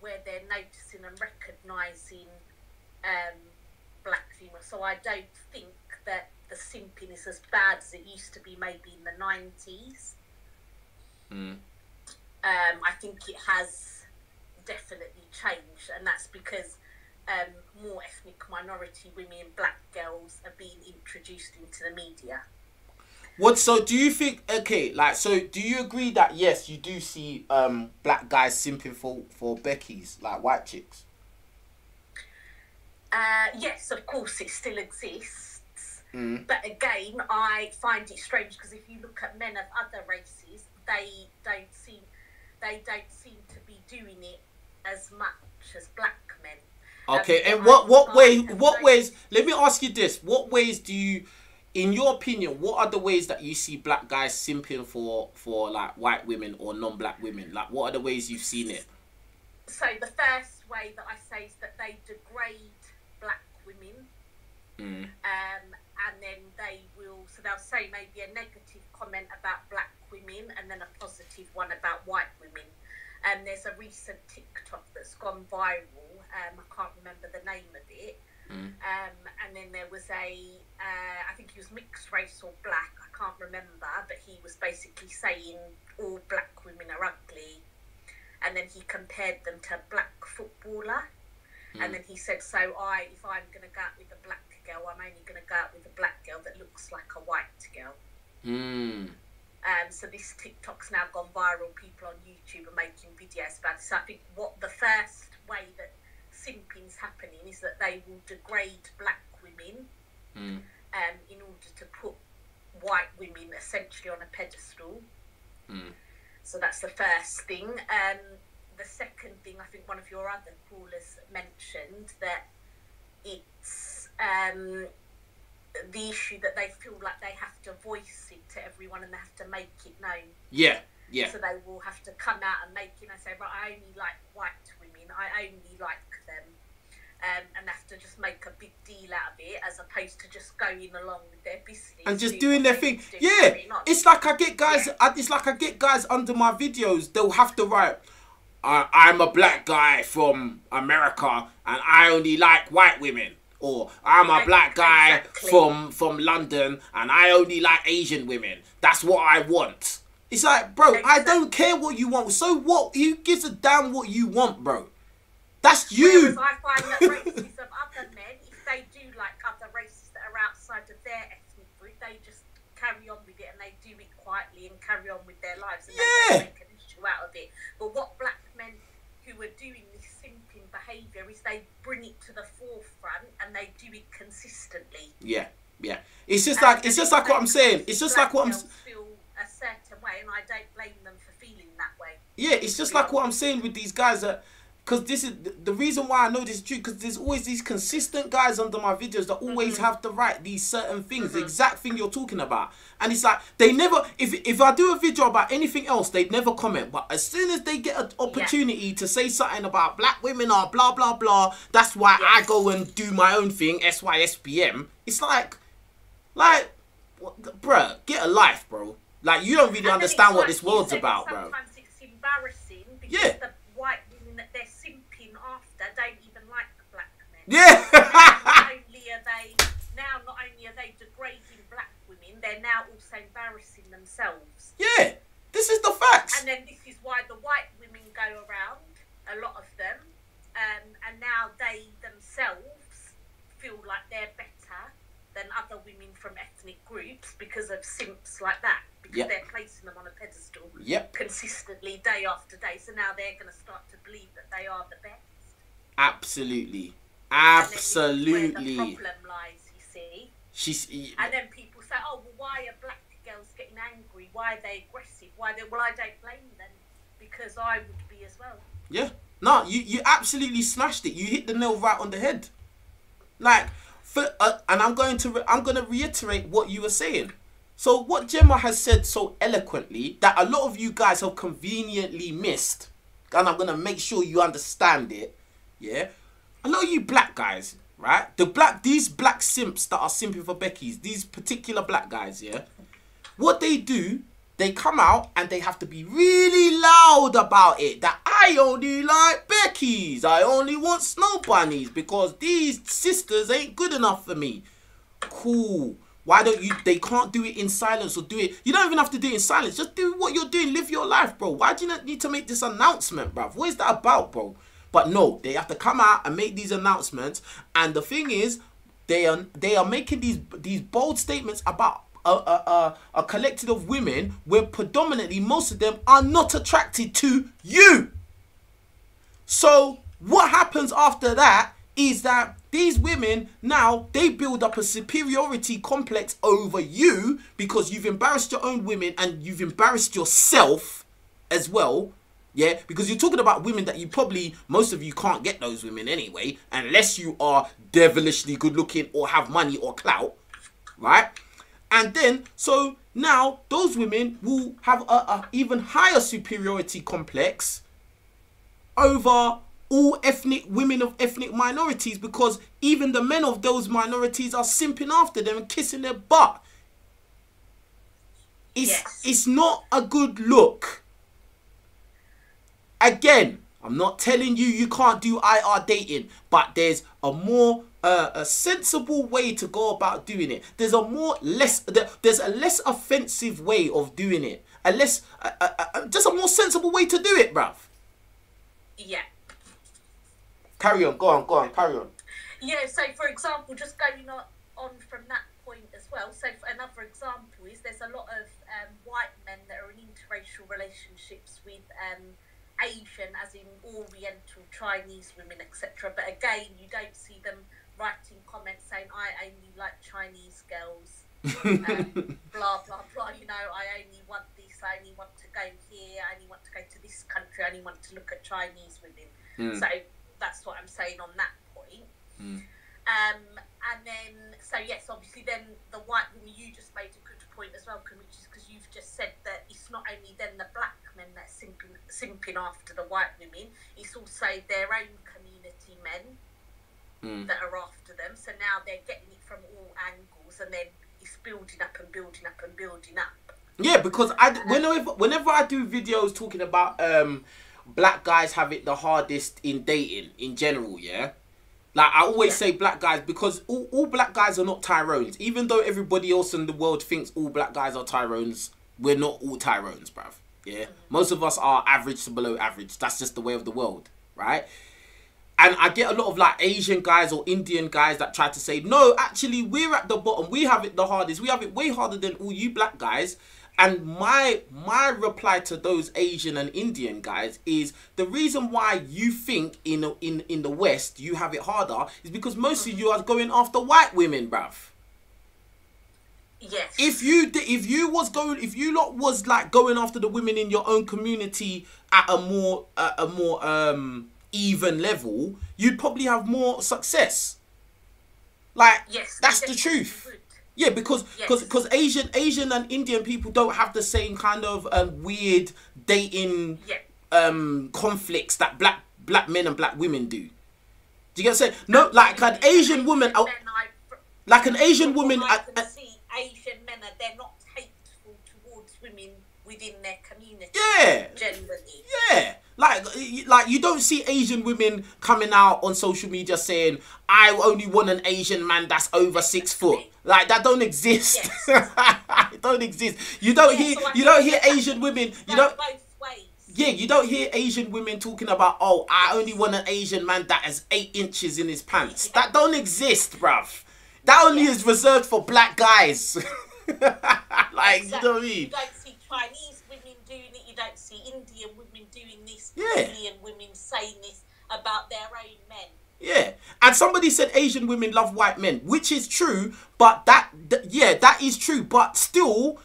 Where they're noticing and recognising black females. So I don't think that the simping is as bad as it used to be maybe in the 90s. Mm. I think it has definitely changed, and that's because more ethnic minority women, black girls, are being introduced into the media. What, so do you think, okay, like, so do you agree that, yes, you do see black guys simping for Becky's, like white chicks? Yes, of course it still exists. Mm. But again, I find it strange, because if you look at men of other races, they don't seem to be doing it as much as black men. Okay, and what ways, let me ask you this, what ways do you, in your opinion, what are the ways that you see black guys simping for like white women or non-black women? Like, what are the ways you've seen it? So the first way that I say is that they degrade black women. Mm. And then they will, so they'll say maybe a negative comment about black women and then a positive one about white women. And there's a recent TikTok that's gone viral. I can't remember the name of it. Mm. And then there was I think he was mixed race or black, I can't remember, but he was basically saying all black women are ugly. And then he compared them to a black footballer. Mm. And then he said, so if I'm going to go out with a black girl, I'm only going to go out with a black girl that looks like a white girl. Mm. So this TikTok's now gone viral. People on YouTube are making videos about it. So I think what the first way that simping's happening is that they will degrade black women, mm. In order to put white women essentially on a pedestal. Mm. So that's the first thing. The second thing, I think one of your other callers mentioned, that it's the issue that they feel like they have to voice it to everyone and they have to make it known. Yeah, yeah. So they will have to come out and make it and say, right, I only like white women, I only like them. And they have to just make a big deal out of it as opposed to just going along with their business. And just doing their thing. Yeah, it's like I get guys, yeah. It's like I get guys under my videos, they'll have to write, I'm a black guy from America and I only like white women. Or I'm a black guy from London and I only like Asian women. That's what I want. It's like, bro, I don't care what you want. So what? Who gives a damn what you want, bro? That's you. Whereas I find that races of other men, if they do like other races that are outside of their ethnic group, they just carry on with it and they do it quietly and carry on with their lives and yeah. They don't make an issue out of it. But what black men who are doing this simping behaviour is they bring it to the forefront and they do it consistently. Yeah, yeah. It's just like, it's just like what I'm saying. It's just like what I'm feel a certain way, and I don't blame them for feeling that way. Yeah, it's just like what I'm saying with these guys that, because this is the reason why I know this is true, because there's always these consistent guys under my videos that always mm-hmm. have to write these certain things, mm-hmm. the exact thing you're talking about. And it's like, they never, if I do a video about anything else, they'd never comment. But as soon as they get an opportunity yeah. to say something about black women are blah, blah, blah, that's why yes. I go and do my own thing, SYSBM. It's like, bruh, get a life, bro. Like, you don't really understand what this world's about, bro. Sometimes it's embarrassing because yeah. the white women that they're simping after don't even like black men. Yeah. Now not only are they degrading black women, they're now also embarrassing themselves. Yeah, this is the facts. And then this is why the white women go around, a lot of them, and now they themselves feel like they're better than other women from ethnic groups because of simps like that, because yep. they're placing them on a pedestal yep. consistently day after day. So now they're going to start to believe that they are the best. Absolutely. Absolutely. And where the problem lies, you see. And then people say, oh, well, why are black girls getting angry? Why are they aggressive? Why are they... Well, I don't blame them, because I would be as well. Yeah. No, you absolutely smashed it. You hit the nail right on the head. Like... and I'm going to reiterate what you were saying. So what Gemma has said so eloquently that a lot of you guys have conveniently missed, and I'm going to make sure you understand it, yeah? A lot of you black guys, right? These black simps that are simping for Becky's, these particular black guys, yeah? What they do, they come out and they have to be really loud about it, that I only like Becky's, I only want snow bunnies because these sisters ain't good enough for me. Cool. Why don't you, they can't do it in silence or do it, you don't even have to do it in silence, just do what you're doing, live your life, bro. Why do you not need to make this announcement, bruv? What is that about, bro? But no, they have to come out and make these announcements, and the thing is, they are making these bold statements about a collective of women where predominantly most of them are not attracted to you. So what happens after that is that these women now, they build up a superiority complex over you because you've embarrassed your own women and you've embarrassed yourself as well. Yeah, because you're talking about women that you probably, most of you can't get those women anyway, unless you are devilishly good looking or have money or clout, right? And then, so now those women will have a even higher superiority complex over all ethnic women of ethnic minorities because even the men of those minorities are simping after them and kissing their butt. It's not a good look. Again, I'm not telling you you can't do IR dating, but there's a more... a sensible way to go about doing it. There's a less offensive way of doing it. Just a more sensible way to do it, bruv. Yeah. Carry on, go on, carry on. Yeah, so for example, just going on from that point as well, so for another example is there's a lot of white men that are in interracial relationships with Asian, as in Oriental, Chinese women, etc. But again, you don't see them writing comments saying, I only like Chinese girls, blah, blah, blah, you know, I only want this, I only want to go here, I only want to go to this country, I only want to look at Chinese women. Mm. So that's what I'm saying on that point. Mm. And then, so yes, obviously then the white women, you just made a good point as well, which is because you've just said that it's not only then the black men that are simping after the white women, it's also their own community men that are after them. So now they're getting it from all angles, and then it's building up and building up and building up. Yeah, because whenever I do videos talking about black guys have it the hardest in dating in general, yeah? Like, I always say black guys, because all black guys are not Tyrones. Even though everybody else in the world thinks all black guys are Tyrones, we're not all Tyrones, bruv. Yeah? Most of us are average to below average. That's just the way of the world, right? And I get a lot of, like, Asian guys or Indian guys that try to say, no, actually, we're at the bottom. We have it the hardest. We have it way harder than all you black guys. And my reply to those Asian and Indian guys is the reason why you think in the West you have it harder is because most of you are going after white women, bruv. Yes. If you lot was like going after the women in your own community at a more even level, you'd probably have more success. Like that's the truth. Yeah, because Asian and Indian people don't have the same kind of weird dating conflicts that black men and black women do. Do you get what I'm saying? No, like an Asian woman, Asian men are, they're not hateful towards women within their community. Yeah, generally. Yeah. Like you don't see Asian women coming out on social media saying, I only want an Asian man that's over 6 foot. Like, that don't exist. Yes. It don't exist. You don't hear Asian women. You don't. Yeah, you don't hear Asian women talking about, oh, I only want an Asian man that has 8 inches in his pants. That don't exist, bruv. That only is reserved for black guys. Like, you know what I mean? You don't see Chinese women doing it. You don't see Indian women doing this. Indian women saying this about their own men. Yeah. And somebody said Asian women love white men, which is true. But that, yeah, that is true. But still,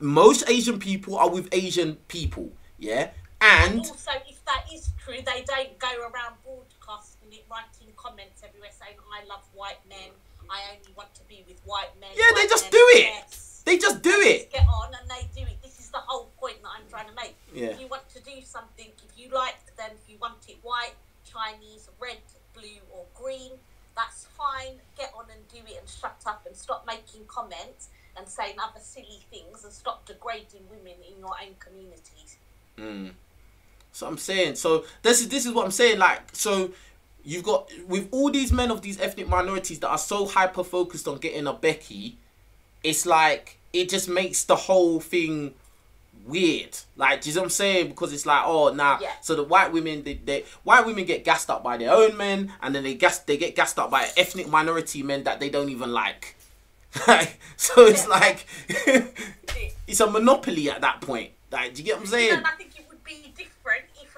most Asian people are with Asian people. Yeah. And also, if that is true, they don't go around broadcasting it, writing comments everywhere saying, I love white men, I only want to be with white men. Yeah, they just do it. Yes. They just do it. Just get on and they do it. This is the whole point that I'm trying to make. Yeah. If you want to do something, if you like them, if you want it white, Chinese, red, blue or green, that's fine. Get on and do it and shut up and stop making comments and saying other silly things and stop degrading women in your own communities. Mm. So I'm saying, so this is what I'm saying. Like, so you've got with all these men of these ethnic minorities that are so hyper focused on getting a Becky, it's like it just makes the whole thing weird. Like, do you know what I'm saying? Because it's like, oh, nah. Yeah. So the white women, white women get gassed up by their own men, and then they get gassed up by ethnic minority men that they don't even like. So it's like it's a monopoly at that point. Like, do you get what I'm saying? And I think it would be different if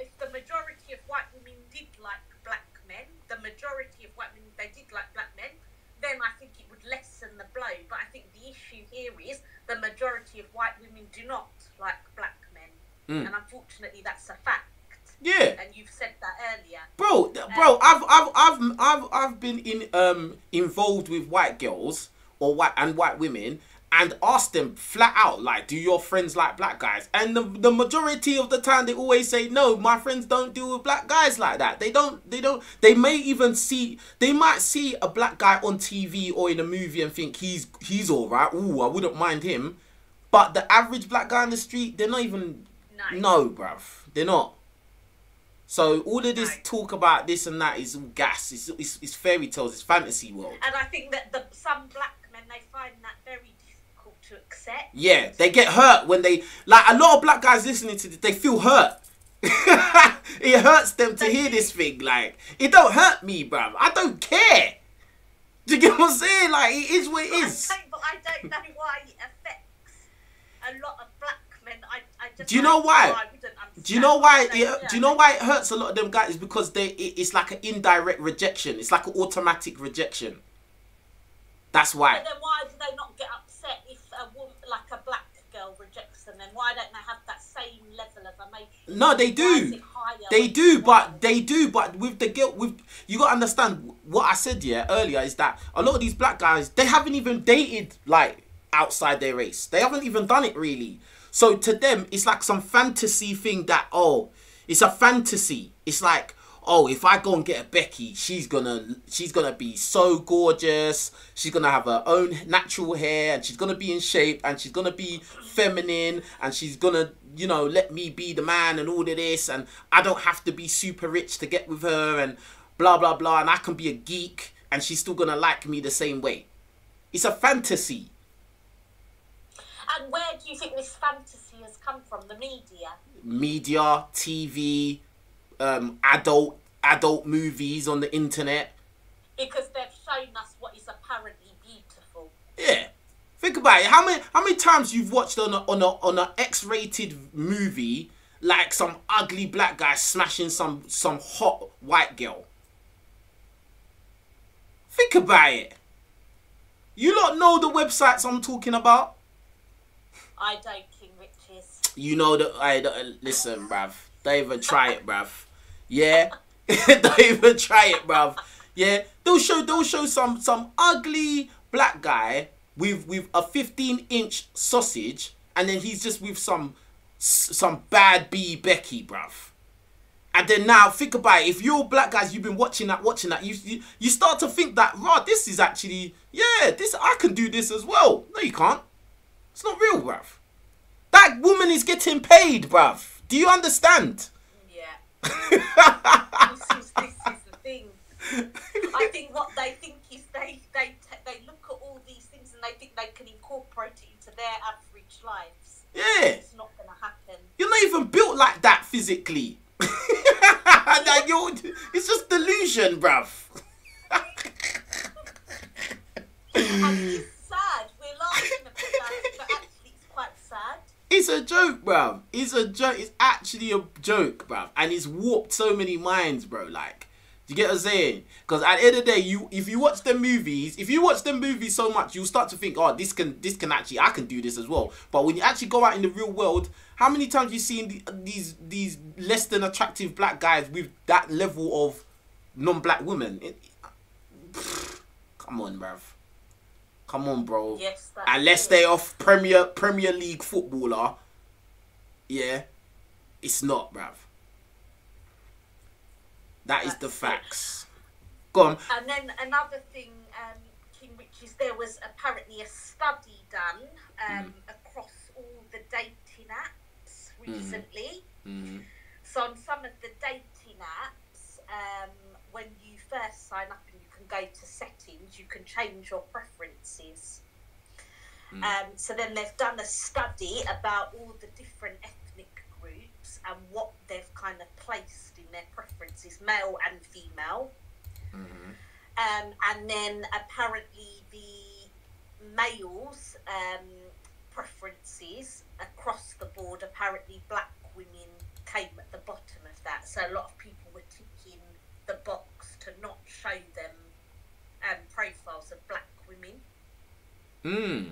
if the majority of white women did like black men, the majority of white women, they did like black men, then I think it would lessen the blow. But I think the issue here is the majority of white women do not like black men. Mm. And unfortunately, that's a fact. Yeah. And you've said that earlier. Bro, I've been involved with white girls or white women, and ask them flat out, like, do your friends like black guys? And the majority of the time, they always say, no, my friends don't deal with black guys like that. They may even see, they might see a black guy on TV or in a movie and think he's all right. Ooh, I wouldn't mind him. But the average black guy on the street, they're not even, no, bruv, they're not. So all of this talk about this and that is all gas. It's fairy tales, it's fantasy world. And I think that some black men, they find that very to accept. Yeah, they get hurt when they, like, a lot of black guys listening to this, they feel hurt. It hurts them to hear this thing. Like, it don't hurt me, bruv. I don't care. Do you get what I'm saying? Like, it is what it is. But I don't know why it affects a lot of black men. I just, do you know why? Do you know why? Do you know why it hurts a lot of them guys? It's because it's like an indirect rejection. It's like an automatic rejection. That's why. But then why do they not get upset if a woman, like a black girl, rejects them? Then why don't they have that same level of emotion? No, they do. They do, but with the guilt, you gotta understand what I said earlier is that a lot of these black guys, they haven't even dated like outside their race. They haven't even done it really. So to them, it's like some fantasy thing that, oh, it's a fantasy. It's like, oh, if I go and get a Becky, she's gonna be so gorgeous. She's gonna have her own natural hair, and she's gonna be in shape, and she's gonna be feminine, and she's gonna, you know, let me be the man and all of this, and I don't have to be super rich to get with her, and blah blah blah, and I can be a geek, and she's still gonna like me the same way. It's a fantasy. And where do you think this fantasy has come from? The media. Media, TV. Adult movies on the internet, because they've shown us what is apparently beautiful. Yeah, think about it. How many times you've watched on a X-rated movie, like some ugly black guy smashing some hot white girl? Think about it. You lot know the websites I'm talking about. I don't, King Richez. You know that. Listen, bruv. Don't even try it, bruv. Yeah, don't even try it, bruv. Yeah, they'll show some ugly black guy with a 15-inch sausage, and then he's just with some bad B Becky, bruv. And then now think about it. If you're black guys, you've been watching that. You start to think that, right, this is actually, yeah, this, I can do this as well. No, you can't. It's not real, bruv. That woman is getting paid, bruv. Do you understand? Yeah. This is the thing. I think what they think is they look at all and they think they can incorporate it into their average lives. Yeah. It's not going to happen. You're not even built like that physically. Like you're, it's just delusion, bruv. And it's sad. We're laughing about that, but actually it's quite sad. It's a joke, bruv. It's a joke. It's actually a joke, bruv. And it's warped so many minds, bro. Like, do you get what I'm saying? Because at the end of the day, if you watch them movies so much, you'll start to think, oh, this can actually, I can do this as well. But when you actually go out in the real world, how many times you seen these less than attractive black guys with that level of non-black women? Come on, bruv. Come on, bro. Yes, unless they off Premier League footballer, yeah, it's not, bruv. That's is the facts. It. Go on. And then another thing, King Richez, there was apparently a study done across all the dating apps recently. Mm. So on some of the dating apps, when you first sign up and you can go to settings, you can change your preferences. Mm. So then they've done a study about all the different ethnic groups and what they've kind of placed in their preferences, male and female. Mm-hmm. And then apparently the males' preferences across the board, apparently black women came at the bottom of that. So a lot of people were ticking the box to not show them profiles of black women. Mm.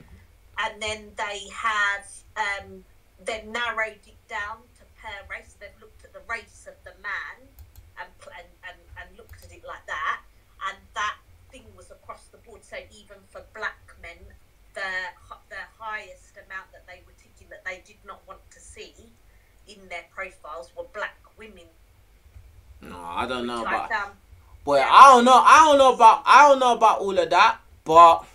And then they have, they narrowed it down to per race. They've looked at the race of the man and looked at it like that. And that thing was across the board. So even for black men, the highest amount that they were ticking that they did not want to see in their profiles were black women. No, I don't know about. Well, I don't know about all of that, but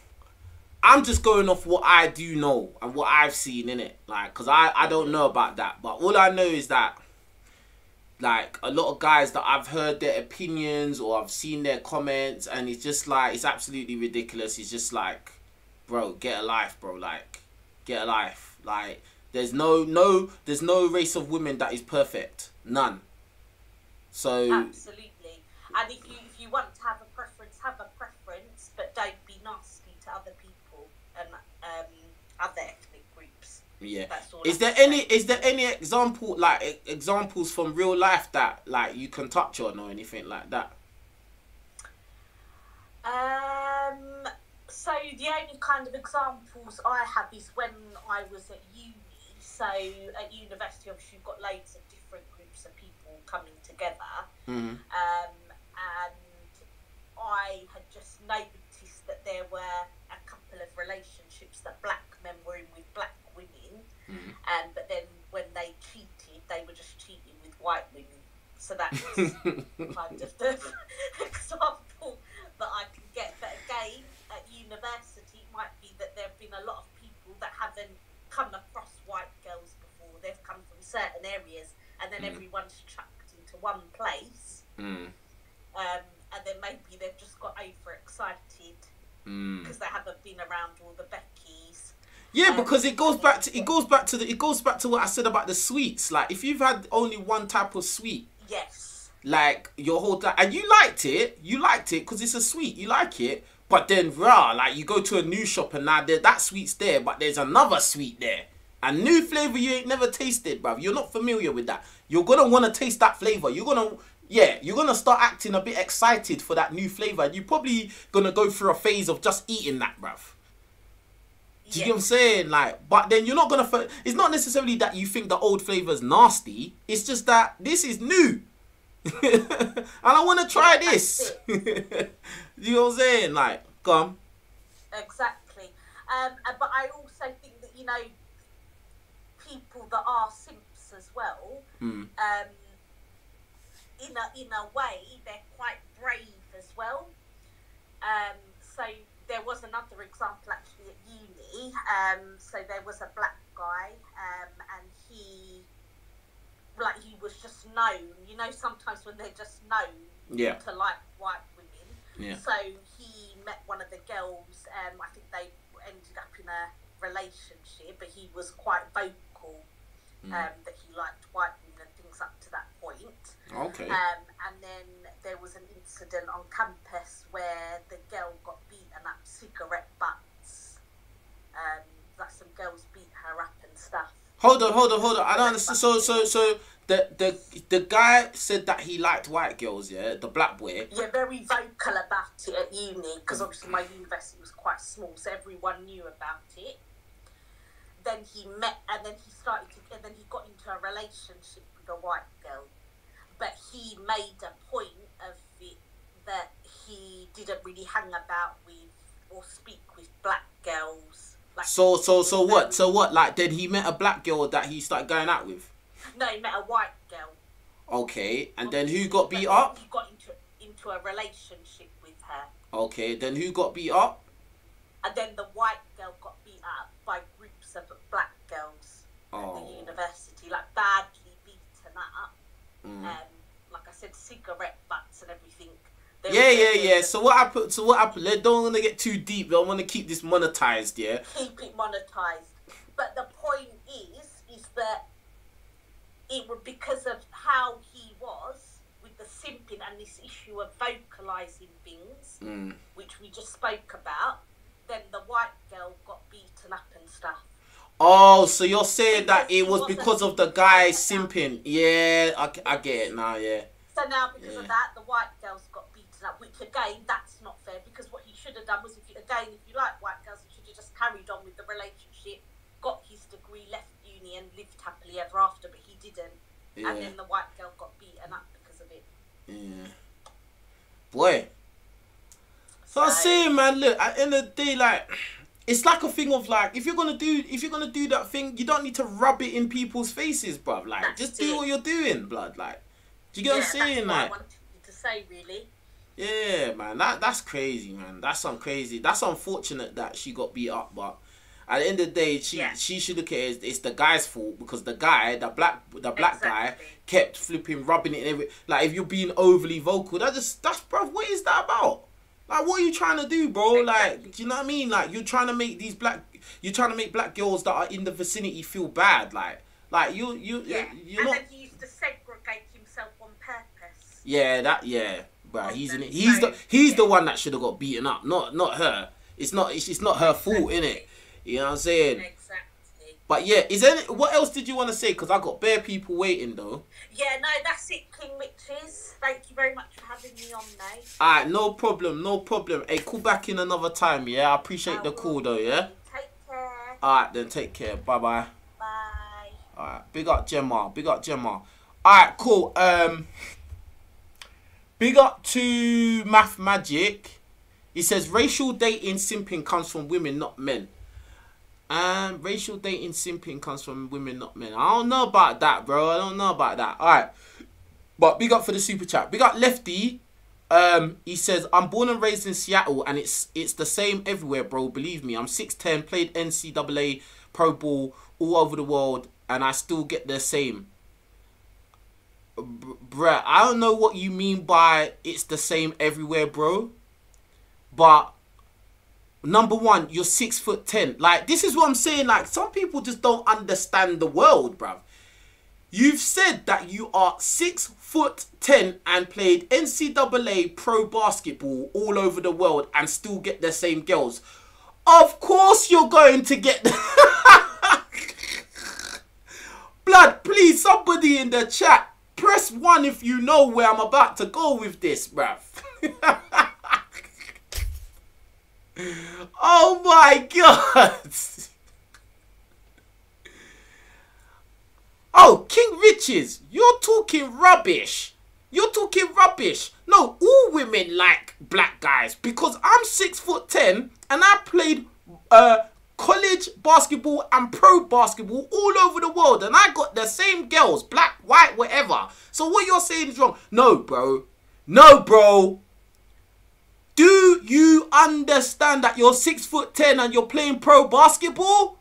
I'm just going off what I do know and what I've seen, innit? Like, because I don't know about that. But all I know is that, like, a lot of guys that I've heard their opinions or I've seen their comments, and it's just like, it's absolutely ridiculous. It's just like, bro, get a life, bro. Like, get a life. Like, there's no race of women that is perfect. None. So. Absolutely. And if you want to have a preference, but don't be nasty to other people. Other ethnic groups. Yeah. Is there any examples from real life that like you can touch on or anything like that? So the only kind of examples I have is when I was at uni. So at university, obviously you've got loads of different groups of people coming together. Mm-hmm. And I had just noticed that there were a couple of relationships that black men were in with black women, but then when they cheated, they were just cheating with white women. So that's kind of the example that I can get. But again, at university, it might be that there have been a lot of people that haven't come across white girls before. They've come from certain areas, and then everyone's chucked into one place. Mm. And then maybe they've just got overexcited because they haven't been around all the Beckys. Yeah, because it goes back to what I said about the sweets. Like, if you've had only one type of sweet, yes, like your whole time, and you liked it because it's a sweet, you like it. But then, rah, like you go to a new shop and now that sweet's there, but there's another sweet there, a new flavor you ain't never tasted, bruv. You're not familiar with that. You're gonna want to taste that flavor. You're gonna start acting a bit excited for that new flavour. You're probably gonna go through a phase of just eating that, bruv. Do you get what I'm saying? Like, but then you're not gonna. It's not necessarily that you think the old flavour's nasty. It's just that this is new, and I want to try this. You know what I'm saying? Like, come. Exactly. But I also think that, you know, people that are simps as well. Mm. In a way, they're quite brave as well. So there was another example actually at uni. So there was a black guy, and he was just known. You know, sometimes when they're just known to like white women. Yeah. So he met one of the girls. I think they ended up in a relationship, but he was quite vocal that he liked white women and things up to that point. Okay. And then there was an incident on campus where the girl got beaten up, cigarette butts. Like some girls beat her up and stuff. Hold on. I don't understand. So the guy said that he liked white girls, yeah? The black boy. Yeah, very vocal about it at uni, because obviously my university was quite small, so everyone knew about it. Then he met, and then he started to, and then he got into a relationship with a white girl. But he made a point of it that he didn't really hang about with or speak with black girls. Like, so what? So what? Like, did he met a black girl that he started going out with? No, he met a white girl. Okay, and then who got beat up? He got into a relationship with her. Okay, then who got beat up? And then the white girl got beat up by groups of black girls at the university, like badly beaten up. Like I said, cigarette butts and everything. Yeah. So what happened? I don't want to get too deep. I want to keep this monetized, yeah? Keep it monetized. But the point is that it was because of how he was with the simping and this issue of vocalizing things, which we just spoke about, then the white girl got beaten up and stuff. Oh, so you're saying because that it was because of the guy simping. Yeah, I get it now, yeah. So now because of that, the white girls got beaten up, which again, that's not fair, because what he should have done was, if you like white girls, he should have just carried on with the relationship, got his degree, left uni and lived happily ever after, but he didn't. Yeah. And then the white girl got beaten up because of it. Yeah. Boy. So I say, man, look, at the end of the day, like, it's like a thing of like, if you're gonna do that thing, you don't need to rub it in people's faces, bruv. Like, that's just do it. What you're doing, blood. Like, do you get what I'm saying? That's what I wanted you to say, really. Yeah, man, that's crazy, man. That's some crazy. That's unfortunate that she got beat up, but at the end of the day, she should look at it as it's the guy's fault, because the guy, the black guy, kept flipping, rubbing it in every. Like, if you're being overly vocal, that's bruv. What is that about? Like, what are you trying to do, bro? Like, do you know what I mean? Like, you're trying to make black girls that are in the vicinity feel bad. Like you're not. And then he used to segregate himself on purpose. Yeah, but he's the one that should have got beaten up, not her. It's not her fault, innit? You know what I'm saying? Exactly. But yeah, what else did you want to say? Because I got bare people waiting though. Yeah, no, that's it, King Richez. Thank you very much for having me on, mate. Alright, no problem. Hey, call back in another time, yeah? I appreciate the call though, yeah? Take care. Alright then, take care. Bye-bye. Bye. Alright, big up Gemma. Alright, cool. Big up to Math Magic. He says, racial dating simping comes from women, not men. I don't know about that, bro. Alright. But big up for the super chat. Big up Lefty. He says, I'm born and raised in Seattle, and it's the same everywhere, bro. Believe me. I'm 6'10", played NCAA Pro Ball all over the world, and I still get the same. Bruh, I don't know what you mean by it's the same everywhere, bro. But number one, you're 6'10". Like, this is what I'm saying. Like, some people just don't understand the world, bruv. You've said that you are 6'10" and played NCAA pro basketball all over the world and still get the same girls. Of course you're going to get... Blood, please, somebody in the chat, press 1 if you know where I'm about to go with this, bruv. Oh my God. Oh, King Richez, you're talking rubbish. No, all women like black guys, because I'm 6'10" and I played college basketball and pro basketball all over the world, and I got the same girls, black, white, whatever. So what you're saying is wrong. No bro. Do you understand that you're 6'10" and you're playing pro basketball?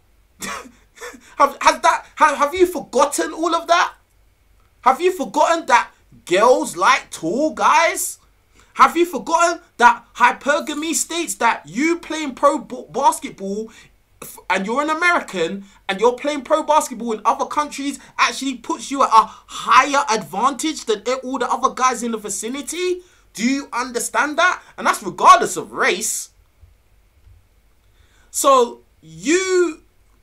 Have you forgotten all of that? Have you forgotten that girls like tall guys? Have you forgotten that hypergamy states that you playing pro basketball and you're an American and you're playing pro basketball in other countries actually puts you at a higher advantage than all the other guys in the vicinity? Do you understand that? And that's regardless of race. So you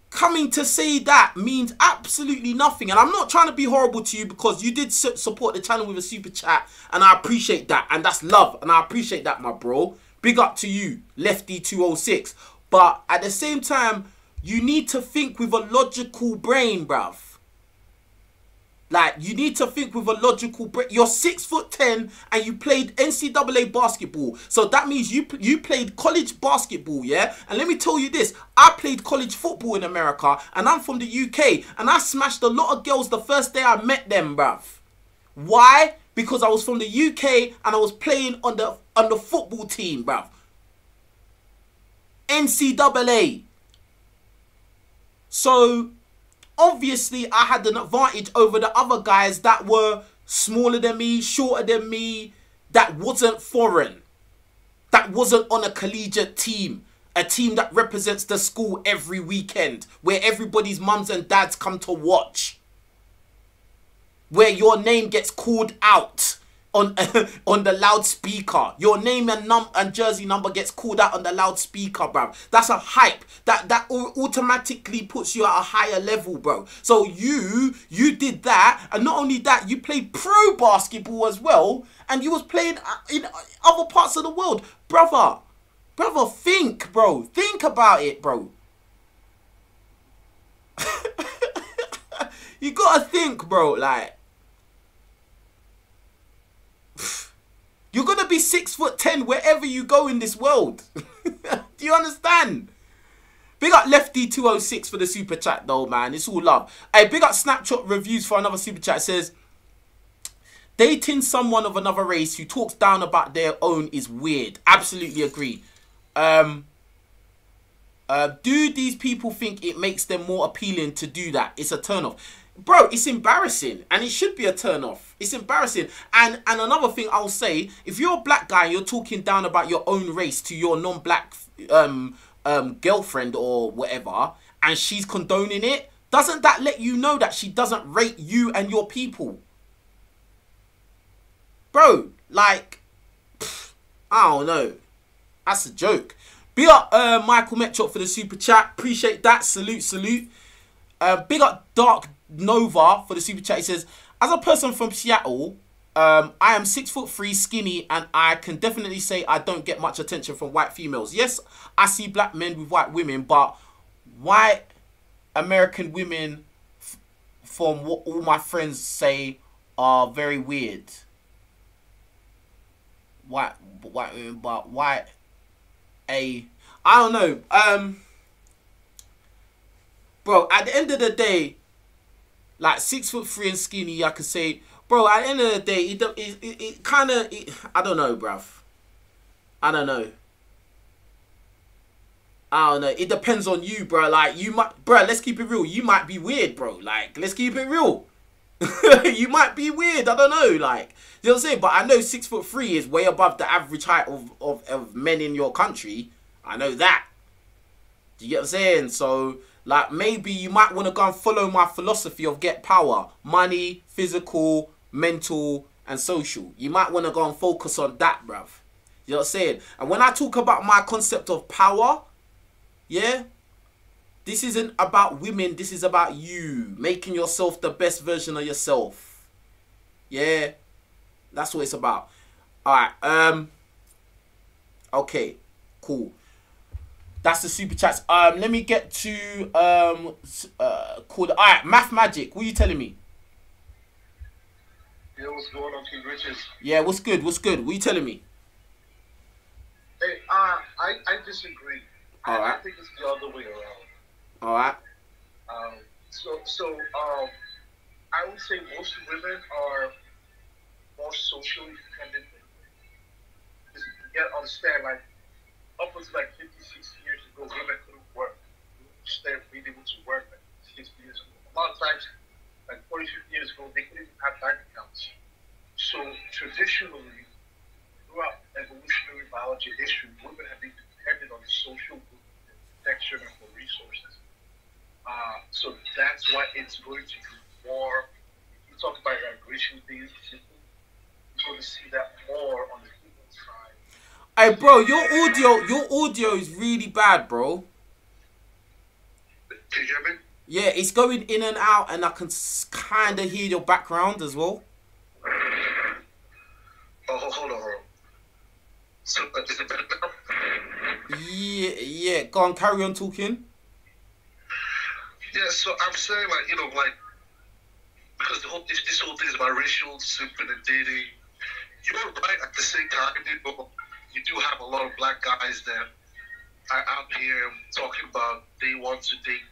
coming to say that means absolutely nothing. And I'm not trying to be horrible to you, because you did support the channel with a super chat, and I appreciate that, and that's love, and I appreciate that, my bro. Big up to you, Lefty206. But at the same time, you need to think with a logical brain, bruv. Like, you need to think with a logical brain. You're 6'10" and you played NCAA basketball. So that means you played college basketball, yeah? And let me tell you this. I played college football in America, and I'm from the UK. And I smashed a lot of girls the first day I met them, bruv. Why? Because I was from the UK and I was playing on the football team, bruv. NCAA. So obviously I had an advantage over the other guys that were smaller than me, shorter than me, that wasn't foreign, that wasn't on a collegiate team, a team that represents the school every weekend, where everybody's mums and dads come to watch, where your name gets called out on the loudspeaker. Your name and jersey number gets called out on the loudspeaker, bruv. That's a hype. That automatically puts you at a higher level, bro. So you did that, and not only that, you played pro basketball as well, and you was playing in other parts of the world. Brother, think, bro. Think about it, bro. You gotta think, bro, like. You're going to be 6'10" wherever you go in this world. Do you understand? Big up Lefty206 for the super chat though, man. It's all love. Hey, big up Snapchat Reviews for another super chat. It says, dating someone of another race who talks down about their own is weird. Absolutely agree. Do these people think it makes them more appealing to do that? It's a turn off. Bro, it's embarrassing, and it should be a turn-off. It's embarrassing. And another thing I'll say, if you're a black guy and you're talking down about your own race to your non-black girlfriend or whatever, and she's condoning it, doesn't that let you know that she doesn't rate you and your people? Bro, like, pff, I don't know. That's a joke. Be up Michael Metchop for the super chat. Appreciate that. Salute. Big up Dark Nova for the super chat. He says, as a person from Seattle, I am 6'3", skinny, and I can definitely say I don't get much attention from white females. Yes, I see black men with white women, but white American women, from what all my friends say, are very weird. White women, but white, I don't know. Bro, at the end of the day, like, 6'3" and skinny, I could say, bro, at the end of the day, it kind of, I don't know, bruv. I don't know. It depends on you, bro. Like, you might, bro, let's keep it real. You might be weird, bro. Like, let's keep it real. You might be weird. I don't know. Like, you know what I'm saying? But I know 6'3" is way above the average height of men in your country. I know that. Do you get what I'm saying? So, like, maybe you might want to go and follow my philosophy of get power, money, physical, mental, and social. You might want to go and focus on that, bruv. You know what I'm saying? And when I talk about my concept of power, yeah, this isn't about women. This is about you making yourself the best version of yourself. Yeah, that's what it's about. All right. Okay, cool. That's the super chats. Let me get to called. All right, Math Magic. What are you telling me? Yeah, what's going on, King Richez? Yeah, what's good? What are you telling me? Hey, I disagree. All right. I think it's the other way around. All right. So I would say most women are more socially dependent. Just get understand, like, up until like 50, 60 years ago, women couldn't work. They're being able to work like 60 years ago. A lot of times, like 40, 50 years ago, they couldn't even have bank accounts. So traditionally, throughout major issue, we would have been dependent on the social group protection and for resources. So that's why it's going to be more. You talk about migration things, you're going to see that more on the human side. Hey, bro, your audio is really bad, bro. Can you hear me? Yeah, it's going in and out, and I can kind of hear your background as well. Oh, hold on. So, is it better now? Yeah. Go on, carry on talking. Yeah, so I'm saying, like, you know, like, because the whole this whole thing is about racial simping and dating. You're right at the same time, but you do have a lot of black guys that are out here talking about they want to date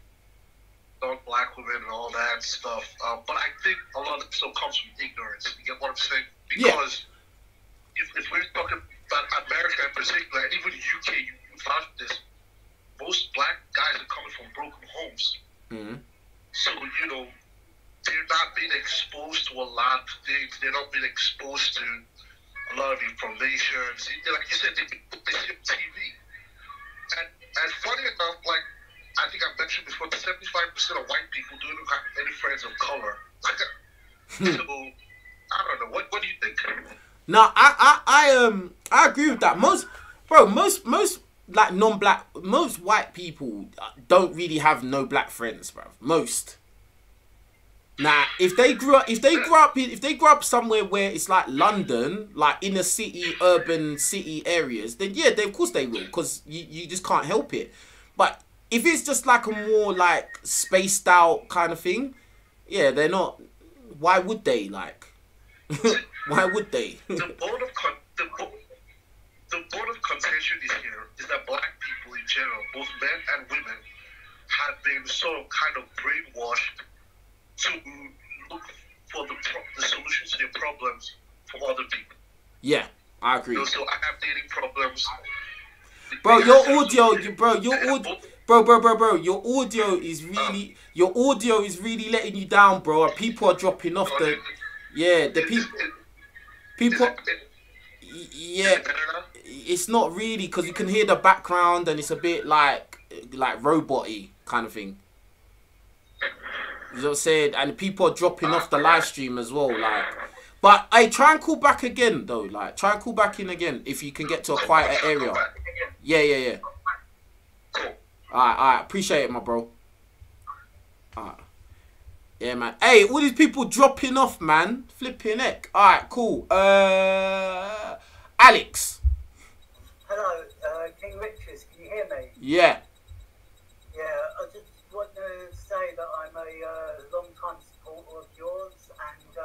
non-black women and all that stuff. But I think a lot of it still comes from ignorance. You get what I'm saying? Because if we're talking about America in particular, and even the UK, you found this, most black guys are coming from broken homes. Mm-hmm. So, you know, they're not being exposed to a lot of things. They're not being exposed to a lot of information. See, like you said, they see on TV. And funny enough, like, I think I mentioned before, 75% of white people don't have any friends of color. So, I don't know. What do you think? No, I agree with that. Most white people don't really have no black friends, bruv. Most. Now, if they grew up somewhere where it's like London, like inner city, urban city areas, then yeah, of course they will, because you just can't help it. But if it's just like a more like spaced out kind of thing, yeah, they're not. Why would they like? Why would they? The bone of contention is here is that black people in general, both men and women, have been sort of kind of brainwashed to look for the solutions to their problems from other people. Yeah, I agree. You know, so I have dating problems. Bro, your audio is really letting you down, bro. People are dropping off. Yeah, it's not really, because you can hear the background and it's a bit like robot-y kind of thing. You know what I'm saying? And people are dropping off the live stream as well, like. But hey, try and call back again though, like try and call back in again if you can get to a quieter area. Yeah. Alright, appreciate it, my bro. Alright. Yeah, man. Hey, all these people dropping off, man. Flipping heck. All right, cool. Alex. Hello, King Richez. Can you hear me? Yeah. Yeah, I just want to say that I'm a long-time supporter of yours, and I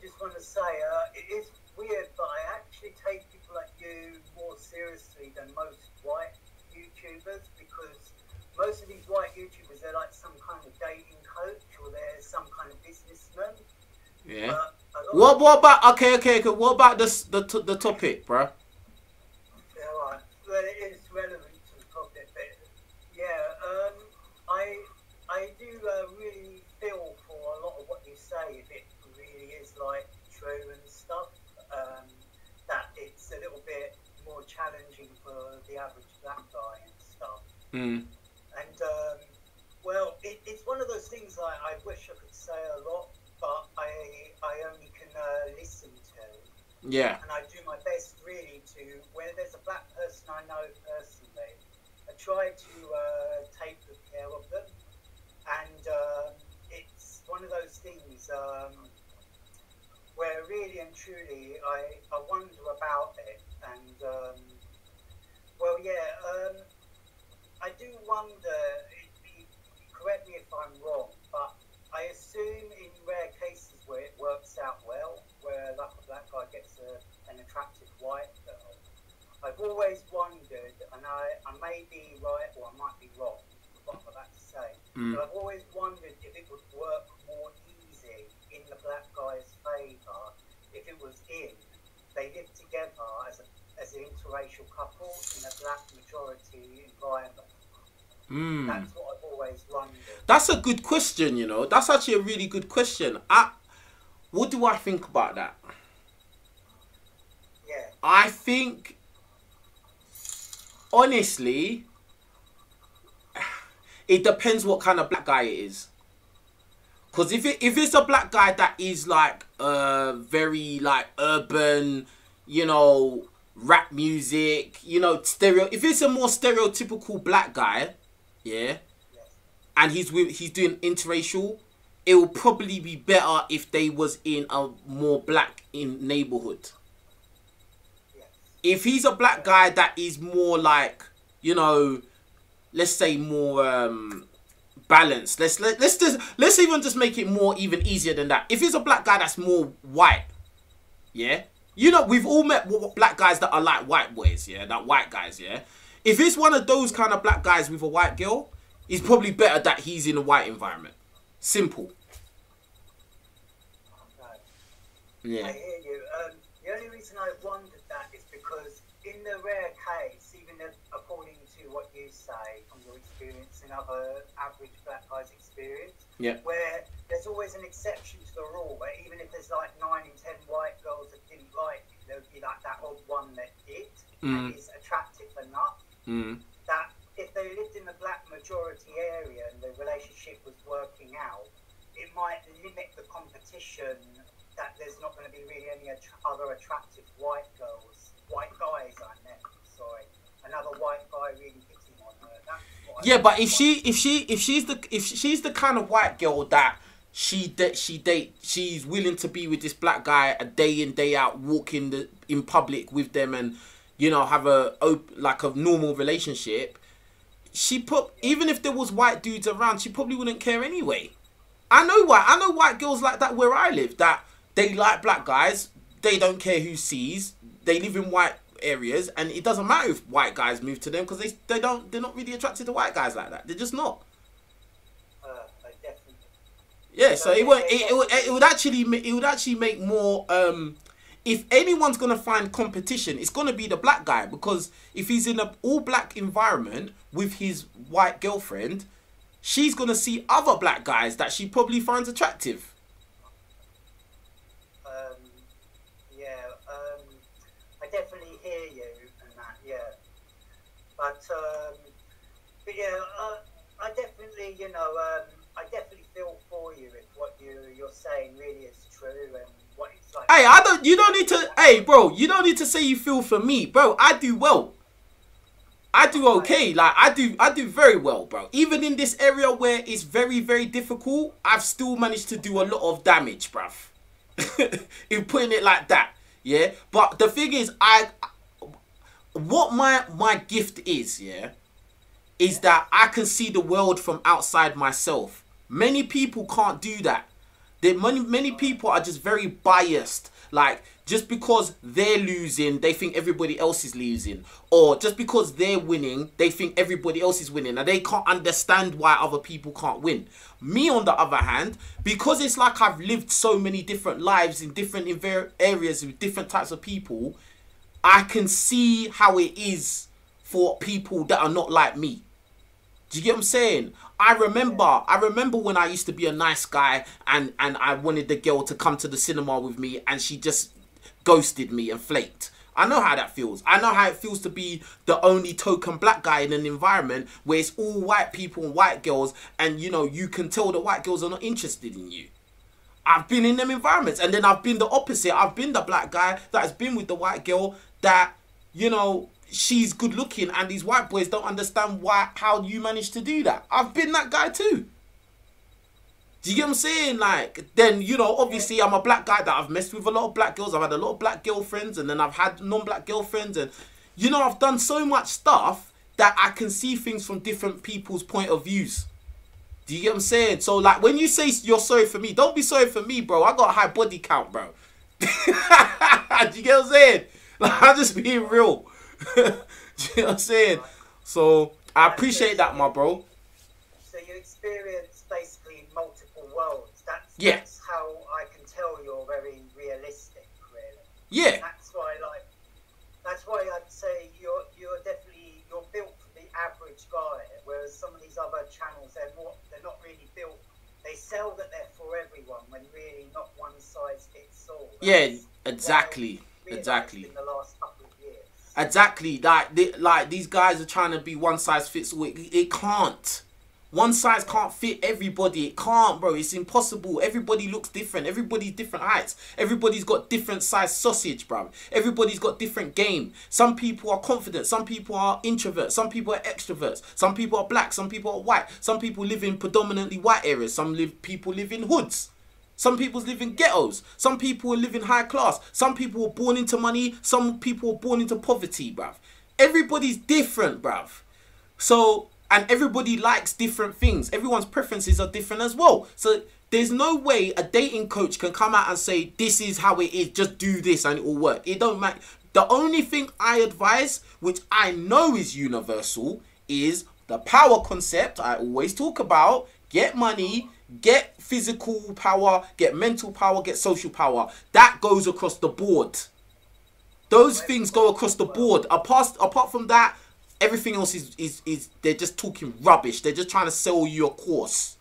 just want to say it is weird, but I actually take people like you more seriously than most white YouTubers, because most of these white YouTubers, they're like some kind of dating coach or they're some kind of businessman. Yeah. What about the topic, bruh? Yeah, right. Well, it is relevant to the topic, but yeah, I do really feel for a lot of what you say, if it really is like true and stuff, that it's a little bit more challenging for the average black guy and stuff. Mm. And, well, it's one of those things I wish I could say a lot, but I only can listen to. Yeah. And I do my best, really, to, where there's a black person I know personally, I try to take good care of them. And it's one of those things where, really and truly, I wonder about it. And, well, yeah, I do wonder, correct me if I'm wrong, but I assume in rare cases where it works out well, where like a black guy gets an attractive white girl, I've always wondered, and I may be right or I might be wrong, what I'm about to say, but I've always wondered if it would work more easy in the black guy's favour, if it was they lived together as an interracial couple in a black majority environment. Mm. That's what I've always wondered. That's a good question, you know. That's actually a really good question. What do I think about that? Yeah. I think honestly, it depends what kind of black guy it is. Because if it's a black guy that is like very like urban, you know, rap music, you know, if it's a more stereotypical black guy, yeah, and he's doing interracial, it will probably be better if they was in a more black neighborhood. If he's a black guy that is more like, you know, let's say more balanced. Let's even just make it more even easier than that. If it's a black guy that's more white, yeah, you know, we've all met black guys that are like white boys, yeah, that white guys, yeah. If it's one of those kind of black guys with a white girl, it's probably better that he's in a white environment. Simple. Yeah. I hear you. The only reason I wondered that is because in the rare case, even if, according to what you say from your experience and other average black guys' experience, yeah, where there's always an exception to the rule, where even if there's like 9 in 10 white girls that didn't like you, there would be like that odd one that did, and is attractive enough, that if they lived in the black majority area and the relationship was working out, it might limit the competition, that there's not going to be really any other attractive white girls, white guys I meant, sorry, another white guy really hitting on her. That's what, yeah, I but mean, if she's the kind of white girl that she's willing to be with this black guy a day in, day out, walk in public with them, and you know, have like a normal relationship, even if there was white dudes around, she probably wouldn't care anyway. I know white girls like that where I live, that they like black guys, they don't care who sees, they live in white areas, and it doesn't matter if white guys move to them, because they're not really attracted to white guys like that. They're just not. Yeah, so it would actually make more. If anyone's gonna find competition, it's gonna be the black guy, because if he's in an all black environment with his white girlfriend, she's gonna see other black guys that she probably finds attractive. I definitely hear you and that, yeah. But yeah, I definitely, you know, I definitely feel for you if what you're saying really is true and what it's like. Hey, you don't need to say you feel for me, bro. I do well. I do okay, like I do very well, bro. Even in this area where it's very, very difficult, I've still managed to do a lot of damage, bruv. In putting it like that, yeah. But the thing is, what my gift is, yeah, is that I can see the world from outside myself. Many people can't do that. Many people are just very biased. Like, just because they're losing, they think everybody else is losing. Or just because they're winning, they think everybody else is winning. Now, they can't understand why other people can't win. Me, on the other hand, because it's like I've lived so many different lives in different areas with different types of people, I can see how it is for people that are not like me. Do you get what I'm saying? I remember when I used to be a nice guy and I wanted the girl to come to the cinema with me and she just ghosted me and flaked. I know how that feels. I know how it feels to be the only token black guy in an environment where it's all white people and white girls, and you know, you can tell the white girls are not interested in you. I've been in them environments, and then I've been the opposite. I've been the black guy that has been with the white girl that, you know, she's good looking and these white boys don't understand how you manage to do that. I've been that guy too. Do you get what I'm saying? Like, then, you know, obviously I'm a black guy that I've messed with a lot of black girls. I've had a lot of black girlfriends, and then I've had non-black girlfriends, and, you know, I've done so much stuff that I can see things from different people's point of views. Do you get what I'm saying? So, like, when you say you're sorry for me, don't be sorry for me, bro. I got a high body count, bro. Do you get what I'm saying? Like, I'm just being real. Do you know what I'm saying? So I appreciate that, my bro. So you experience basically multiple worlds. That's how I can tell you're very realistic, really. Yeah. And that's why I'd say you're built for the average guy, whereas some of these other channels, they're not really built. They sell that they're for everyone when really not one size fits all. That's exactly. In the last couple of years. Exactly. Like these guys are trying to be one size fits all. It can't. One size can't fit everybody. It can't, bro. It's impossible. Everybody looks different. Everybody's different heights. Everybody's got different size sausage, bro. Everybody's got different game. Some people are confident. Some people are introverts. Some people are extroverts. Some people are black. Some people are white. Some people live in predominantly white areas. People live in hoods. Some people live in ghettos. Some people live in high class. Some people were born into money. Some people were born into poverty, bruv. Everybody's different, bruv. So, and everybody likes different things. Everyone's preferences are different as well. So there's no way a dating coach can come out and say, this is how it is, just do this and it will work. It don't matter. The only thing I advise, which I know is universal, is the power concept I always talk about. Get money, get physical power, get mental power, get social power. That goes across the board. Those things go across the board. Apart from that, everything else is they're just talking rubbish. They're just trying to sell you a course.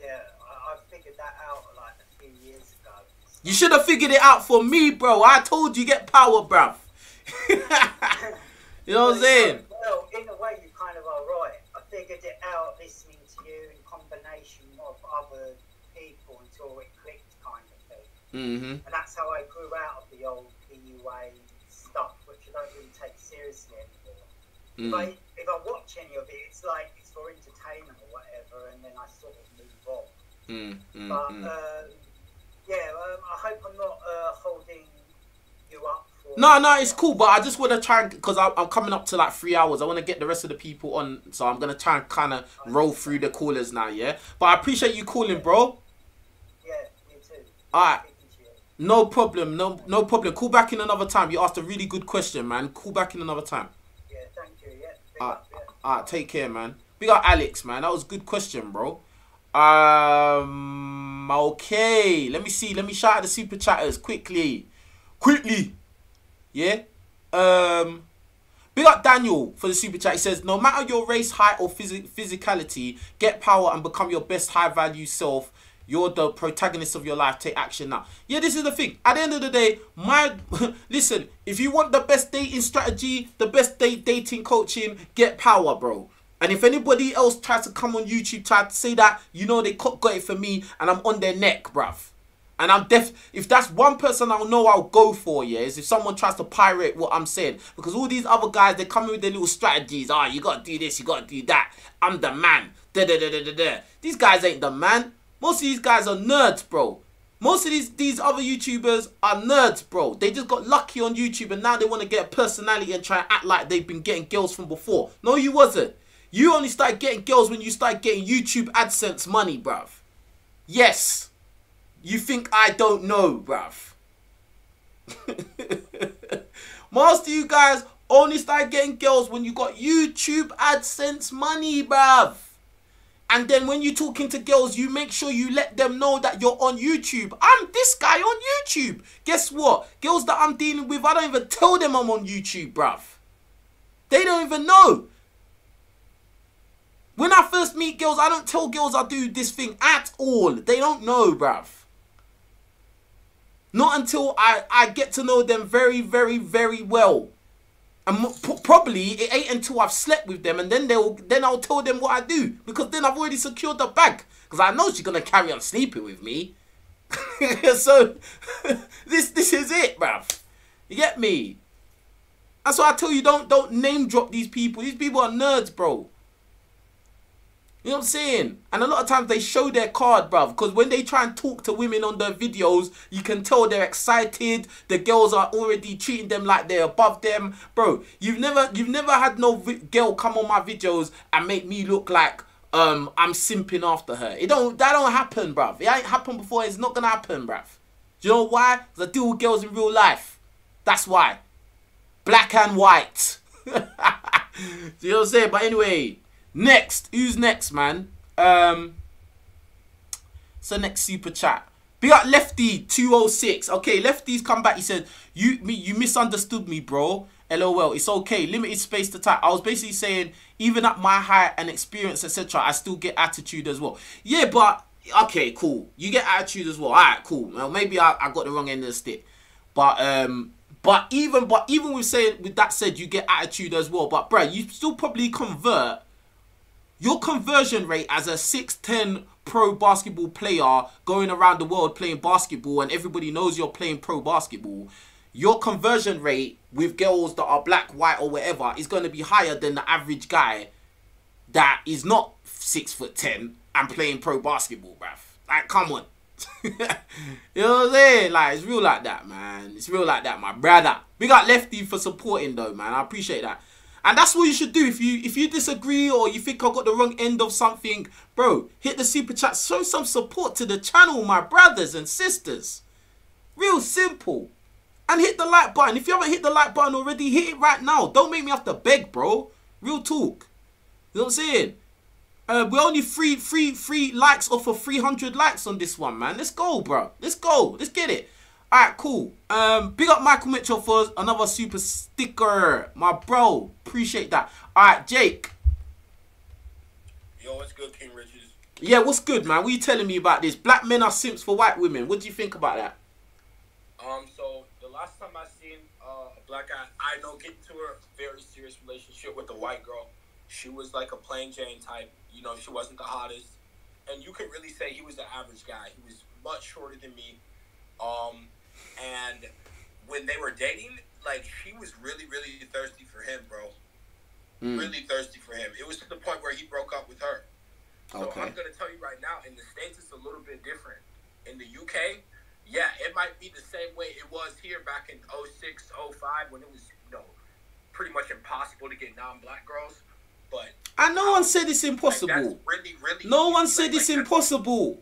Yeah, I figured that out like a few years ago. You should have figured it out for me, bro. I told you, get power, bruv. You know what I'm saying? Well, in a way, you kind of are right. I figured it out listening to you in combination of other people until it clicked, kind of thing. Mm-hmm. And that's how I grew out of the old PUA stuff, which I don't really take seriously anymore. Mm. But if I watch any of it, it's like it's for entertainment or whatever, and then I sort of move on. But I hope I'm not holding you up. No, it's cool, but I just want to try, because I'm coming up to like 3 hours. I want to get the rest of the people on, so I'm going to try and kind of roll through the callers now, yeah? But I appreciate you calling, bro. Yeah, me too. All right. No problem, no problem. Call back in another time. You asked a really good question, man. Call back in another time. Yeah, thank you, yeah. All right, take care, man. Big up Alex, man. That was a good question, bro. Okay, let me see. Let me shout out the super chatters quickly. Yeah, big up Daniel for the super chat. He says, no matter your race, height, or physicality, get power and become your best high value self. You're the protagonist of your life. Take action now. Yeah, this is the thing. At the end of the day, listen, if you want the best dating strategy, the best dating coaching, get power, bro. And if anybody else tries to come on YouTube, try to say that, you know they got it for me and I'm on their neck, bruv. And I'm if that's one person I'll know I'll go for, yeah, is if someone tries to pirate what I'm saying. Because all these other guys, they come in with their little strategies. Oh, you got to do this, you got to do that. I'm the man. These guys ain't the man. Most of these guys are nerds, bro. Most of these other YouTubers are nerds, bro. They just got lucky on YouTube and now they want to get a personality and try and act like they've been getting girls from before. No, you wasn't. You only started getting girls when you started getting YouTube AdSense money, bruv. Yes. You think I don't know, bruv. Most of you guys only started getting girls when you got YouTube AdSense money, bruv. And then when you're talking to girls, you make sure you let them know that you're on YouTube. I'm this guy on YouTube. Guess what? Girls that I'm dealing with, I don't even tell them I'm on YouTube, bruv. They don't even know. When I first meet girls, I don't tell girls I do this thing at all. They don't know, bruv. Not until I get to know them very, very, very well. And probably it ain't until I've slept with them and then I'll tell them what I do. Because then I've already secured the bag. Because I know she's going to carry on sleeping with me. So, this is it, bruv. You get me? That's why I tell you, don't name drop these people. These people are nerds, bro. You know what I'm saying? And a lot of times they show their card, bruv. Because when they try and talk to women on their videos, you can tell they're excited. The girls are already treating them like they're above them. Bro, you've never had no girl come on my videos and make me look like I'm simping after her. That don't happen, bruv. It ain't happened before. It's not going to happen, bruv. Do you know why? Because I deal with girls in real life. That's why. Black and white. Do you know what I'm saying? But anyway... Next, who's next, man? So next super chat. Big up Lefty 206. Okay, Lefty's come back. He said, "You misunderstood me, bro. LOL. It's okay. Limited space to type." I was basically saying, even at my height and experience, etc., I still get attitude as well. Yeah, but okay, cool. You get attitude as well. All right, cool. Well, maybe I got the wrong end of the stick, but But even with that said, you get attitude as well. But bruh, you still probably convert. Your conversion rate as a 6'10" pro basketball player going around the world playing basketball, and everybody knows you're playing pro basketball, your conversion rate with girls that are black, white or whatever is going to be higher than the average guy that is not 6'10" and playing pro basketball, bruv. Like, come on. You know what I'm saying? Like, it's real like that, man. It's real like that, my brother. We got Lefty for supporting though, man. I appreciate that. And that's what you should do. If you disagree or you think I got the wrong end of something, bro, hit the super chat. Show some support to the channel, my brothers and sisters. Real simple. And hit the like button. If you haven't hit the like button already, hit it right now. Don't make me have to beg, bro. Real talk. You know what I'm saying? We're only three likes off of 300 likes on this one, man. Let's go, bro. Let's go. Let's get it. Alright, cool. Big up Michael Mitchell for another super sticker. My bro, appreciate that. Alright, Jake. Yo, what's good, King Richez? Yeah, what's good, man? What are you telling me about this? Black men are simps for white women. What do you think about that? So, the last time I seen a black guy, I know, get into a very serious relationship with a white girl. She was like a plain Jane type. You know, she wasn't the hottest. And you could really say he was the average guy. He was much shorter than me. And when they were dating, like, she was really, really thirsty for him, bro. Mm. Really thirsty for him. It was to the point where he broke up with her. So okay. I'm going to tell you right now, in the States, it's a little bit different. In the UK, yeah, it might be the same way it was here back in 06, 05, when it was, you know, pretty much impossible to get non-black girls. But and no one said it's impossible. Like, that's really, really no one said like, it's like, impossible.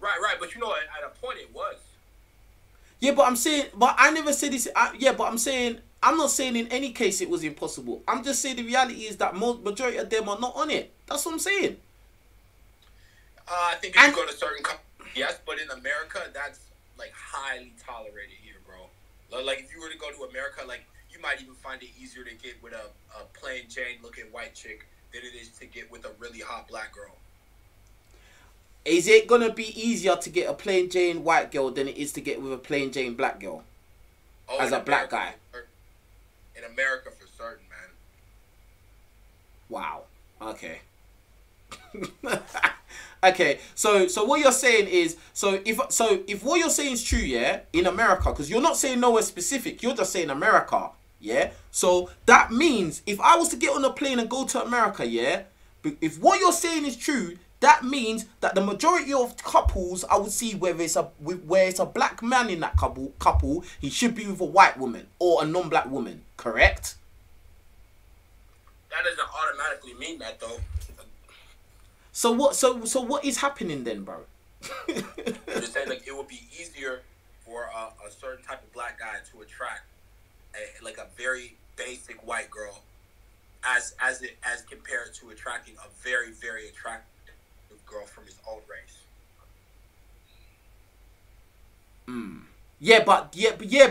Right, right, but you know, at a point it was. Yeah, but I'm saying, but I never said this. Yeah, but I'm saying, I'm not saying in any case it was impossible. I'm just saying the reality is that majority of them are not on it. That's what I'm saying. I think if you go to certain countries, yes, but in America, that's like highly tolerated here, bro. Like if you were to go to America, like you might even find it easier to get with a plain Jane looking white chick than it is to get with a really hot black girl. Is it going to be easier to get a plain Jane white girl than it is to get with a plain Jane black girl? Oh, as a black guy? In America for certain, man. Wow. Okay. Okay. So what you're saying is, so if what you're saying is true, yeah, in America, because you're not saying nowhere specific, you're just saying America, yeah? So that means if I was to get on a plane and go to America, yeah, if what you're saying is true, that means that the majority of couples I would see, where it's a black man in that couple, he should be with a white woman or a non-black woman, correct? That doesn't automatically mean that, though. So what is happening then, bro? I'm just saying, like, it would be easier for a certain type of black guy to attract a very basic white girl, as compared to attracting a very, very attractive girl from his own race. Mm. Yeah,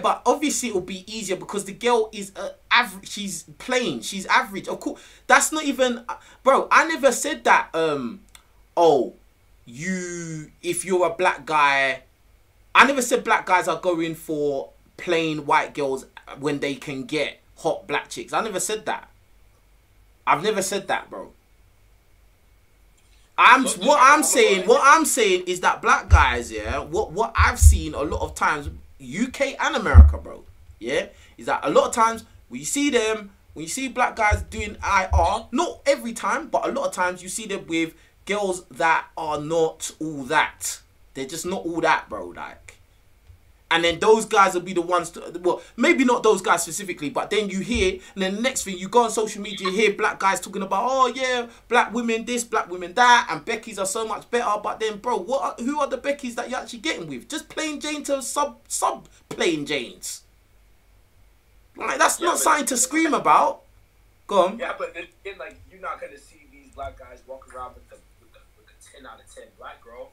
but obviously it'll be easier because the girl is average. She's plain. She's average. Of course, that's not even, bro. I never said that. If you're a black guy, I never said black guys are going for plain white girls when they can get hot black chicks. I never said that. I've never said that, bro. What I'm saying is that black guys, yeah, what I've seen a lot of times, UK and America, bro, yeah, is that a lot of times when you see black guys doing IR, not every time, but a lot of times you see them with girls that are not all that. They're just not all that, bro, like. And then those guys will be the ones to, well, maybe not those guys specifically, but then you hear, and then the next thing, you go on social media, you hear black guys talking about, oh yeah, black women this, black women that, and Beckies are so much better. But then, bro, who are the Beckies that you're actually getting with? Just plain Jane to sub plain Janes. Like, that's not something to scream about. Go on. Yeah, but then, like, you're not going to see these black guys walking around with a 10 out of 10 black girl.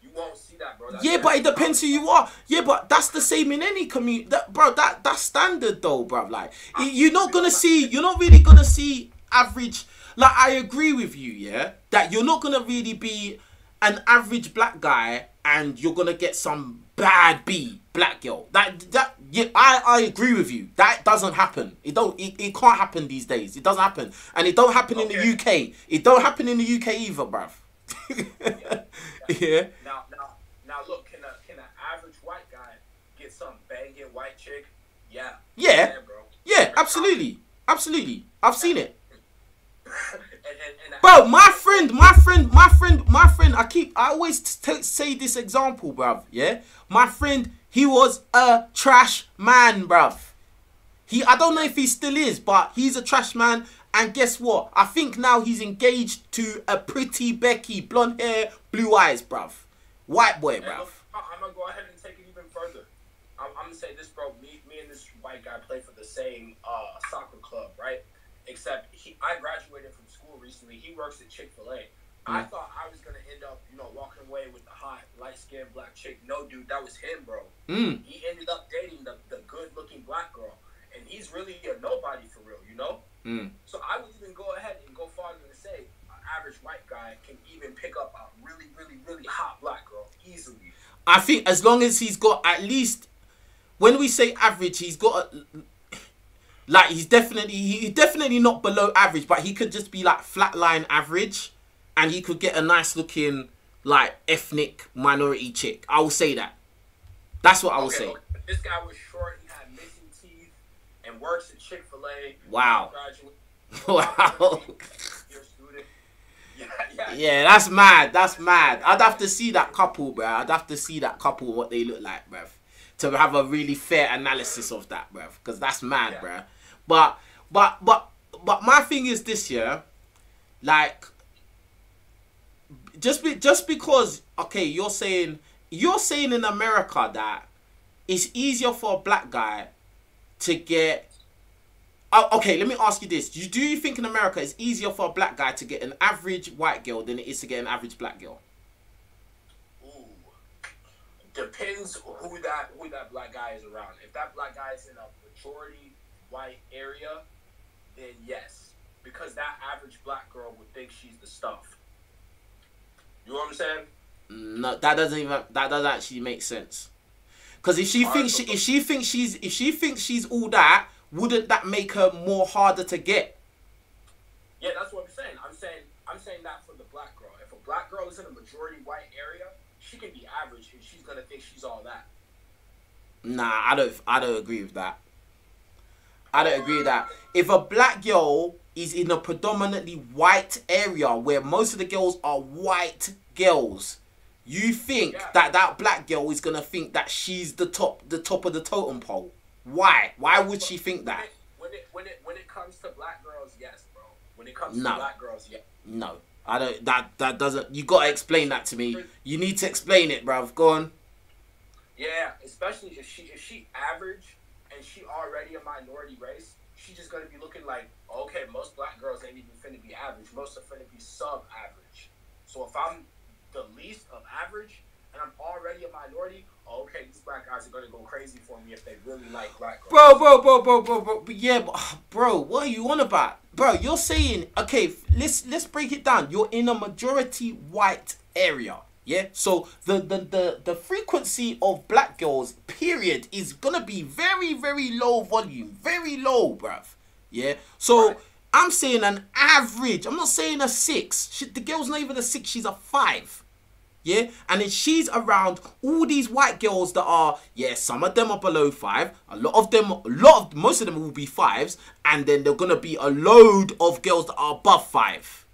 You won't see that, bro. Yeah, but it depends who you are. Yeah, but that's the same in any community, bro. That's standard, though, bro. Like, you're not really gonna see average. Like, I agree with you, yeah, that you're not gonna really be an average black guy, and you're gonna get some bad B, black girl. Yeah, I agree with you. That doesn't happen. It can't happen these days. It doesn't happen. And it don't happen in the UK. It don't happen in the UK either, bruv. Yeah. Now look, can an average white guy get some banging white chick? Yeah. Yeah. Bro. Yeah, absolutely. Absolutely. I've seen it. Bro, my friend, I always say this example, bruv, yeah? My friend, he was a trash man, bruv. I don't know if he still is, but he's a trash man, and guess what? I think now he's engaged to a pretty Becky, blonde hair, blue eyes, bruv. White boy, bruv. I'm gonna go ahead and take it even further. I'm gonna say this, bro, me and this white guy play for the same soccer club, right? Except I graduated from school recently. He works at Chick-fil-A. Mm. I thought I was going to end up, walking away with the hot, light-skinned black chick. No, dude, that was him, bro. Mm. He ended up dating the good-looking black girl. And he's really a nobody for real, Mm. So I would even go ahead and go farther and say an average white guy can even pick up a really, really, really hot black girl easily. I think as long as he's got at least, when we say average, he's got... Like, he's definitely not below average, but he could just be, like, flatline average, and he could get a nice-looking, like, ethnic minority chick. I will say that. That's what I will say. Look, this guy was short and had missing teeth and works at Chick-fil-A. Wow. Wow. Yeah, that's mad. That's mad. I'd have to see that couple, bro. I'd have to see that couple, what they look like, bruv, to have a really fair analysis of that, bruv. Because that's mad, yeah. Bruv. But my thing is this, yeah, like, just because okay, you're saying in America that it's easier for a black guy to get. Okay, let me ask you this: do you think in America it's easier for a black guy to get an average white girl than it is to get an average black girl? Depends who that black guy is around. If that black guy is in a majority white area, then yes, because that average black girl would think she's the stuff. You know what I'm saying? No, that doesn't actually make sense. Because if she thinks she's all that, wouldn't that make her more harder to get? Yeah, that's what I'm saying. I'm saying that for the black girl. If a black girl is in a majority white area, she can be average, and she's gonna think she's all that. Nah, I don't agree with that. I don't agree with that. If a black girl is in a predominantly white area where most of the girls are white girls, you think that black girl is gonna think that she's the top of the totem pole? Why? Why would she think that? When it comes to black girls, yes, bro. When it comes to black girls, yeah. No. I don't. That doesn't. You gotta explain that to me. You need to explain it, bruv. Go on. Yeah, especially if she average and she already a minority race, she's just gonna be looking like, okay, most black girls ain't even finna be average. Most are finna be sub average. So if I'm the least of average and I'm already a minority, okay, these black guys are gonna go crazy for me if they really like black girls. Bro. Yeah, bro, what are you on about? Bro, you're saying, okay, let's break it down. You're in a majority white area, yeah? So the frequency of black girls, period, is gonna be very, very low volume. Very low, bruv. Yeah? So right. I'm saying an average. I'm not saying a 6. The girl's not even a 6, she's a 5. Yeah, and then she's around all these white girls that are, yeah, some of them are below 5, most of them will be 5s, and then they're gonna be a load of girls that are above 5.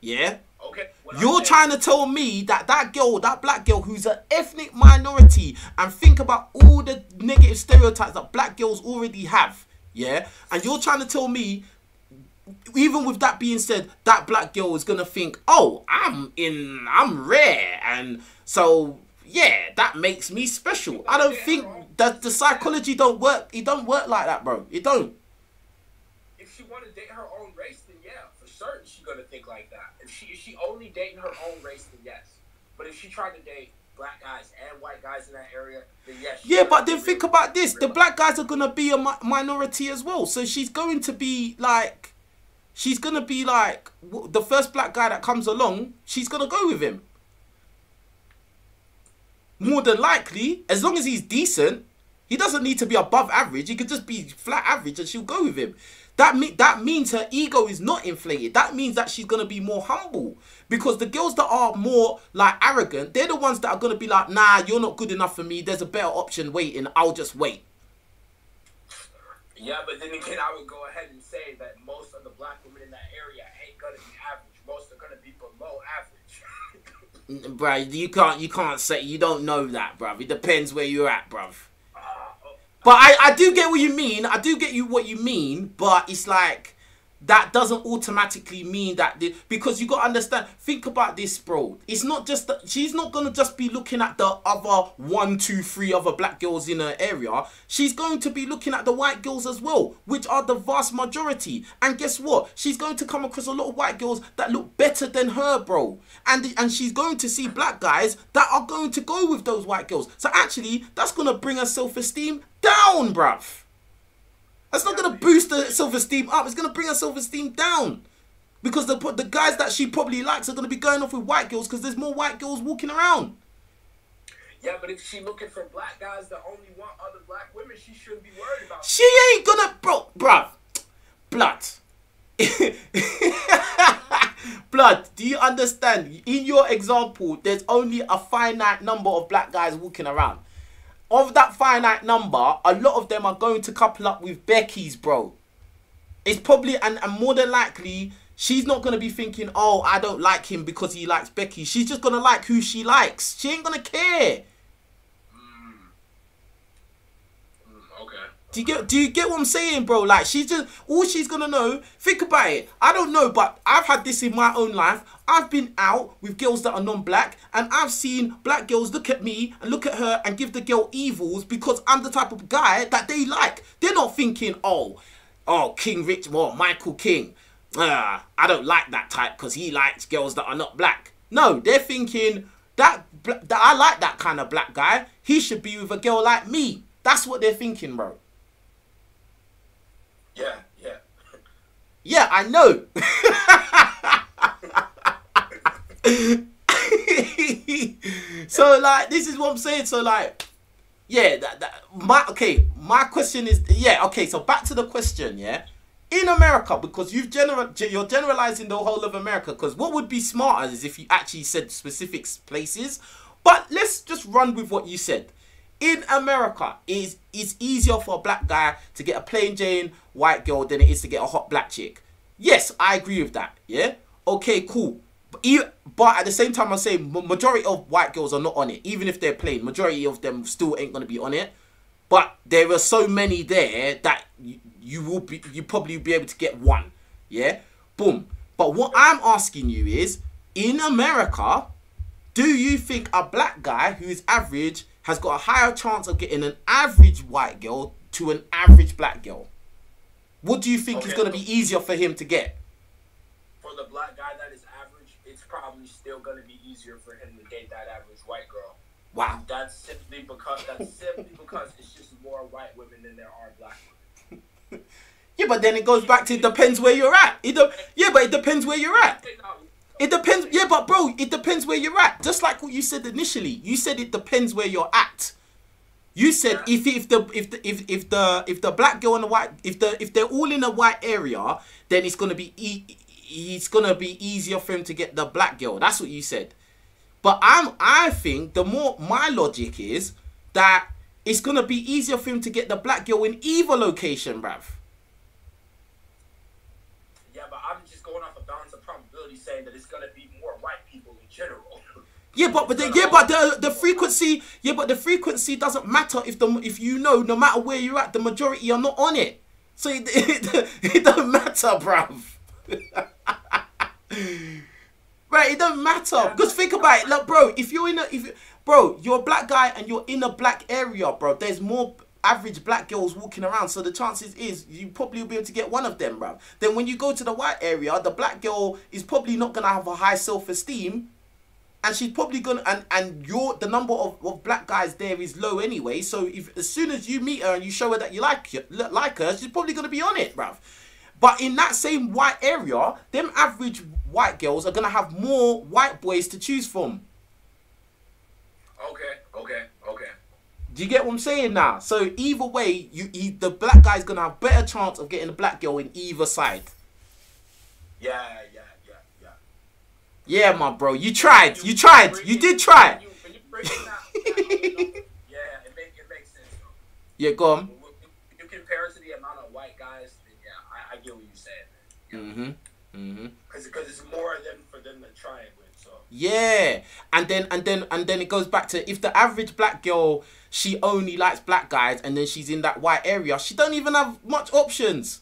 Yeah. Okay. You're trying to tell me that black girl who's an ethnic minority and think about all the negative stereotypes that black girls already have. Yeah, and you're trying to tell me, even with that being said, that black girl is gonna think, oh, I'm rare, and so yeah, that makes me special. I don't think that the psychology don't work. It don't work like that, bro. It don't. If she wanna date her own race, then yeah, for certain she's gonna think like that. If she only dating her own race, then yes. But if she tried to date black guys and white guys in that area, then yes. Yeah, but then think about this: the black guys are gonna be a minority as well, so she's going to be like. She's going to be like, the first black guy that comes along, she's going to go with him. more than likely, as long as he's decent, he doesn't need to be above average. He could just be flat average and she'll go with him. That means her ego is not inflated. That means that she's going to be more humble. Because the girls that are more, like, arrogant, they're the ones that are going to be like, nah, you're not good enough for me. There's a better option waiting. I'll just wait. Yeah, but then again, I would go ahead and say that most of the black women in that area ain't going to be average. Most are going to be below average. Bruh, you can't say, you don't know that, bruv. It depends where you're at, bruv. But I do get what you mean. I do get you what you mean. But it's like, that doesn't automatically mean that... because you got to understand. Think about this, bro. It's not just that... she's not going to just be looking at the other 1, 2, 3 other black girls in her area. She's going to be looking at the white girls as well, which are the vast majority. And guess what? She's going to come across a lot of white girls that look better than her, bro. And she's going to see black guys that are going to go with those white girls. So actually, that's going to bring her self-esteem down, bruv. That's not going to boost her self-esteem up. It's going to bring her self-esteem down. Because the guys that she probably likes are going to be going off with white girls because there's more white girls walking around. Yeah, but if she's looking for black guys that only want other black women, she shouldn't be worried about. She ain't going to... bro, bruv. Blood. Blood, do you understand? In your example, there's only a finite number of black guys walking around. Of that finite number, a lot of them are going to couple up with Becky's, bro. It's probably, and more than likely, she's not going to be thinking, oh, I don't like him because he likes Becky. She's just going to like who she likes. She ain't going to care. Okay. Do you get what I'm saying, bro? Like, she's just, all she's going to know, think about it. I don't know, but I've had this in my own life. I've been out with girls that are non-black, and I've seen black girls look at me and look at her and give the girl evils because I'm the type of guy that they like. They're not thinking, oh, King Rich, or Michael King. I don't like that type because he likes girls that are not black. No, they're thinking, that I like that kind of black guy. He should be with a girl like me. That's what they're thinking, bro. Yeah. Yeah, I know. So like, this is what I'm saying. So like, yeah, my question is, yeah, okay, so back to the question. Yeah, in America, because you're generalizing the whole of America, because what would be smarter is if you actually said specific places, but let's just run with what you said. In America, it's easier for a black guy to get a plain Jane white girl than it is to get a hot black chick. Yes, I agree with that. Yeah, okay, cool. But at the same time, I say majority of white girls are not on it. Even if they're plain, majority of them still ain't going to be on it. But there are so many there that you probably be able to get one. Yeah, boom. But what I'm asking you is, in America, do you think a black guy who is average has got a higher chance of getting an average white girl to an average black girl? What do you think is going to be easier for him to get? For the black guy that is average, it's probably still going to be easier for him to date that average white girl. Wow. That's simply because it's just more white women than there are black women. Yeah, but then it goes back to, it depends where you're at. It depends where you're at. It depends. Yeah, but bro, it depends where you're at. Just like what you said initially. You said it depends where you're at. You said if the black girl and the white, if they're all in a white area, then it's gonna be easier for him to get the black girl. That's what you said. But I think the more my logic is that it's gonna be easier for him to get the black girl in either location, bruv. Yeah, but I'm just going off a balance of probability, saying that it's gonna be more white people in general. Yeah, but the frequency doesn't matter if no matter where you're at, the majority are not on it. So it don't matter, bruv. Right, it don't matter, because think about it, like, bro, you're a black guy and you're in a black area, bro, there's more average black girls walking around, so the chances is you probably will be able to get one of them, bro. Then when you go to the white area, the black girl is probably not gonna have a high self-esteem, and she's probably gonna, the number of black guys there is low anyway, so as soon as you meet her and you show her that you like her, she's probably gonna be on it, bro. But in that same white area, them average white girls are going to have more white boys to choose from. Okay, Do you get what I'm saying now? So either way, the black guy's going to have better chance of getting a black girl in either side. Yeah, yeah, yeah, yeah. Yeah, my bro, you tried. You tried. You did try. Yeah, it makes sense, though. Yeah, go on. If you compare it to the amount of white guys, then yeah, I get what you're saying, man. Yeah. Mm-hmm. Mm-hmm. Because it's more of them for them to try it with. Yeah, and then it goes back to, if the average black girl, she only likes black guys, and then she's in that white area, she don't even have much options.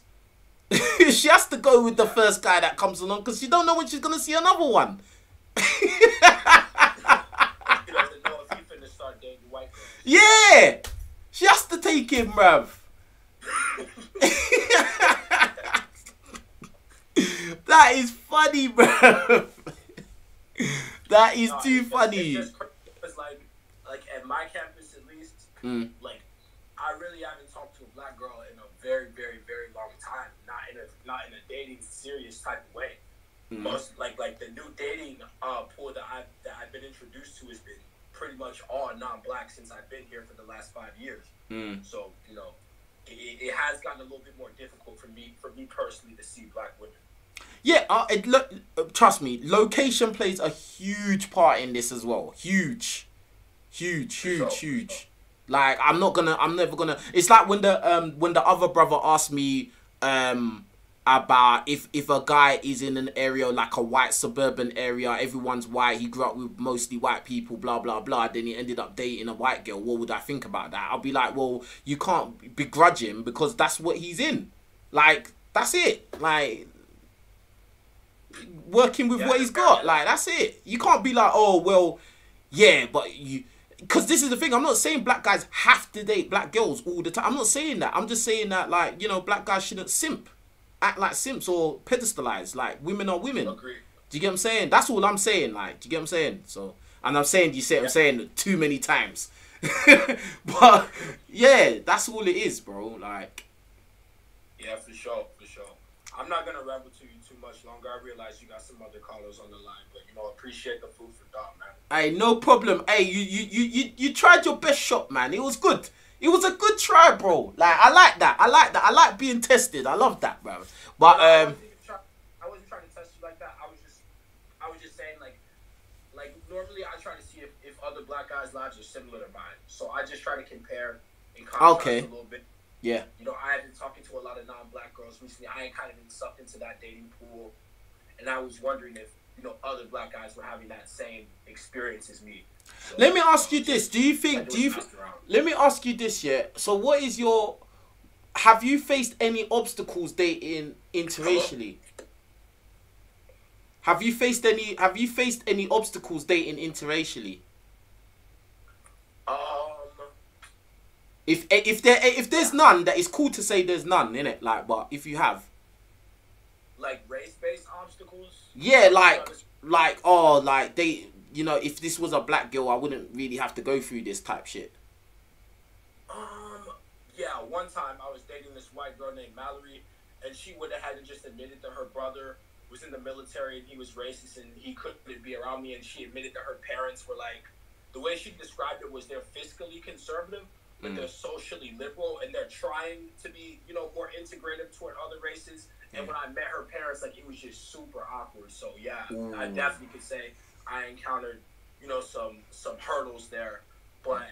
She has to go with the first guy that comes along, because she don't know when she's gonna see another one. Yeah, she has to take him, bruv. That is funny, bruv. That is too funny. It's just crazy, because like at my campus at least, like I really haven't talked to a black girl in a very, very, very long time. Not in a dating serious type of way. Most like the new dating pool that I've been introduced to has been pretty much all non-black since I've been here for the last 5 years. So you know, it has gotten a little bit more difficult for me personally to see black women. Yeah, trust me, location plays a huge part in this as well. Huge. Like, I'm never gonna. It's like when the other brother asked me about if a guy is in an area like a white suburban area, everyone's white, he grew up with mostly white people, blah blah blah, then he ended up dating a white girl, what would I think about that? I'll be like, well, you can't begrudge him, because that's what he's in. Like, that's it. Like, working with what he's got, like, that's it. You can't be like, oh well, yeah, but you, because this is the thing, I'm not saying black guys have to date black girls all the time. I'm not saying that. I'm just saying that, like, you know, black guys shouldn't simp, act like simps or pedestalize. Like, women are women. Agreed. Do you get what I'm saying? That's all I'm saying. Like, do you get what I'm saying? So, and I'm saying, you said, I'm saying it too many times. But yeah, that's all it is, bro. Like, yeah, for sure, for sure. I'm not gonna ramble to you too much longer. I realize you got some other callers on the line, but you know, appreciate the food for thought, man. Hey, no problem. Hey, you tried your best shot, man. It was good. It was a good try, bro. Like, I like that. I like that. I like being tested. I love that, bro. But I wasn't trying to test you like that. I was just saying, like normally I try to see if other black guys' lives are similar to mine. So I just try to compare and contrast a little bit. Yeah. You know, I had been talking to a lot of non-black girls recently. I had kind of been sucked into that dating pool, and I was wondering if, you know, other black guys were having that same experience as me. So, let me ask you this. Let me ask you this. So what is your, have you faced any obstacles dating interracially? Have you faced any obstacles dating interracially? If there's none, that it's cool to say there's none, innit? Like, but if you have, like, race-based obstacles. Yeah, like they, you know, if this was a black girl, I wouldn't really have to go through this type shit. Yeah, one time I was dating this white girl named Mallory, and she would have had to just admitted that her brother was in the military and he was racist and he couldn't be around me, and she admitted that her parents were, like, the way she described it was, they're fiscally conservative, but they're socially liberal, and they're trying to be, you know, more integrative toward other races. And when I met her parents, like, it was just super awkward. So yeah, I definitely could say I encountered, you know, some hurdles there. But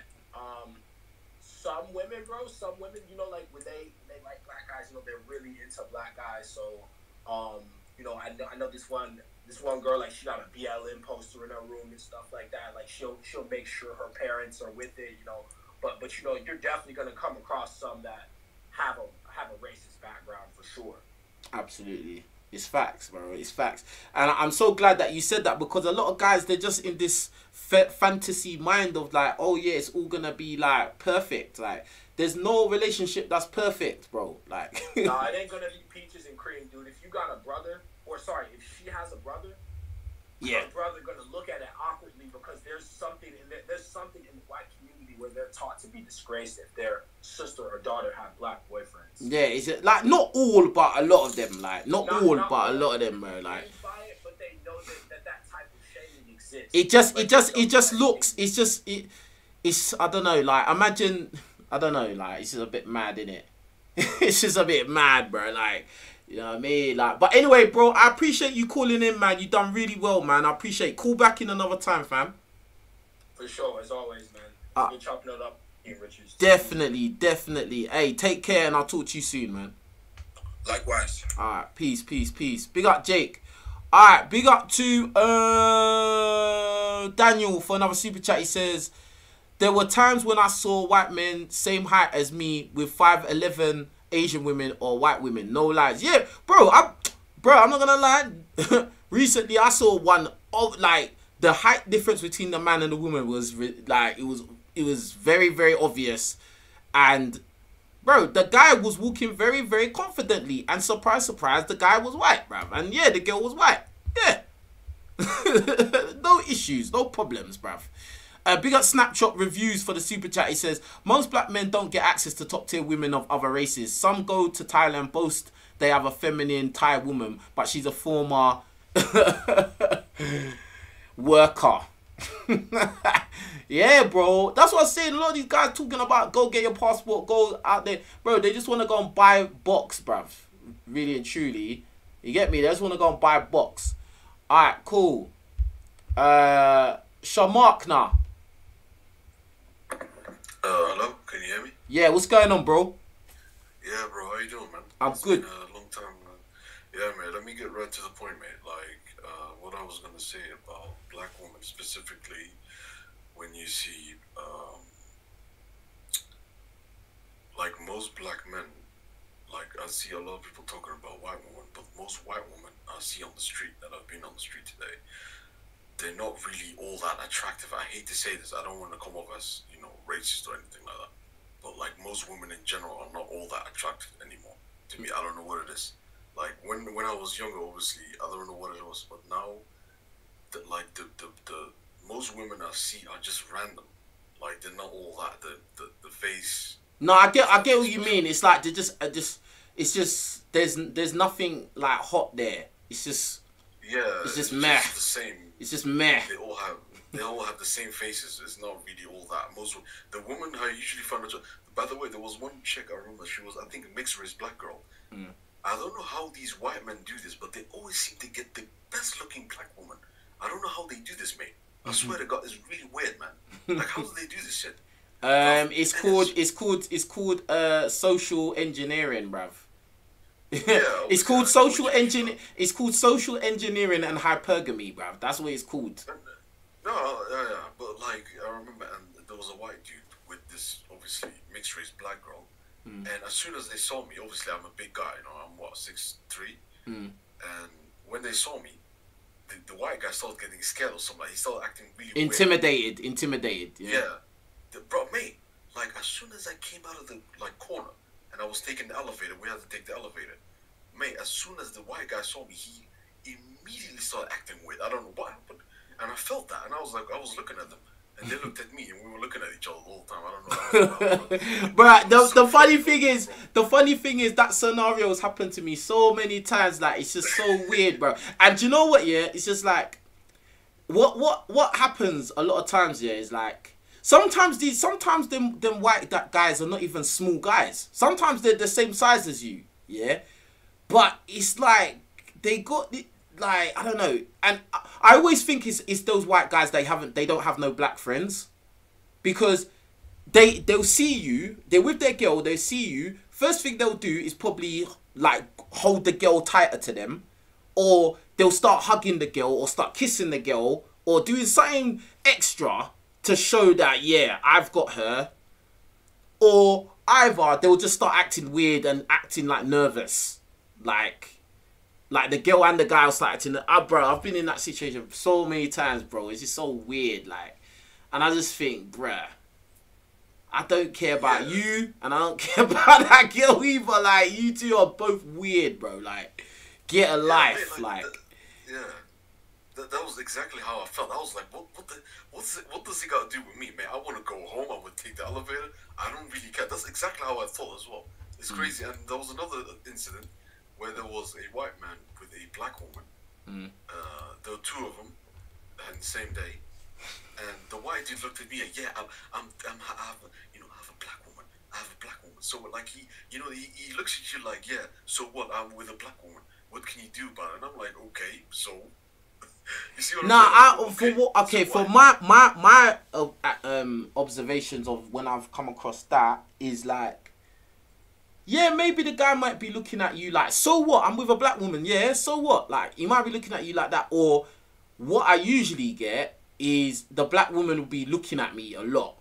some women, bro, you know, like, when they like black guys, you know, they're really into black guys. So you know, I know this one girl, like, she got a BLM poster in her room and stuff like that. Like, she'll make sure her parents are with it, you know. But you know, you're definitely gonna come across some that have a racist background, for sure. Absolutely, it's facts, bro. It's facts, and I'm so glad that you said that, because a lot of guys, they're just in this fantasy mind of, like, oh yeah, it's all gonna be, like, perfect. Like, there's no relationship that's perfect, bro. Like, nah, it ain't gonna be peaches and cream, dude. If you got a brother, or sorry, if she has a brother, yeah, her brother gonna look at it awkwardly, because there's something in the white community where they're taught to be disgraced if their sister or daughter have black boyfriends. Yeah, is it, like, not all, but a lot of them, like, not all, but a lot of them, bro, like. It, but they know that type of shaming exists. It just, like, it just looks, it's just, it, it's, I don't know, like, imagine, I don't know, like, it's just a bit mad, innit? It's just a bit mad, bro, like, you know what I mean? Like, but anyway, bro, I appreciate you calling in, man. You done really well, man. I appreciate. Call back in another time, fam. For sure, as always, man. You're chopping it up, King Richez. Definitely, definitely. Hey, take care, and I'll talk to you soon, man. Likewise. All right, peace, peace, peace. Big up, Jake. All right, big up to Daniel for another super chat. He says, there were times when I saw white men same height as me with 5'11" Asian women or white women. No lies. Yeah, bro. I'm not gonna lie. Recently, I saw one of like the height difference between the man and the woman was like it was very, very obvious, and bro, the guy was walking very, very confidently, and surprise, surprise, the guy was white, bruv. And yeah, the girl was white. Yeah. No issues, no problems, bruv. Big up Snapchat Reviews for the super chat. He says, most black men don't get access to top tier women of other races. Some go to Thailand, boast they have a feminine Thai woman, but she's a former worker. Yeah, bro, that's what I'm saying. A lot of these guys talking about go get your passport, go out there, bro, they just want to go and buy box, bruv, really and truly, you get me? They just want to go and buy box. All right, cool. Shamarkna, hello, can you hear me? Yeah, what's going on, bro? Yeah, bro, how you doing, man? I'm good. It's been a long time, man. Yeah, man, let me get right to the point, mate. Like, what I was going to say about black women specifically, when you see, like, most black men, like, I see a lot of people talking about white women, but most white women I see on the street, that I've been on the street today, they're not really all that attractive. I hate to say this, I don't want to come off as, you know, racist or anything like that, but, like, most women in general are not all that attractive anymore. To me, I don't know what it is. Like, when I was younger, obviously, I don't know what it was, but now, most women I see are just random. Like, they're not all that. The face. No, I get what you mean. It's like they're just there's nothing like hot there. It's just, yeah, it's just meh. Just the same. It's just meh. They all have the same faces. It's not really all that. The woman I usually find attractive. By the way, there was one chick I remember. She was, I think, a mixed race black girl. Mm. I don't know how these white men do this, but they always seem to get the best looking black woman. I don't know how they do this, mate. I swear to God, it's really weird, man. Like, how do they do this shit? It's called social engineering, bruv. Yeah, it's called social engineering. It's called social engineering and hypergamy, bruv. That's what it's called. No, yeah, but like, I remember, and there was a white dude with this obviously mixed race black girl, and as soon as they saw me, obviously I'm a big guy, you know, I'm what, 6'3", and when they saw me, the white guy started getting scared or something. He started acting really intimidated. Yeah. Bro, mate, like, as soon as I came out of the, like, corner and I was taking the elevator, we had to take the elevator. Mate, as soon as the white guy saw me, he immediately started acting weird. I don't know why, but, and I felt that, and I was like, I was looking at them, and they looked at me, and we were looking at each other all the time. I don't know. But the funny thing is that scenario has happened to me so many times. Like, it's just so weird, bro. And you know what? Yeah, it's just like, what happens a lot of times. Yeah, is like sometimes them white guys are not even small guys. Sometimes they're the same size as you. Yeah, but it's like they got. Like, I don't know, and I always think it's those white guys. They don't have no black friends, because they'll see you. They're with their girl. They see you. First thing they'll do is probably like hold the girl tighter to them, or they'll start hugging the girl, or start kissing the girl, or doing something extra to show that, yeah, I've got her. Or either they'll just start acting weird and acting like nervous, like the girl and the guy was like, bro, I've been in that situation so many times, bro. It's just so weird, like. And I just think, bruh, I don't care about you, and I don't care about that girl either. Like, you two are both weird, bro. Like, get a life, mate, like. That was exactly how I felt. I was like, what does he got to do with me, man? I want to go home. I would take the elevator. I don't really care. That's exactly how I thought as well. It's crazy. And there was another incident where there was a white man with a black woman. There were two of them, and the same day. And the white I did look at me. Yeah, I have a black woman. I have a black woman. So like he looks at you like, yeah, so what? I'm with a black woman. What can you do about it? And I'm like, okay, so. You see what my observations of when I've come across that is like, yeah, maybe the guy might be looking at you like, so what? I'm with a black woman. Yeah, so what? Like, he might be looking at you like that. Or what I usually get is the black woman will be looking at me a lot.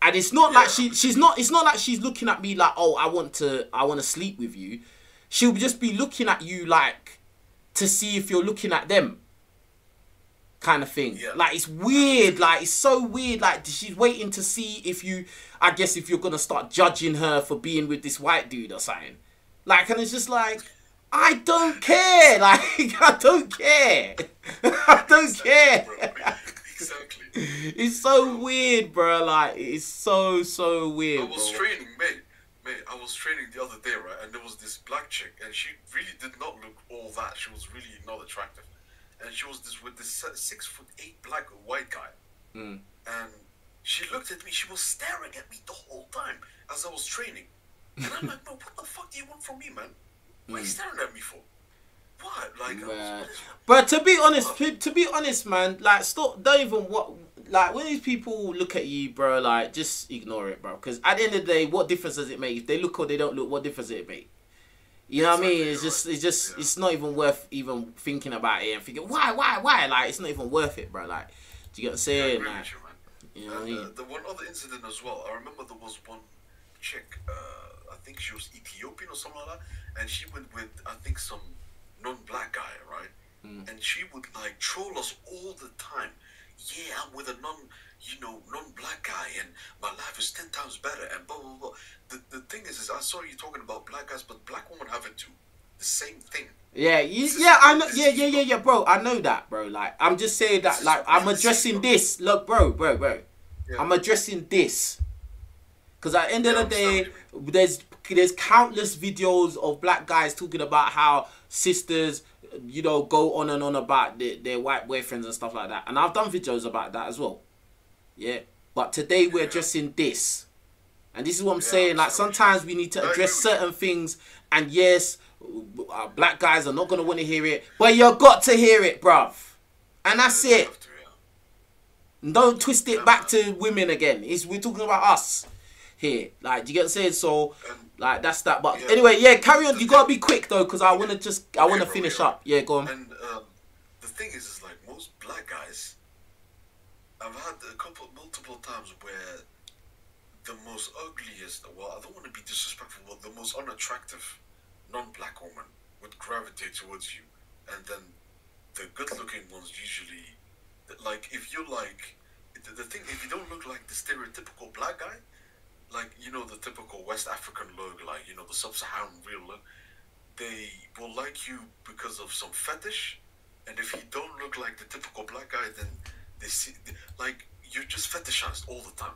And it's not like it's not like she's looking at me like, oh, I want to sleep with you. She'll just be looking at you like to see if you're looking at them. Kind of thing. Yeah. Like, it's weird. Like, it's so weird. Like, she's waiting to see if you, I guess, if you're going to start judging her for being with this white dude or something. Like, and it's just like, I don't care. Like, I don't care. I don't care. Bro. Exactly. It's so weird, bro. Like, it's so weird. I was training, mate, I was training the other day, right? And there was this black chick, and she really did not look all that. She was really not attractive. And she was with this 6'8" black white guy, and she looked at me. She was staring at me the whole time as I was training, and I'm like, "Bro, what the fuck do you want from me, man? Why are you staring at me for? What?" Like, but to be honest, man, like, stop. Don't even like when these people look at you, bro. Like, just ignore it, bro. Because at the end of the day, what difference does it make if they look or they don't look? What difference does it make? You know what I mean? It's just, it's not even worth even thinking about it and thinking, why? Like, it's not even worth it, bro. Like, do you get what I'm saying? Yeah, you know what I mean? The one other incident as well, I remember there was one chick, I think she was Ethiopian or something like that, and she went with, I think, some non-black guy, right? And she would, like, troll us all the time. Yeah, I'm with a non-black guy, and my life is 10 times better, and blah, blah, blah. The thing is I saw you talking about black guys, but black women have it too. The same thing. Yeah, I know. Yeah, bro. I know that, bro. Like, I'm just saying that, like, I'm addressing this. Look, bro. Yeah. I'm addressing this. Because at the end of the day, there's countless videos of black guys talking about how sisters, you know, go on and on about their white boyfriends and stuff like that. And I've done videos about that as well. Yeah. But today we're addressing this. And this is what I'm saying. Like, sometimes we need to address certain things. And yes, black guys are not going to want to hear it. But you got to hear it, bruv. And that's it. And don't twist it back to women again. We're talking about us here. Like, do you get what I'm saying? So, like, that's that. But anyway, carry on. You got to be quick, though, because I want to finish up. Yeah, go on. And the thing is like, most black guys, I've had a couple, multiple times where the most ugliest, well, I don't want to be disrespectful, but the most unattractive non-black woman would gravitate towards you. And then the good-looking ones usually, like, if you're like, the thing, if you don't look like the stereotypical black guy, like, you know, the typical West African look, like, you know, the sub-Saharan real look, they will like you because of some fetish. And if you don't look like the typical black guy, then they see, like, you're just fetishized all the time.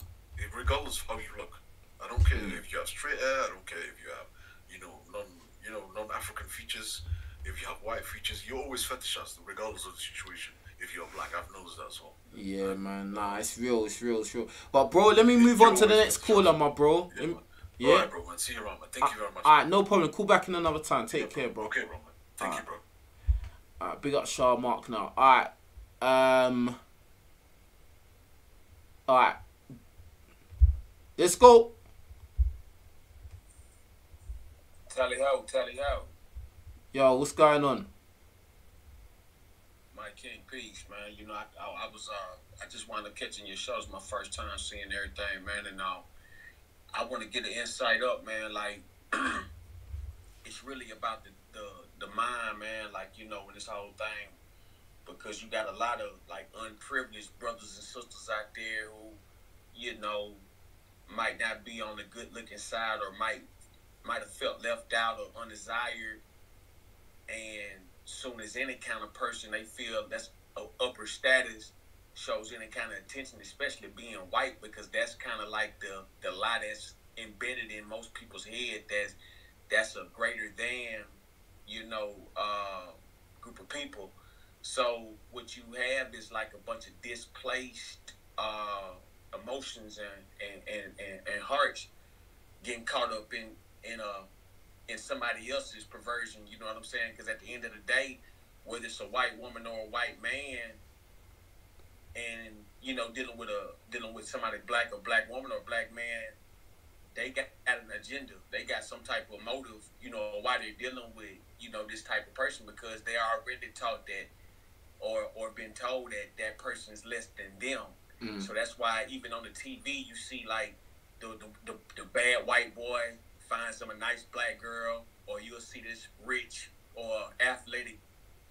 Regardless of how you look, I don't care if you have straight hair. I don't care if you have, non-African features. If you have white features, you're always fetishized, regardless of the situation. If you're black, I've noticed that as well. Yeah, man. Nah, it's real. But bro, let me move on to the next caller, my bro. Yeah, yeah. All right, bro. Man. See you around, man. Thank you very much. All right, no problem. Call back in another time. Take care, bro. Okay, bro. Man. Thank you, bro. All right, big up Shaw Mark now. All right. All right. Let's go. Tally ho. Yo, what's going on? My King, peace, man. You know, I just wound up catching your shows. My first time seeing everything, man. And I want to get an insight up, man. Like, it's really about the mind, man. Like, you know, in this whole thing, because you got a lot of like unprivileged brothers and sisters out there who, you know, might not be on the good looking side or might have felt left out or undesired, and soon as any kind of person they feel that's of upper status shows any kind of attention, especially being white, because that's kind of like the lie that's embedded in most people's head, that's a greater than, you know, group of people. So what you have is like a bunch of displaced emotions and hearts getting caught up in somebody else's perversion, you know what I'm saying? Because at the end of the day, whether it's a white woman or a white man, and you know, dealing with somebody black, or black woman or black man, they got an agenda. They got some type of motive, you know, why they're dealing with, you know, this type of person, because they are already taught that, or been told that that person's less than them. Mm-hmm. So that's why even on the TV you see like the bad white boy find some a nice black girl, or you'll see this rich or athletic,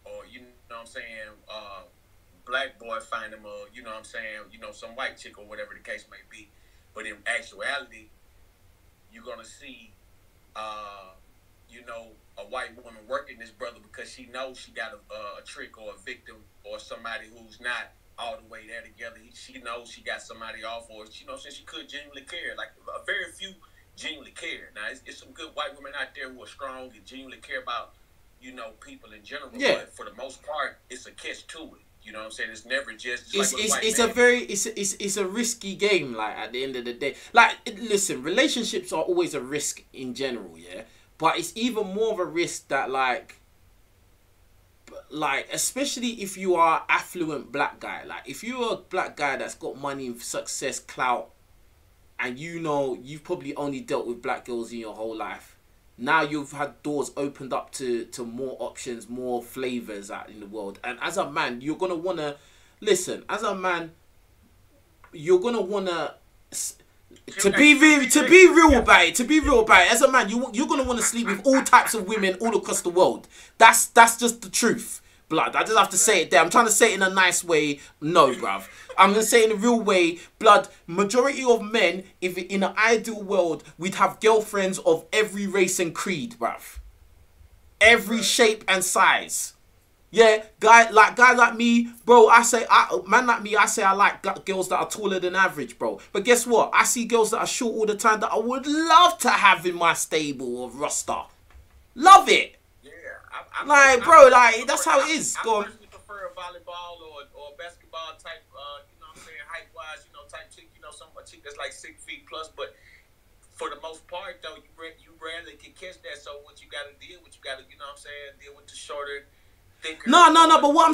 or you know what I'm saying, black boy find him a, you know what I'm saying, you know, some white chick or whatever the case may be. But in actuality, you're gonna see, you know, a white woman working this brother because she knows she got a trick or a victim or somebody who's not all the way there together. She knows she got somebody off, or you know, since she could genuinely care. Like very few genuinely care. Now it's some good white women out there who are strong and genuinely care about, you know, people in general. Yeah. But for the most part, it's a catch to it. You know what I'm saying? It's never just. It's a risky game. Like at the end of the day, like listen, relationships are always a risk in general. Yeah, but it's even more of a risk that like especially if you are affluent black guy. Like if you're a black guy that's got money, success, clout, and you know you've probably only dealt with black girls in your whole life. Now you've had doors opened up to more options, more flavors out in the world. And as a man, you're going to want to... Listen, as a man, you're going to want to... To be real about it, as a man, you're going to want to sleep with all types of women all across the world. That's just the truth. Blood, I just have to say it there. I'm trying to say it in a nice way. No, bruv. I'm going to say it in a real way. Blood, majority of men, if in an ideal world, we'd have girlfriends of every race and creed, bruv. Every shape and size. Yeah, guy like me, bro, man like me, I say I like girls that are taller than average, bro. But guess what? I see girls that are short all the time that I would love to have in my stable or roster. Love it. I prefer a volleyball or a basketball type, you know what I'm saying, height-wise, you know, type chick, you know, some chick that's like 6 feet plus. But for the most part, though, you rarely can catch that. So what you got to deal with, you know what I'm saying, deal with the shorter, thinker. But what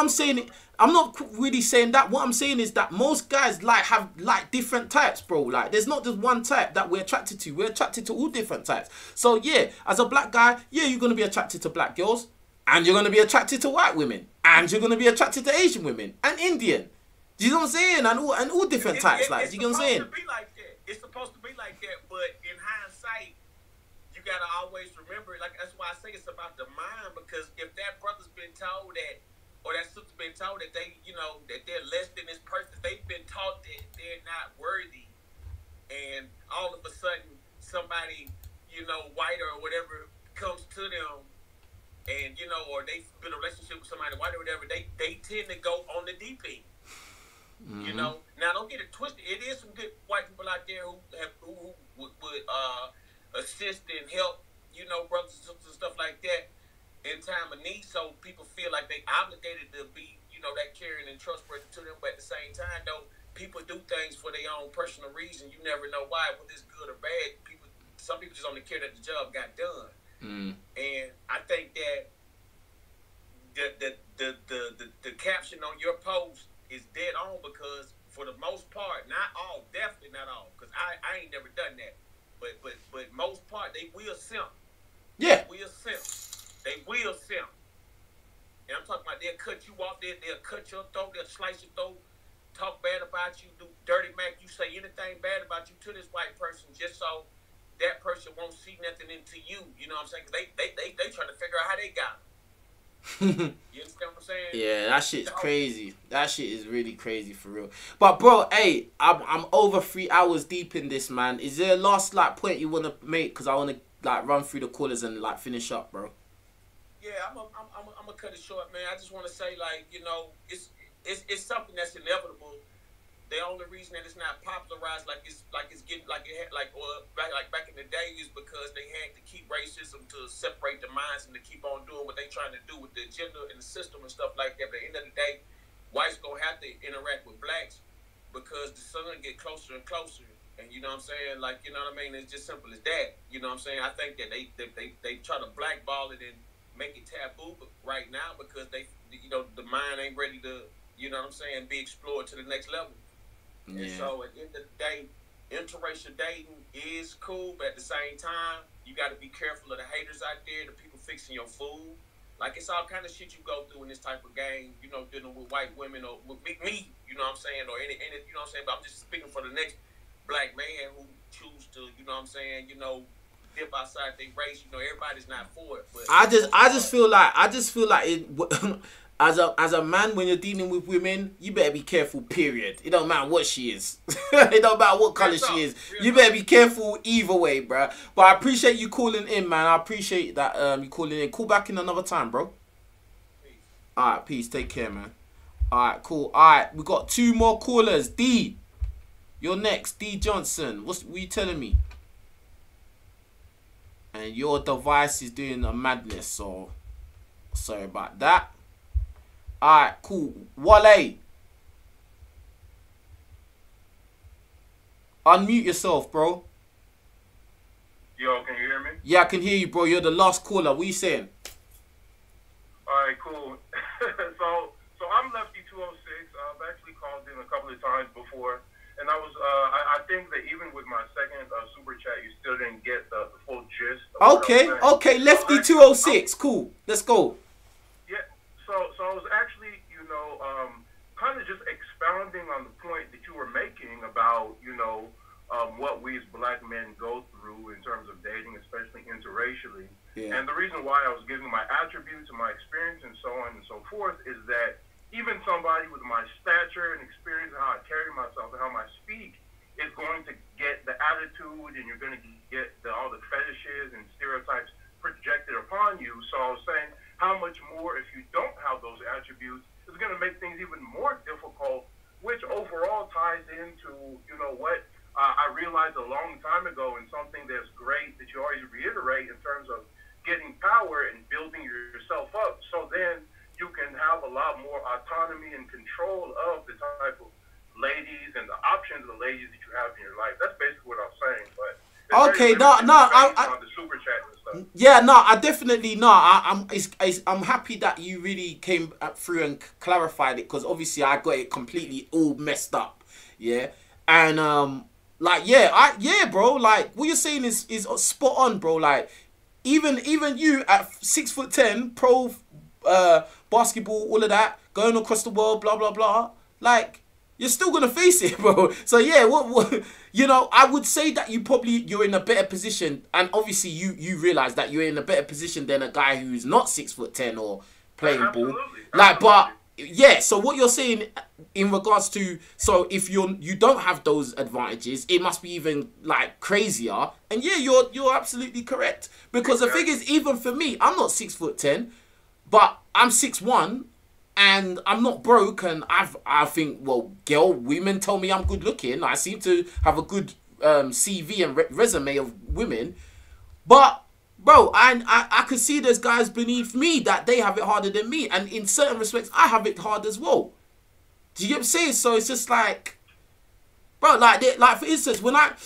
I'm saying, I'm not really saying that. What I'm saying is that most guys have different types, bro. Like there's not just one type that we're attracted to. We're attracted to all different types. So yeah, as a black guy, yeah, you're gonna be attracted to black girls, and you're gonna be attracted to white women, and you're gonna be attracted to Asian women and Indian. Do you know what I'm saying? And all different types. Like, do you know what I'm saying? It's supposed to be like that. It's supposed to be like that. But in hindsight, you gotta always remember. Like that's why I say it's about the mind, because if that brother's been told that, or that sister's been told that they, you know, that they're less than this person. They've been taught that they're not worthy, and all of a sudden, somebody, you know, white or whatever comes to them, and you know, or they've been in a relationship with somebody white or whatever. They tend to go on the deep end. Mm-hmm. You know, now don't get it twisted. It is some good white people out there who would assist and help, you know, brothers and sisters and stuff like that in time of need, so people feel like they obligated to be, you know, that caring and trustworthy to them. But at the same time, though, people do things for their own personal reason. You never know why, whether it's good or bad. Some people just only care that the job got done. Mm. And I think that the caption on your post is dead on, because for the most part, not all, definitely not all, because I ain't never done that. But most part, they will simp. Yeah. They will simp. They will simp. And I'm talking about they'll cut you off, they'll cut your throat, they'll slice your throat, talk bad about you, do dirty mac, you say anything bad about you to this white person just so that person won't see nothing into you. You know what I'm saying? They trying to figure out how they got it. You understand what I'm saying? Yeah, that shit's crazy. That shit is really crazy for real. But bro, hey, I'm over 3 hours deep in this, man. Is there a last like point you wanna make? Because I wanna like run through the callers and like finish up, bro. Yeah, I'm gonna cut it short, man. I just want to say, like, you know, it's something that's inevitable. The only reason that it's not popularized like back in the day is because they had to keep racism to separate the minds and to keep on doing what they trying to do with the agenda and the system and stuff like that. But at the end of the day, whites gonna have to interact with blacks because the sun get closer and closer. And you know what I'm saying? Like, you know what I mean? It's just simple as that. You know what I'm saying? I think that they try to blackball it and make it taboo right now because they, you know, the mind ain't ready to, you know what I'm saying, be explored to the next level. Yeah. And so at the end of the day, interracial dating is cool, but at the same time, you got to be careful of the haters out there, the people fixing your food. Like, it's all kind of shit you go through in this type of game, you know, dealing with white women or with me, you know what I'm saying, or any you know what I'm saying, but I'm just speaking for the next black man who choose to, you know what I'm saying, you know, dip outside their race. You know, everybody's not for it. But I just feel like it, as a man, when you're dealing with women, you better be careful, period. It don't matter what she is. It don't matter what color she is. You better be careful either way, bro. But I appreciate you calling in, man. I appreciate that you calling in. Call back in another time, bro. Peace. All right, peace. Take care, man. All right, cool. All right, we got two more callers. D, you're next. D Johnson. What you telling me? And your device is doing a madness, so sorry about that. Alright, cool. Wale, unmute yourself, bro. Yo, can you hear me? Yeah, I can hear you, bro. You're the last caller. What are you saying? Alright, cool. so I'm Lefty 206. I've actually called in a couple of times before, and I was I think that even with my second super chat, you still didn't get the full gist of Okay, Lefty 206, cool. Let's go. So I was actually, you know, kind of just expounding on the point that you were making about, you know, what we as black men go through in terms of dating, especially interracially. Yeah. And the reason why I was giving my attributes and my experience and so on and so forth is that even somebody with my stature and experience and how I carry myself and how I speak is going to get the attitude, and you're going to get all the fetishes and stereotypes projected upon you. So I was saying, how much more, if you don't have those attributes, is going to make things even more difficult, which overall ties into, you know, what I realized a long time ago, and something that's great that you always reiterate in terms of getting power and building yourself up, so then you can have a lot more autonomy and control of the type of ladies and the options of the ladies that you have in your life. That's basically what I'm saying, but... Okay, no, the super chat and stuff. Yeah, no, I definitely no. I'm happy that you really came through and clarified it, because obviously I got it completely all messed up, yeah. And bro, like what you're saying is spot on, bro. Like even you at 6'10", pro basketball, all of that, going across the world, blah blah blah, like. You're still gonna face it, bro. So yeah, what you know, I would say that you're in a better position, and obviously you realize that you're in a better position than a guy who's not 6'10" or playing ball. Like, but yeah. So what you're saying in regards to, so if you don't have those advantages, it must be even like crazier. And yeah, you're absolutely correct, because the thing is, even for me, I'm not 6'10", but I'm 6'1". And I'm not broke, and women tell me I'm good looking. I seem to have a good CV and resume of women, but bro, I could see there's guys beneath me that they have it harder than me, and in certain respects, I have it hard as well. Do you get what I'm saying? So it's just like, bro, like for instance, when I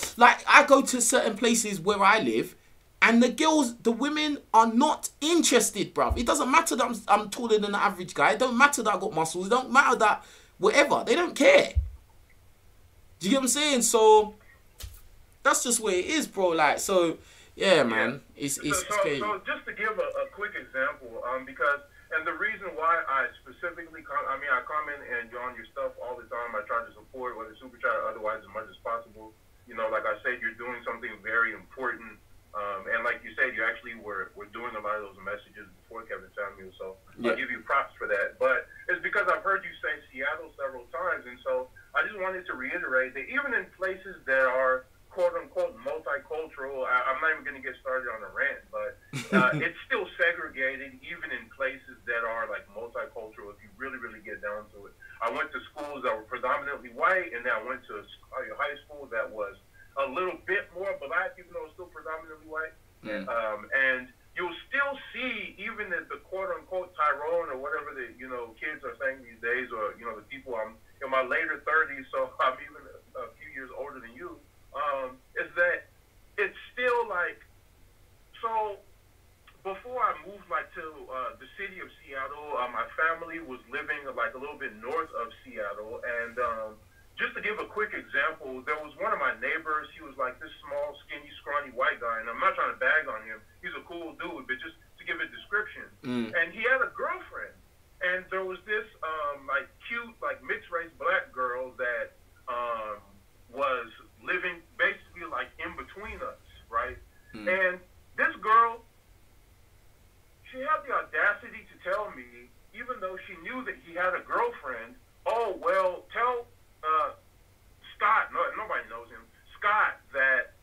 go to certain places where I live. And the women are not interested, bruv. It doesn't matter that I'm taller than the average guy. It don't matter that I got muscles. It don't matter that whatever. They don't care. Do you get what I'm saying? So that's just where it is, bro. Like, so, yeah, man. It's crazy. So just to give a quick example, because, and the reason why I specifically, I comment and on your stuff all the time. I try to support, whether super chat or otherwise, as much as possible. You know, like I said, you're doing something very important. And like you said, you actually were doing a lot of those messages before Kevin Samuels, so yeah. I'll give you props for that. But it's because I've heard you say Seattle several times, and so I just wanted to reiterate that even in places that are quote-unquote multicultural, I'm not even going to get started on a rant, but it's still segregated even in places that are like multicultural if you really, really get down to it. I went to schools that were predominantly white, and then I went to a high school that was a little bit more black, even though it's still predominantly white. Yeah. And you'll still see, even at the quote-unquote Tyrone or whatever the, you know, kids are saying these days, or, you know, the people I'm in my later 30s, so I'm even a few years older than you, is that it's still like, so before I moved like to the city of Seattle, my family was living like a little bit north of Seattle, and just to give a quick example, there was one of my neighbors, he was like this small, skinny, scrawny white guy, and I'm not trying to bag on him, he's a cool dude, but just to give a description, and he had a girlfriend. And there was this, like, cute, like, mixed-race black girl that was living basically, like, in between us, right? And this girl, she had the audacity to tell me, even though she knew that he had a girlfriend, oh, well, tell Scott, no, nobody knows him, Scott, that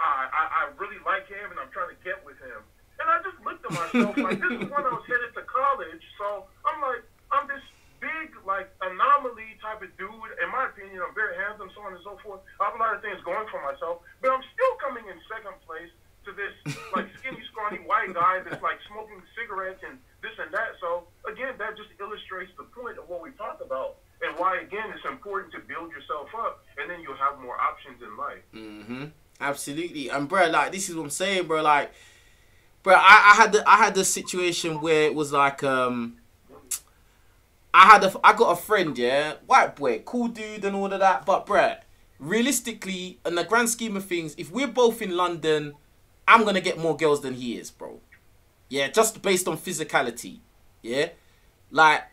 I really like him and I'm trying to get with him. And I just looked at myself like, this is when I was headed to college, so I'm like, I'm this big, like, anomaly type of dude. In my opinion, I'm very handsome, so on and so forth. I have a lot of things going for myself, but I'm still coming in second place to this, like, skinny, scrawny white guy that's, like, smoking cigarettes and this and that. So, again, that just illustrates the point of what we talked about and why, again, it's important to build yourself up, and then you'll have more options in life. Mm-hmm. Absolutely. And, bro, like, this is what I'm saying, bro, like, but I had the situation where it was like I got a friend, yeah, white boy, cool dude and all of that, but bruh, realistically, in the grand scheme of things, if we're both in London, I'm gonna get more girls than he is, bro. Yeah, just based on physicality. Yeah, like,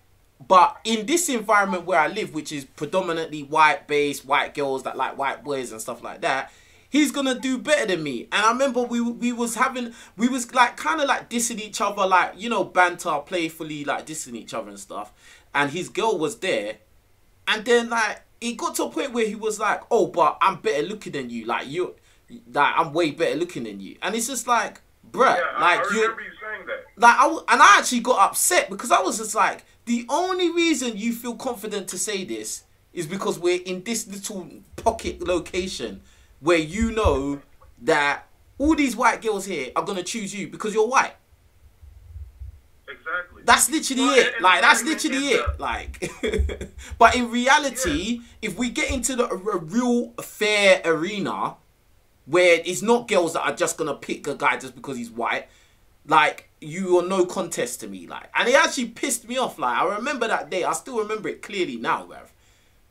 but in this environment where I live, which is predominantly white based, white girls that like white boys and stuff like that, he's gonna do better than me. And I remember we was like kind of like dissing each other, like, you know, banter, playfully, like dissing each other and stuff. And his girl was there, and then like it got to a point where he was like, "Oh, but I'm better looking than you. Like I'm way better looking than you." And it's just like, bruh, yeah, like I remember you saying that. Like I actually got upset because I was just like, the only reason you feel confident to say this is because we're in this little pocket location, where you know that all these white girls here are going to choose you because you're white. Exactly. That's literally it. Like, that's literally it. Like, but in reality, if we get into a real fair arena where it's not girls that are just going to pick a guy just because he's white, like, you are no contest to me. Like, and it actually pissed me off. Like, I remember that day. I still remember it clearly now, bruv.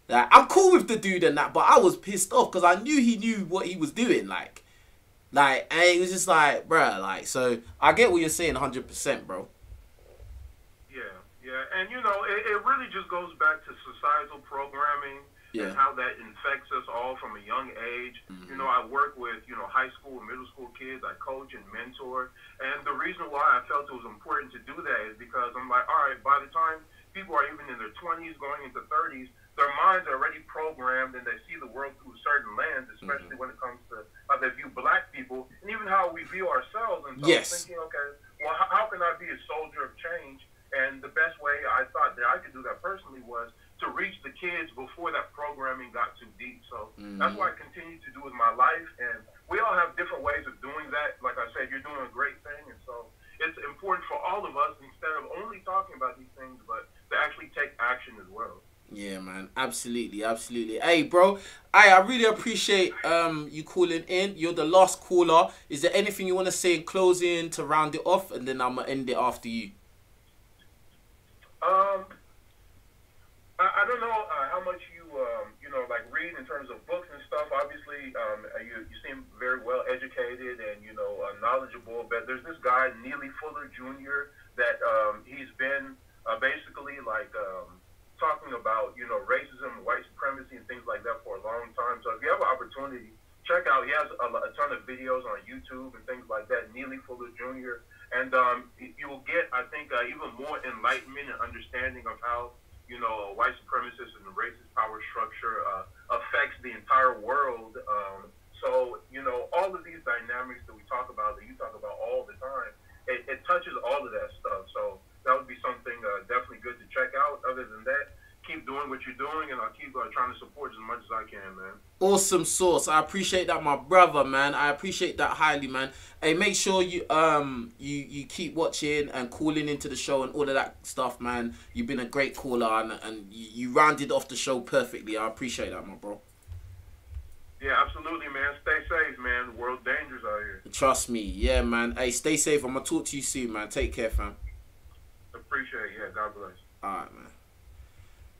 Like, I'm cool with the dude and that, but I was pissed off because I knew he knew what he was doing. Like, and it was just like, bruh, like, so I get what you're saying 100%, bro. Yeah, and you know, it really just goes back to societal programming and how that infects us all from a young age. You know, I work with, you know, high school and middle school kids, I coach and mentor, and the reason why I felt it was important to do that is because I'm like, all right, by the time people are even in their 20s, going into 30s, their minds are already programmed and they see the world through certain lens, especially when it comes to how they view black people and even how we view ourselves. And so I'm thinking, okay, well, how can I be a soldier of change? And the best way I thought that I could do that personally was to reach the kids before that programming got too deep. So that's what I continue to do with my life. And we all have different ways of doing that. Like I said, you're doing a great thing. And so it's important for all of us, instead of only talking about these things, but to actually take action as well. Yeah, man, absolutely, absolutely. Hey, bro, I really appreciate you calling in. You're the last caller. Is there anything you want to say in closing to round it off, and then I'm gonna end it after you? I don't know how much you you know, like, read in terms of books and stuff. Obviously, you seem very well educated and, you know, knowledgeable. But there's this guy Neely Fuller Jr. that he's been basically like, talking about, you know, racism, white supremacy, and things like that for a long time. So if you have an opportunity, check out. He has a ton of videos on YouTube and things like that. Neely Fuller Jr. And you will get, I think, even more enlightenment and understanding of how, you know, white supremacist and the racist power structure affects the entire world. So, you know, all of these dynamics that we talk about, that you talk about all the time, it touches all of that stuff. So that would be something definitely good to check out. Other than that, keep doing what you're doing, and I'll keep trying to support you as much as I can, man. Awesome source. I appreciate that, my brother, man. I appreciate that highly, man. Hey, make sure you you keep watching and calling into the show and all of that stuff, man. You've been a great caller, and you rounded off the show perfectly. I appreciate that, my bro. Yeah, absolutely, man. Stay safe, man. The world's dangerous out here. Trust me. Yeah, man. Hey, stay safe. I'm going to talk to you soon, man. Take care, fam. Appreciate it. Yeah, God bless. All right, man.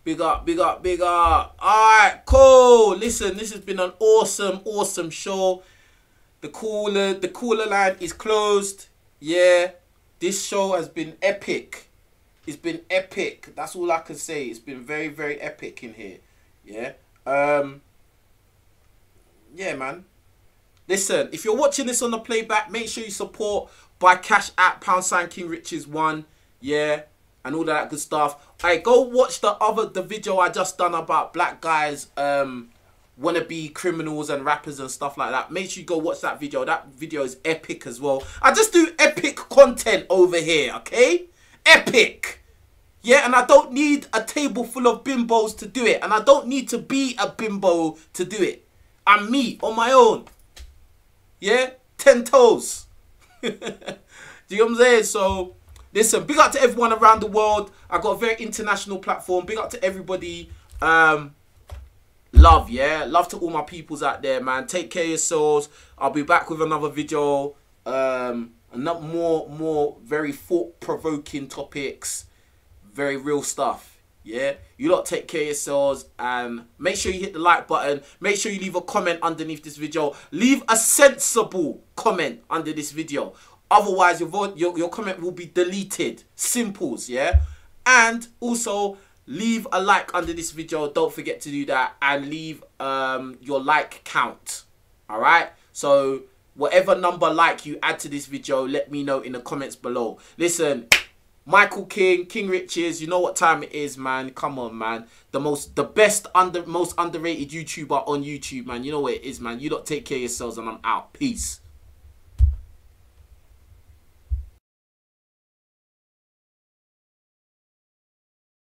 Big up, big up, big up. All right, cool. Listen, this has been an awesome, awesome show. The caller line is closed. Yeah, this show has been epic. It's been epic. That's all I can say. It's been very, very epic in here. Yeah. Yeah, man. Listen, if you're watching this on the playback, make sure you support by Cash App, #KingRiches1. Yeah, and all that good stuff. Alright, go watch the video I just done about black guys wannabe criminals and rappers and stuff like that. Make sure you go watch that video. That video is epic as well. I just do epic content over here, okay? Epic. Yeah, and I don't need a table full of bimbos to do it. And I don't need to be a bimbo to do it. I'm me on my own. Yeah? 10 toes. Do you know what I'm saying? So, listen, big up to everyone around the world. I got a very international platform. Big up to everybody. Love, yeah? Love to all my peoples out there, man. Take care of yourselves. I'll be back with another video. More very thought-provoking topics. Very real stuff. Yeah, you lot take care of yourselves and make sure you hit the like button. Make sure you leave a comment underneath this video. Leave a sensible comment under this video. Otherwise, your comment will be deleted. Simples, yeah? And also, leave a like under this video. Don't forget to do that. And leave your like count. Alright? So, whatever number like you add to this video, let me know in the comments below. Listen... Michael King, King Richez, you know what time it is, man. Come on, man. The most underrated YouTuber on YouTube, man. You know what it is, man. You lot take care of yourselves, and I'm out. Peace.